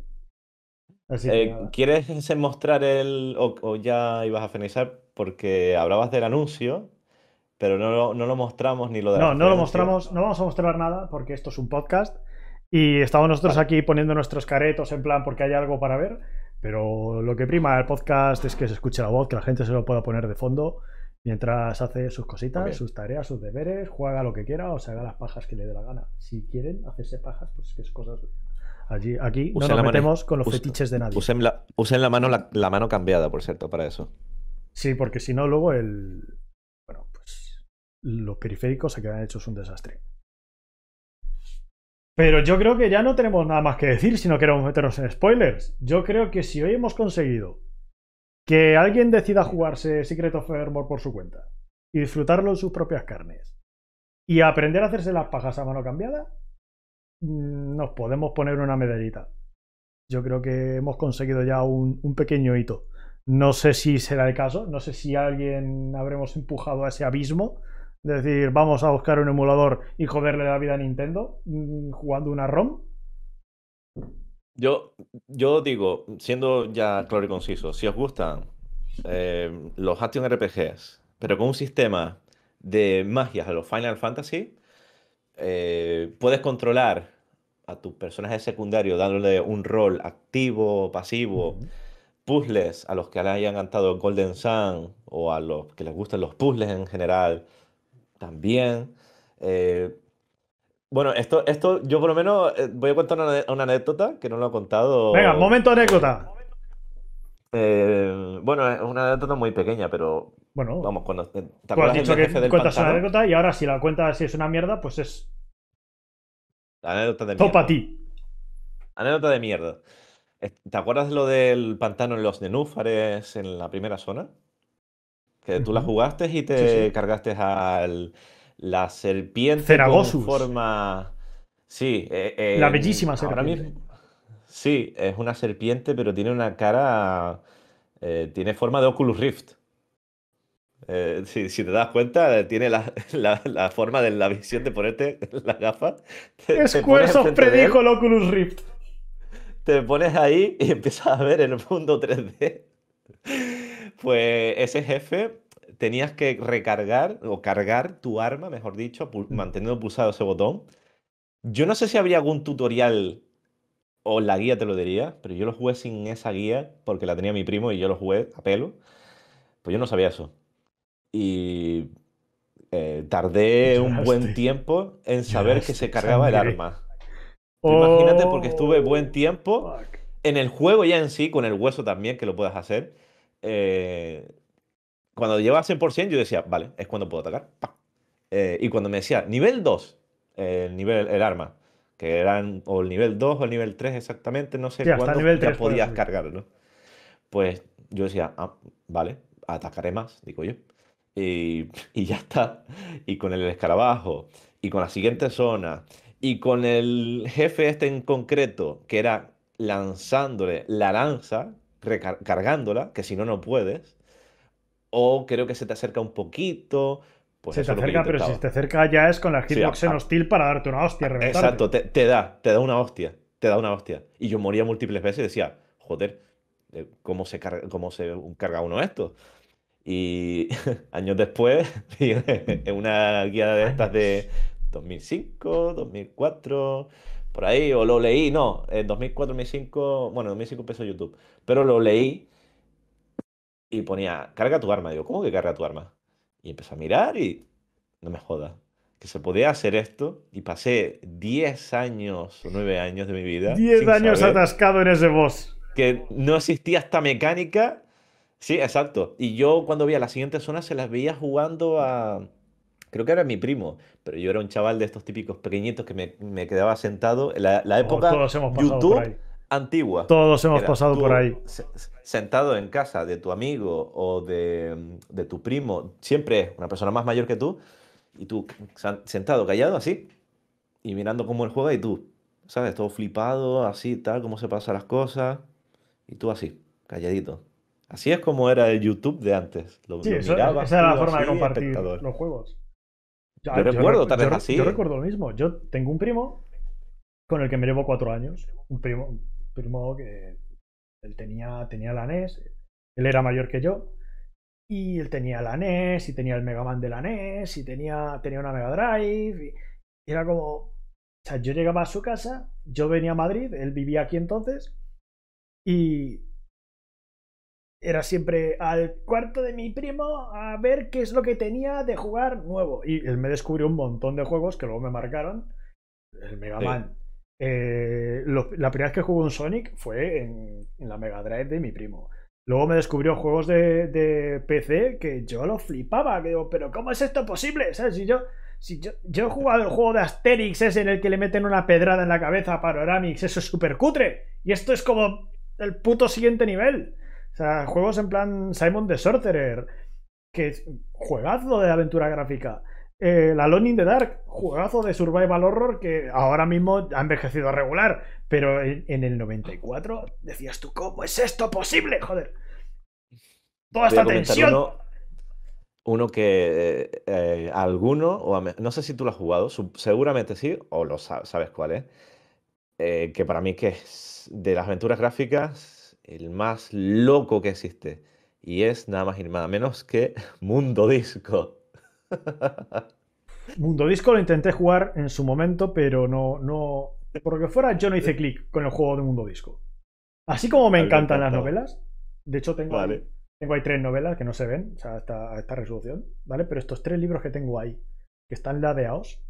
Así que eh, ¿quieres mostrar el... O, o ya ibas a finalizar? Porque hablabas del anuncio Pero no lo, no lo mostramos ni lo de... No, no lo mostramos, no vamos a mostrar nada porque esto es un podcast y estamos nosotros vale. aquí poniendo nuestros caretos en plan porque hay algo para ver, pero lo que prima el podcast es que se escuche la voz, que la gente se lo pueda poner de fondo mientras hace sus cositas, okay. sus tareas, sus deberes, juega lo que quiera o se haga las pajas que le dé la gana. Si quieren hacerse pajas, pues que es cosas... Allí, aquí usen no nos metemos mano, con los usen, fetiches de nadie. Usen la, usen la mano la, la mano cambiada, por cierto, para eso. Sí, porque si no luego el... Bueno, pues los periféricos se quedan hechos un desastre. Pero yo creo que ya no tenemos nada más que decir si no queremos meternos en spoilers. Yo creo que si hoy hemos conseguido que alguien decida jugarse Secret of Evermore por su cuenta y disfrutarlo en sus propias carnes y aprender a hacerse las pajas a mano cambiada, nos podemos poner una medallita. Yo creo que hemos conseguido ya un, un pequeño hito. No sé si será el caso, no sé si alguien habremos empujado a ese abismo, es decir, vamos a buscar un emulador y joderle la vida a Nintendo jugando una ROM. Yo, yo digo, siendo ya claro y conciso, si os gustan eh, los action R P Gs, pero con un sistema de magias a los Final Fantasy, Eh, puedes controlar a tu personaje secundario dándole un rol activo, pasivo, mm-hmm. puzzles a los que le hayan cantado Golden Sun o a los que les gustan los puzzles en general también. Eh, bueno, esto, esto yo por lo menos eh, voy a contar una, una anécdota que no lo he contado. Venga, momento anécdota. Eh, bueno, es una anécdota muy pequeña, pero... Bueno, vamos, cuando te acuerdas del jefe del pantano. Cuentas una anécdota y ahora si la cuentas si es una mierda, pues es... Anécdota de mierda. Topa ti. Anécdota de mierda. ¿Te acuerdas lo del pantano en los nenúfares en la primera zona? Que tú uh-huh. la jugaste y te sí, sí. cargaste a la serpiente Ceragosus. Con forma... Sí. Eh, eh, la bellísima serpiente. Ahora mismo... Sí, es una serpiente, pero tiene una cara... Eh, tiene forma de Oculus Rift. Eh, si, si te das cuenta, tiene la, la, la forma de la visión de ponerte las gafas. Squaresoft predijo el Oculus Rift. Te pones ahí y empiezas a ver el mundo tres D. Pues ese jefe tenías que recargar o cargar tu arma, mejor dicho, pu- manteniendo pulsado ese botón. Yo no sé si habría algún tutorial o la guía te lo diría, pero yo lo jugué sin esa guía porque la tenía mi primo y yo lo jugué a pelo. Pues yo no sabía eso. Y eh, tardé un buen tiempo en saber que se cargaba el arma. Oh, imagínate, porque estuve buen tiempo fuck. en el juego ya en sí, con el hueso también, que lo puedas hacer. Eh, cuando llevaba cien por ciento yo decía, vale, es cuando puedo atacar. Eh, y cuando me decía, nivel dos, eh, el, nivel, el arma, que eran o el nivel dos o el nivel tres exactamente, no sé sí, cuándo ya tres, podías cargarlo. Pues yo decía, ah, vale, atacaré más, digo yo. Y, y ya está. Y con el escarabajo, y con la siguiente zona, y con el jefe este en concreto, que era lanzándole la lanza, recargándola, que si no, no puedes. O creo que se te acerca un poquito. Pues se te acerca, pero si se te acerca ya es con la hitbox sí, en hostil para darte una hostia. Reventarte. Exacto, te, te da, te da una hostia. Te da una hostia. Y yo moría múltiples veces y decía, joder, ¿cómo se carga, cómo se carga uno esto? Y años después, en una guía de estas de dos mil cinco, dos mil cuatro, por ahí, o lo leí, no, en dos mil cuatro, dos mil cinco, bueno, en dos mil cinco empezó YouTube, pero lo leí y ponía, carga tu arma. Digo, ¿cómo que carga tu arma? Y empecé a mirar y no me jodas, que se podía hacer esto. Y pasé diez años o nueve años de mi vida. diez años atascado en ese boss. Que no existía esta mecánica. Sí, exacto. Y yo cuando veía la siguiente zona se las veía jugando a... Creo que era mi primo, pero yo era un chaval de estos típicos pequeñitos que me, me quedaba sentado. La, la época oh, YouTube antigua. Todos hemos pasado por ahí. Se, sentado en casa de tu amigo o de, de tu primo, siempre una persona más mayor que tú, y tú sentado, callado, así, y mirando cómo él juega, y tú, ¿sabes? Todo flipado, así, tal, cómo se pasan las cosas, y tú así, calladito. Así es como era el YouTube de antes. Lo, sí, lo eso, miraba, esa era la forma así, de compartir espectador. Los juegos. Yo, yo recuerdo yo, tal vez yo, así. Yo recuerdo lo mismo. Yo tengo un primo con el que me llevo cuatro años. Un primo, un primo que él tenía, tenía la N E S. Él era mayor que yo. Y él tenía la N E S, y tenía el Mega Man de la N E S, y tenía, tenía una Mega Drive. Y era como... O sea, yo llegaba a su casa, yo venía a Madrid, él vivía aquí entonces, y era siempre al cuarto de mi primo a ver qué es lo que tenía de jugar nuevo. Y él me descubrió un montón de juegos que luego me marcaron. El Mega Man. Sí. Eh, lo, la primera vez que jugué un Sonic fue en, en la Mega Drive de mi primo. Luego me descubrió juegos de, de P C que yo lo flipaba. Que digo, pero ¿cómo es esto posible? ¿Sabes? Si yo, si yo, yo he jugado el juego de Asterix, es en el que le meten una pedrada en la cabeza a Panoramix. Eso es súper cutre. Y esto es como el puto siguiente nivel. O sea, juegos en plan Simon the Sorcerer, que es juegazo de aventura gráfica. Eh, la Alone in the Dark, juegazo de survival horror que ahora mismo ha envejecido a regular, pero en, en el noventa y cuatro decías tú, ¿cómo es esto posible? Joder, toda esta tensión. Uno, uno que eh, eh, alguno, o a, no sé si tú lo has jugado, seguramente sí, o lo sabes, sabes cuál es, eh, que para mí que es de las aventuras gráficas el más loco que existe, y es nada más y nada menos que Mundo Disco. Mundo Disco lo intenté jugar en su momento, pero no, no, porque fuera yo no hice clic con el juego de Mundo Disco. Así como me encantan las novelas. De hecho tengo, vale. ahí, tengo ahí tres novelas que no se ven, o sea, hasta esta resolución, ¿vale? Pero estos tres libros que tengo ahí, que están ladeados,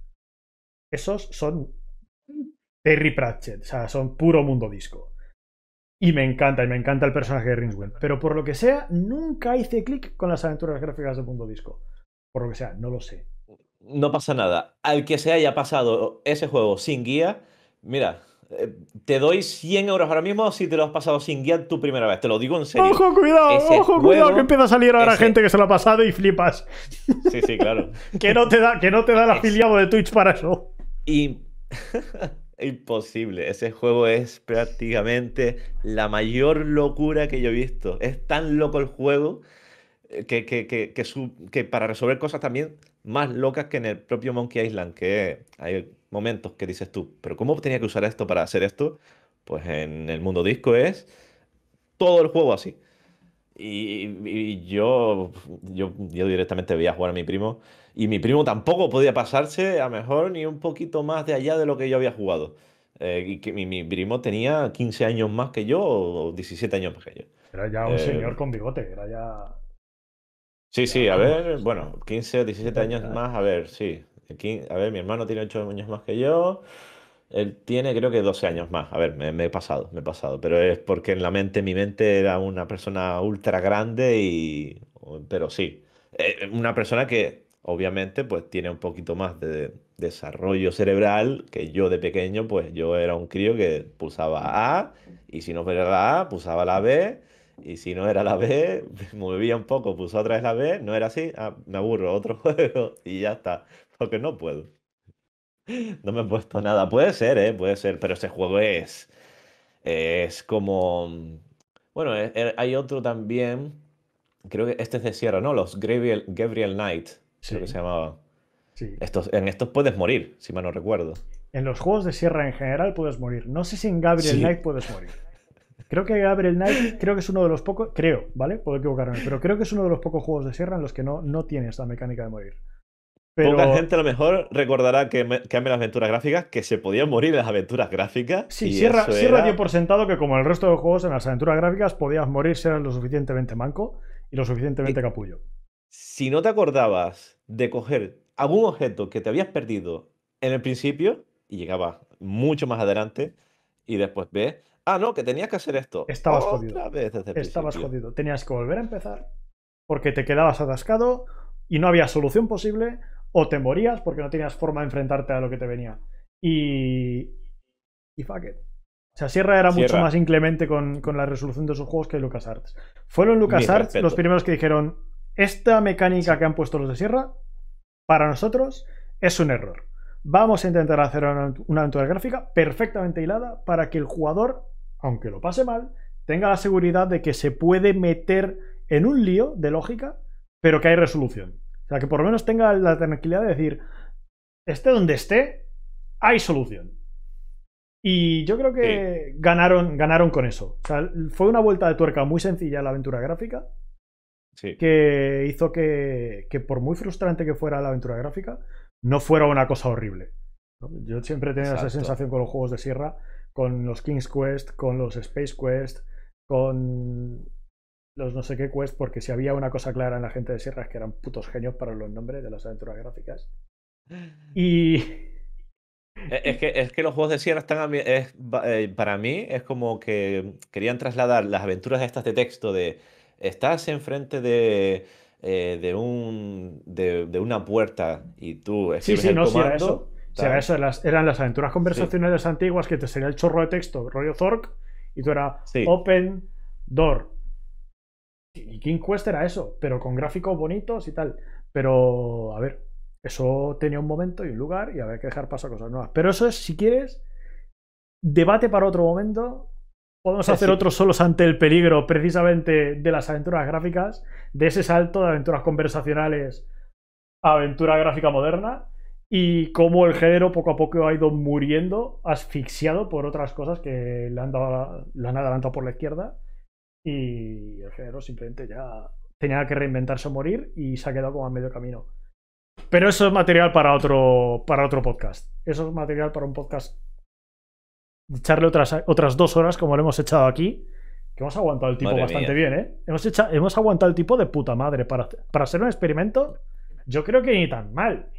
esos son Terry Pratchett, o sea, son puro Mundo Disco. Y me encanta, y me encanta el personaje de Rincewind, pero por lo que sea, nunca hice clic con las aventuras gráficas de Mundo Disco. Por lo que sea, no lo sé. No pasa nada. Al que se haya pasado ese juego sin guía, mira, te doy cien euros ahora mismo si te lo has pasado sin guía tu primera vez. Te lo digo en serio. ¡Ojo, cuidado! Ese ¡Ojo, juego, cuidado! Que empieza a salir ahora ese... gente que se lo ha pasado y flipas. Sí, sí, claro. Que no te da, que no te da el afiliado de Twitch para eso. Y... imposible. Ese juego es prácticamente la mayor locura que yo he visto. Es tan loco el juego... Que, que, que, que, su, que para resolver cosas también más locas que en el propio Monkey Island, que hay momentos que dices tú, pero ¿cómo tenía que usar esto para hacer esto? Pues en el Mundo Disco es todo el juego así. Y, y yo, yo, yo directamente veía jugar a mi primo, y mi primo tampoco podía pasarse a mejor ni un poquito más de allá de lo que yo había jugado. Eh, y que mi, mi primo tenía quince años más que yo o diecisiete años más que yo. Era ya un eh, señor con bigote, era ya... Sí, sí, a ver, bueno, quince, diecisiete años más, a ver, sí. A ver, mi hermano tiene ocho años más que yo, él tiene creo que doce años más. A ver, me, me he pasado, me he pasado, pero es porque en la mente, mi mente era una persona ultra grande y... Pero sí, eh, una persona que obviamente pues tiene un poquito más de desarrollo cerebral que yo de pequeño, pues yo era un crío que pulsaba A y si no era la A, pulsaba la B. Y si no era la B, me movía un poco, puso otra vez la B, no era así, ah, me aburro, otro juego y ya está, porque no puedo. No me he puesto nada, puede ser, ¿eh? Puede ser, pero ese juego es, es como... Bueno, es, es, hay otro también, creo que este es de Sierra, ¿no? Los Gabriel, Gabriel Knight, sí. Creo que se llamaba. Sí. Estos, en estos puedes morir, si mal no recuerdo. En los juegos de Sierra en general puedes morir, no sé si en Gabriel sí. Knight puedes morir. Creo que Gabriel Knight, creo que es uno de los pocos, creo, ¿vale? Puedo equivocarme, pero creo que es uno de los pocos juegos de Sierra en los que no, no tiene esta mecánica de morir. Pero... Poca gente a lo mejor recordará que me, que en las aventuras gráficas, que se podían morir en las aventuras gráficas. Sí, Sierra, era... Sierra dio por sentado que como en el resto de los juegos, en las aventuras gráficas podías morir si eras lo suficientemente manco y lo suficientemente y, capullo. Si no te acordabas de coger algún objeto que te habías perdido en el principio y llegabas mucho más adelante y después ves... Ah, no, que tenías que hacer esto. Estabas jodido. Estabas jodido. Tenías que volver a empezar porque te quedabas atascado y no había solución posible o te morías porque no tenías forma de enfrentarte a lo que te venía. Y... Y fuck it. O sea, Sierra era Sierra. mucho más inclemente con, con la resolución de sus juegos que LucasArts. Fueron LucasArts los primeros que dijeron esta mecánica que han puesto los de Sierra para nosotros es un error. Vamos a intentar hacer una, una aventura gráfica perfectamente hilada para que el jugador, aunque lo pase mal, tenga la seguridad de que se puede meter en un lío de lógica, pero que hay resolución. O sea, que por lo menos tenga la tranquilidad de decir, esté donde esté, hay solución. Y yo creo que sí. ganaron, ganaron con eso. O sea, fue una vuelta de tuerca muy sencilla a la aventura gráfica, sí. que hizo que, que por muy frustrante que fuera la aventura gráfica, no fuera una cosa horrible, ¿no? Yo siempre he tenido esa sensación con los juegos de Sierra, con los King's Quest, con los Space Quest, con los no sé qué Quest, porque si había una cosa clara en la gente de Sierra es que eran putos genios para los nombres de las aventuras gráficas. Y... Es que, es que los juegos de Sierra están, es, para mí es como que querían trasladar las aventuras estas de texto de estás enfrente de, eh, de, un, de, de una puerta y tú escribes sí, sí, el no, comando. Sí, era eso. Sí, era eso, las, eran las aventuras conversacionales sí. antiguas que te salía el chorro de texto, rollo Zork, y tú era sí. Open Door. Y King Quest era eso, pero con gráficos bonitos y tal. Pero, a ver... Eso tenía un momento y un lugar y había que dejar paso a cosas nuevas. Pero eso es, si quieres, debate para otro momento. Podemos hacer sí. otros solos ante el peligro precisamente de las aventuras gráficas, de ese salto de aventuras conversacionales a aventura gráfica moderna y cómo el género poco a poco ha ido muriendo, asfixiado por otras cosas que le han, dado, le han adelantado por la izquierda, y el género simplemente ya tenía que reinventarse o morir y se ha quedado como a medio camino. Pero eso es material para otro, para otro podcast. Eso es material para un podcast. Echarle otras, otras dos horas como lo hemos echado aquí. Que hemos aguantado el tipo madre bastante mía. bien, ¿eh? Hemos, hecha, hemos aguantado el tipo de puta madre. Para, para hacer un experimento, yo creo que ni tan mal.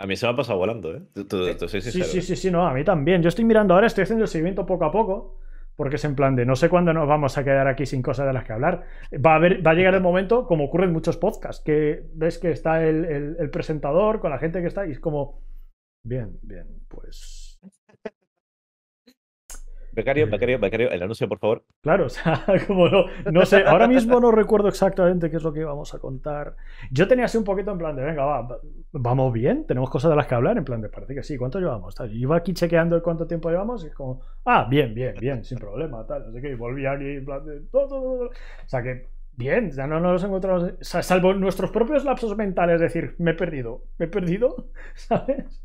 A mí se me ha pasado volando, ¿eh? Tú, tú, tú soy sincero. Sí, sí, sí, sí, no, a mí también. Yo estoy mirando ahora, estoy haciendo el seguimiento poco a poco. Porque es en plan de no sé cuándo nos vamos a quedar aquí sin cosas de las que hablar. Va a, haber, va a llegar el momento, como ocurre en muchos podcasts, que ves que está el, el, el presentador con la gente que está y es como... Bien, bien, pues... Becario, becario, becario, el anuncio, por favor. Claro, o sea, como no, no sé, ahora mismo no recuerdo exactamente qué es lo que íbamos a contar. Yo tenía así un poquito en plan de, venga, va, vamos bien, tenemos cosas de las que hablar, en plan de, parece que sí, ¿cuánto llevamos? Tal. Yo iba aquí chequeando cuánto tiempo llevamos y es como, ah, bien, bien, bien, sin problema, tal, así que volví aquí en plan de, todo, todo, todo. O sea que, bien, ya no nos encontramos, salvo nuestros propios lapsos mentales, es decir, me he perdido, me he perdido, ¿sabes?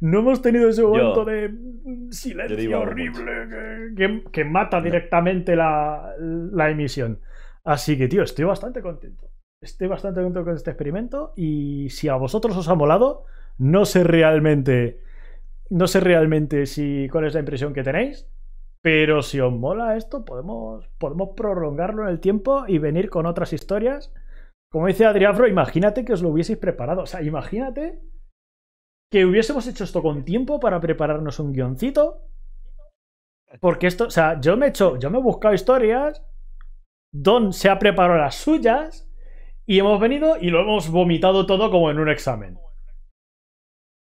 No hemos tenido ese momento yo, de silencio horrible que, que mata directamente la, la emisión. Así que, tío, estoy bastante contento. Estoy bastante contento con este experimento. Y si a vosotros os ha molado, no sé realmente, no sé realmente si, cuál es la impresión que tenéis. Pero si os mola esto, podemos, podemos prolongarlo en el tiempo y venir con otras historias. Como dice Adriafro, imagínate que os lo hubieseis preparado. O sea, imagínate... que hubiésemos hecho esto con tiempo para prepararnos un guioncito. Porque esto, o sea, yo me he hecho, yo me he buscado historias, Don se ha preparado las suyas y hemos venido y lo hemos vomitado todo como en un examen.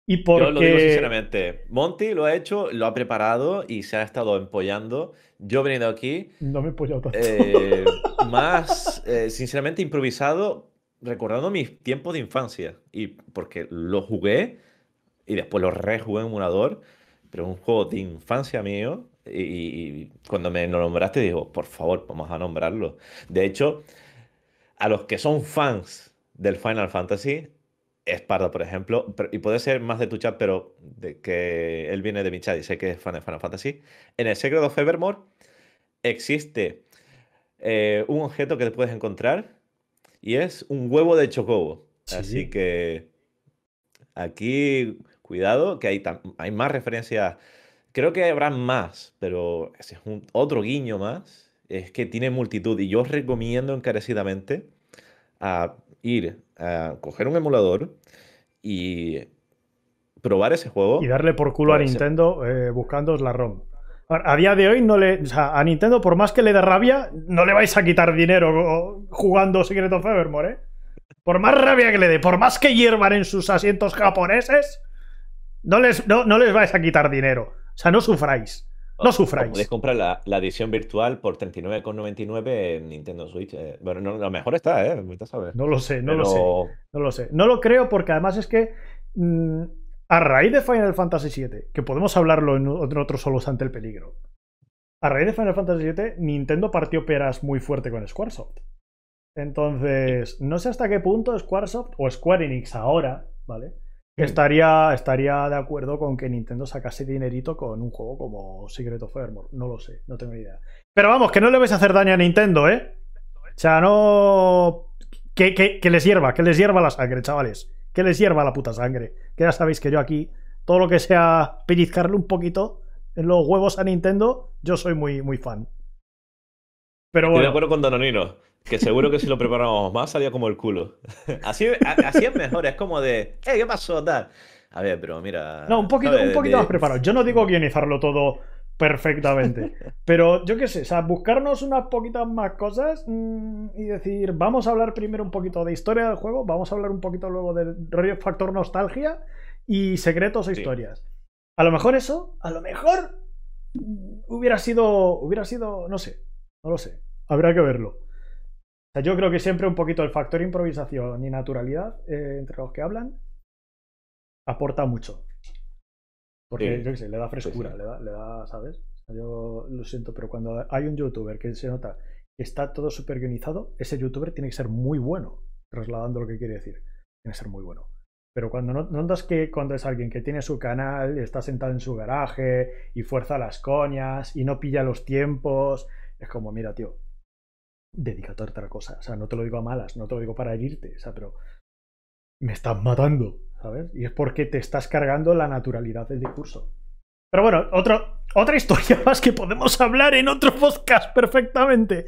Y porque... Yo lo digo sinceramente, Monty lo ha hecho, lo ha preparado y se ha estado empollando. Yo he venido aquí... No me he empollado tanto. Eh, más, eh, sinceramente, improvisado, recordando mis tiempos de infancia. Y porque lo jugué... Y después lo rejugué en un emulador, pero un juego de infancia mío. Y, y cuando me lo nombraste, digo, por favor, vamos a nombrarlo. De hecho, a los que son fans del Final Fantasy, Esparta, por ejemplo, pero, y puede ser más de tu chat, pero de que él viene de mi chat y sé que es fan de Final Fantasy. En el Secret of Evermore existe eh, un objeto que te puedes encontrar y es un huevo de chocobo. Sí. Así que aquí. Cuidado, que hay, hay más referencias. Creo que habrá más, pero ese es un, otro guiño más. Es que tiene multitud. Y yo os recomiendo encarecidamente a ir a coger un emulador y probar ese juego. Y darle por culo a Nintendo eh, buscando la ROM. A día de hoy, no le, o sea, a Nintendo, por más que le dé rabia, no le vais a quitar dinero jugando Secret of Evermore, ¿eh? Por más rabia que le dé, por más que hiervan en sus asientos japoneses... No les, no, no les vais a quitar dinero. O sea, no sufráis. No sufráis. O podéis comprar la, la edición virtual por treinta y nueve con noventa y nueve en Nintendo Switch. Eh, bueno, no, a lo mejor está, ¿eh? Me estás a ver. No lo sé, no Pero... lo sé. No lo sé. No lo creo porque además es que mmm, a raíz de Final Fantasy siete, que podemos hablarlo en otro, otro solos ante el peligro, a raíz de Final Fantasy siete, Nintendo partió peras muy fuerte con Squaresoft. Entonces, no sé hasta qué punto Squaresoft o Square Enix ahora, ¿vale? Estaría, estaría de acuerdo con que Nintendo sacase dinerito con un juego como Secret of Evermore. No lo sé, no tengo ni idea. Pero vamos, que no le vais a hacer daño a Nintendo, ¿eh? O sea, no Que, que, que les hierva, que les hierva la sangre, chavales. Que les hierva la puta sangre. Que ya sabéis que yo aquí, todo lo que sea pellizcarle un poquito en los huevos a Nintendo, yo soy muy, muy fan. Pero bueno. Estoy de acuerdo con Danonino, que seguro que si lo preparábamos más salía como el culo. Así, a, así es mejor, es como de, eh, ¿qué pasó? Tal. A ver, pero mira... No, un poquito, ver, un poquito de, más preparado. Yo no digo guionizarlo todo perfectamente, pero yo qué sé, o sea, buscarnos unas poquitas más cosas mmm, y decir, vamos a hablar primero un poquito de historia del juego, vamos a hablar un poquito luego del rollo factor nostalgia y secretos o historias. Sí. A lo mejor eso, a lo mejor hubiera sido, hubiera sido, no sé, no lo sé, habrá que verlo. O sea, yo creo que siempre un poquito el factor improvisación y naturalidad eh, entre los que hablan aporta mucho. Porque, sí, yo qué sé, le da frescura, sí, sí. Le, da, le da, ¿sabes? Yo lo siento, pero cuando hay un youtuber que se nota que está todo super guionizado, ese youtuber tiene que ser muy bueno, trasladando lo que quiere decir. Tiene que ser muy bueno. Pero cuando no, no andas que cuando es alguien que tiene su canal, está sentado en su garaje y fuerza las coñas y no pilla los tiempos, es como, mira, tío, dedícate a otra cosa. O sea, no te lo digo a malas, no te lo digo para herirte, o sea, pero me estás matando, ¿sabes? Y es porque te estás cargando la naturalidad del discurso. Pero bueno, otro, otra historia más que podemos hablar en otro podcast perfectamente,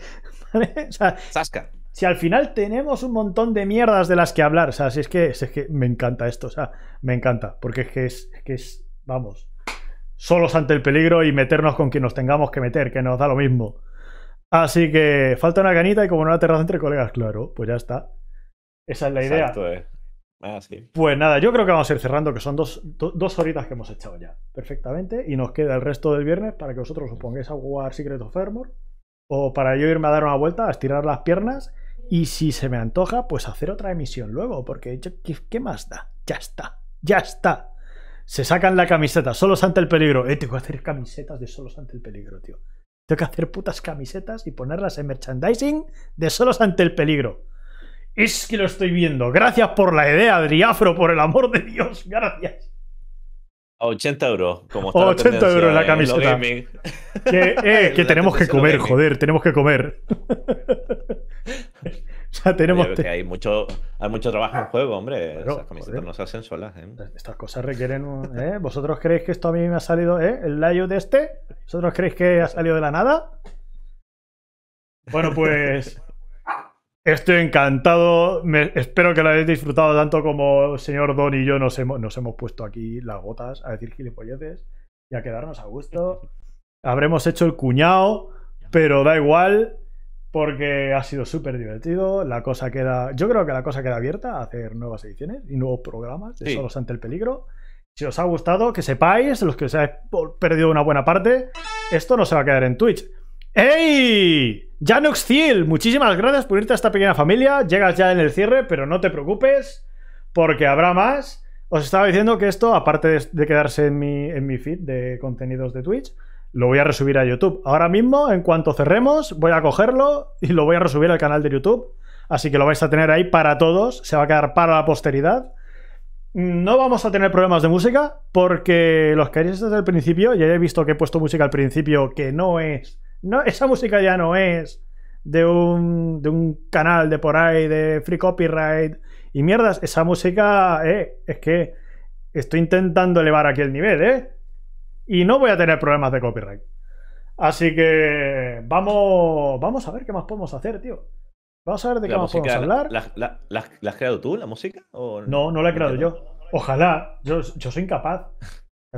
¿vale? O sea, Sasca. Si al final tenemos un montón de mierdas de las que hablar, o sea, si es que, si es que me encanta esto, o sea, me encanta, porque es que es, es que es, vamos, solos ante el peligro y meternos con quien nos tengamos que meter, que nos da lo mismo. Así que falta una canita y como una terraza entre colegas, claro, pues ya está. Esa es la idea. Exacto, eh. Ah, sí. Pues nada, yo creo que vamos a ir cerrando, que son dos, do, dos horitas que hemos echado ya perfectamente, y nos queda el resto del viernes para que vosotros os pongáis a jugar Secret of Evermore, o para yo irme a dar una vuelta, a estirar las piernas, y si se me antoja, pues hacer otra emisión luego, porque yo, ¿qué, qué más da? Ya está, ya está. Se sacan la camiseta, solos ante el peligro. Eh, tengo que hacer camisetas de solos ante el peligro, tío. Tengo que hacer putas camisetas y ponerlas en merchandising de solos ante el peligro. Es que lo estoy viendo. Gracias por la idea, Adriafro, por el amor de Dios. Gracias. A ochenta euros. Como está ochenta euros en la camiseta. En que, eh, que tenemos que comer, joder. Tenemos que comer. O sea, tenemos... Oye, que hay, mucho, hay mucho trabajo en juego, hombre. Pero, esas camisetas, joder, no se hacen solas, ¿eh? Estas cosas requieren... Un, ¿eh? ¿Vosotros creéis que esto a mí me ha salido, ¿eh? el layo de este? ¿Vosotros creéis que ha salido de la nada? Bueno, pues... Estoy encantado, me, espero que lo hayáis disfrutado tanto como el señor Don y yo nos hemos, nos hemos puesto aquí las gotas a decir gilipolleces y a quedarnos a gusto. Habremos hecho el cuñado, pero da igual porque ha sido súper divertido. La cosa queda, yo creo que la cosa queda abierta a hacer nuevas ediciones y nuevos programas de sí. Solos ante el peligro. Si os ha gustado, que sepáis, los que os habéis perdido una buena parte, esto no se va a quedar en Twitch. ¡Ey! Janux Thiel, muchísimas gracias por irte a esta pequeña familia. Llegas ya en el cierre, pero no te preocupes, porque habrá más. Os estaba diciendo que esto, aparte de quedarse en mi, en mi feed de contenidos de Twitch, lo voy a resubir a YouTube. Ahora mismo, en cuanto cerremos, voy a cogerlo y lo voy a resubir al canal de YouTube. Así que lo vais a tener ahí para todos. Se va a quedar para la posteridad. No vamos a tener problemas de música, porque los que haréis desde el principio, ya he visto que he puesto música al principio que no es... No, esa música ya no es de un, de un canal de por ahí, de free copyright y mierdas. Esa música, eh, es que estoy intentando elevar aquí el nivel, ¿eh? Y no voy a tener problemas de copyright. Así que vamos, vamos a ver qué más podemos hacer, tío. Vamos a ver de qué más podemos hablar. ¿La, la, la, la has creado tú, la música? ¿O no, no la he creado yo. Ojalá. Yo, yo soy incapaz.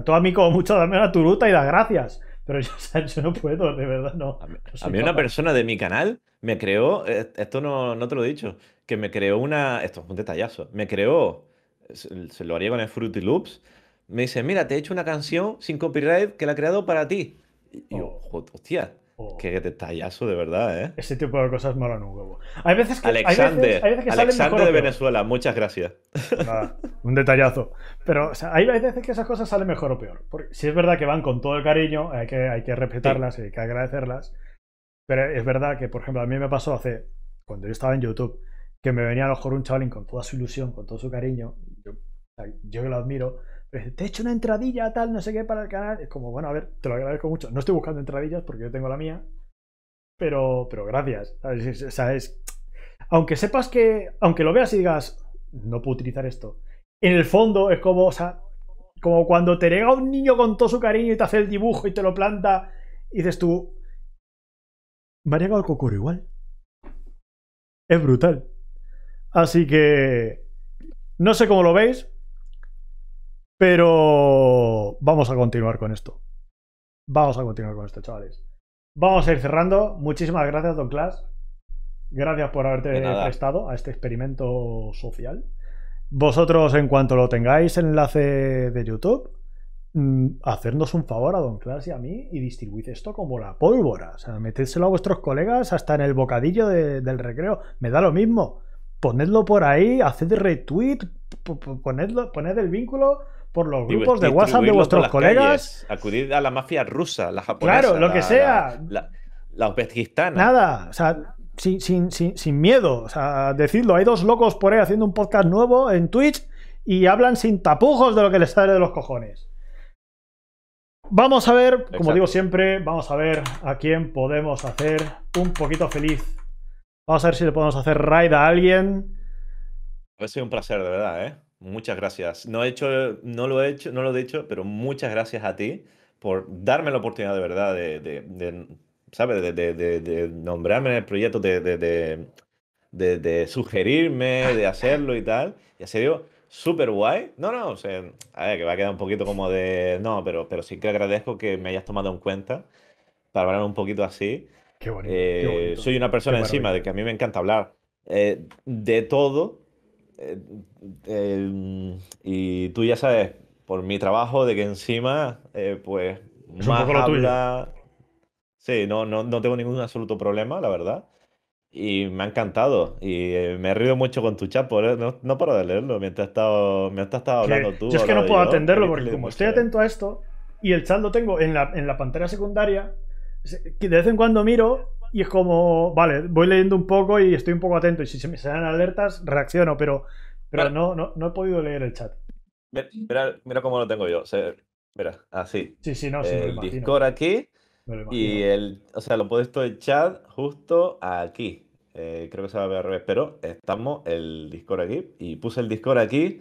Tú a mí como mucho dame una turuta y das gracias. Pero yo, o sea, yo no puedo, de verdad, no. A mí, no a mí una persona de mi canal me creó, esto no, no te lo he dicho, que me creó una, esto es un detallazo, me creó, se, se lo haría con el Fruity Loops, me dice, mira, te he hecho una canción sin copyright que la he creado para ti. Y yo, oh. hostia, oh. qué detallazo de verdad, ¿eh? Ese tipo de cosas molan un huevo. Hay veces que, Alexander, hay veces, hay veces que Alexander salen de Venezuela, muchas gracias. Nada, un detallazo. Pero o sea, hay veces que esas cosas salen mejor o peor. Porque si es verdad que van con todo el cariño, hay que, hay que respetarlas, sí. Hay que agradecerlas. Pero es verdad que, por ejemplo, a mí me pasó hace, cuando yo estaba en YouTube, que me venía a lo mejor un chavalín con toda su ilusión, con todo su cariño. Yo, yo lo admiro. Te he hecho una entradilla tal, no sé qué para el canal. Es como, bueno, a ver, te lo agradezco mucho. No estoy buscando entradillas porque yo tengo la mía. Pero, pero gracias. ¿Sabes? O sea, es, aunque sepas que, aunque lo veas y digas, no puedo utilizar esto, en el fondo es como, o sea, como cuando te llega un niño con todo su cariño y te hace el dibujo y te lo planta y dices tú, me ha llegado el Kokoro igual. Es brutal. Así que no sé cómo lo veis, pero vamos a continuar con esto. Vamos a continuar con esto, chavales. Vamos a ir cerrando. Muchísimas gracias, Don Clash. Gracias por haberte prestado a este experimento social. Vosotros, en cuanto lo tengáis, enlace de YouTube, hacernos un favor a Don Clash y a mí y distribuid esto como la pólvora. O sea, metédselo a vuestros colegas hasta en el bocadillo de, del recreo. Me da lo mismo. Ponedlo por ahí, haced retweet, ponedlo, poned el vínculo por los grupos de WhatsApp de vuestros colegas. Calles, acudid a la mafia rusa, la japonesa. Claro, lo la, que sea. La, la, la uzbekistana. Nada, o sea, sin, sin, sin, sin miedo. O sea, decidlo, hay dos locos por ahí haciendo un podcast nuevo en Twitch y hablan sin tapujos de lo que les sale de los cojones. Vamos a ver, como Exacto. digo siempre, vamos a ver a quién podemos hacer un poquito feliz. Vamos a ver si le podemos hacer raid a alguien. Ha sido un placer, de verdad, ¿eh? Muchas gracias. No he hecho, no lo he hecho, no lo he dicho, pero muchas gracias a ti por darme la oportunidad, de verdad, de, de, de ¿sabes? De, de, de, de nombrarme en el proyecto, de, de, de, de, de sugerirme, de hacerlo y tal. Y ha sido súper guay. No, no, o sea, a ver, que va a quedar un poquito como de... No, pero, pero sí que agradezco que me hayas tomado en cuenta para hablar un poquito así. Qué bonito, eh, qué bonito. Soy una persona encima de que a mí me encanta hablar eh, de todo eh, eh, y tú ya sabes por mi trabajo de que encima eh, pues es más habla... Sí, no, no, no tengo ningún absoluto problema, la verdad, y me ha encantado y eh, me he reído mucho con tu chat, por, no, no paro de leerlo mientras, he estado, mientras estaba hablando que, tú. Yo es que no puedo yo, atenderlo porque como estoy atento a esto y el chat lo tengo en la, en la pantalla secundaria, que de vez en cuando miro y es como, vale, voy leyendo un poco y estoy un poco atento y si se me salen alertas reacciono, pero, pero vale. no, no, no he podido leer el chat. Mira, mira cómo lo tengo yo, o sea, mira, así. Sí, sí, no, sí, el Discord aquí y el, o sea, lo he puesto el chat justo aquí, eh, creo que se va a ver al revés, pero estamos el Discord aquí y puse el Discord aquí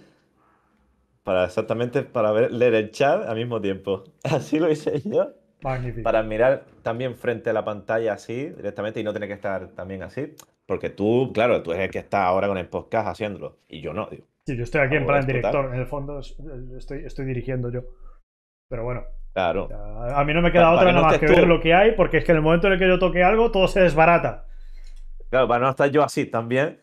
para exactamente para ver, leer el chat al mismo tiempo, así lo hice yo. Magnífico. Para mirar también frente a la pantalla así directamente y no tener que estar también así. Porque tú, claro, tú eres el que está ahora con el podcast haciéndolo. Y yo no, digo. Sí, yo estoy aquí en plan director. En el fondo estoy, estoy dirigiendo yo. Pero bueno. Claro. A mí no me queda para, otra para nada que no más que ver lo que hay, porque es que en el momento en el que yo toque algo, todo se desbarata. Claro, para no estar yo así también.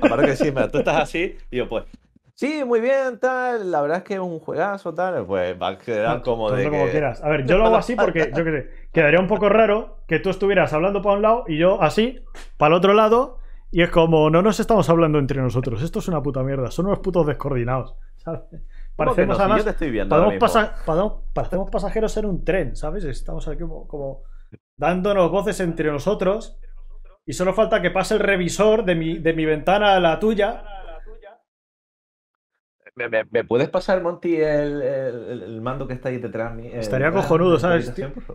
Aparte que sí, mira, tú estás así y yo pues... Sí, muy bien, tal, la verdad es que es un juegazo, tal, pues va a quedar no, como de como que... quieras. A ver, yo lo hago así porque, yo qué sé, quedaría un poco raro que tú estuvieras hablando para un lado y yo así, para el otro lado, y es como, no nos estamos hablando entre nosotros, esto es una puta mierda, son unos putos descoordinados, ¿sabes? Parecemos no? además, si yo te estoy viendo ahora mismo. Pasa, para, parecemos pasajeros en un tren, ¿sabes? Estamos aquí como, como dándonos voces entre nosotros y solo falta que pase el revisor de mi, de mi ventana a la tuya. ¿Me, me, ¿Me puedes pasar, Monty, el, el, el mando que está ahí detrás mío? Estaría el, cojonudo, ¿sabes?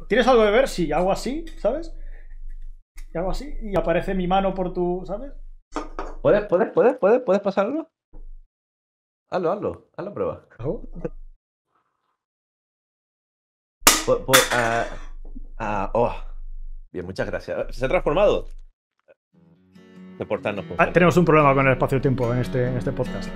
¿Tienes algo de ver? Si sí, hago así, ¿sabes? Y hago así y aparece mi mano por tu... ¿sabes? ¿Puedes, puedes, puedes, puedes, puedes pasarlo? Hazlo, hazlo, hazlo, prueba. ¿Hago? Por, por, uh, uh, oh. Bien, muchas gracias. ¿Se ha transformado? Reportarnos. Ah, tenemos un problema con el espacio-tiempo en este, en este podcast.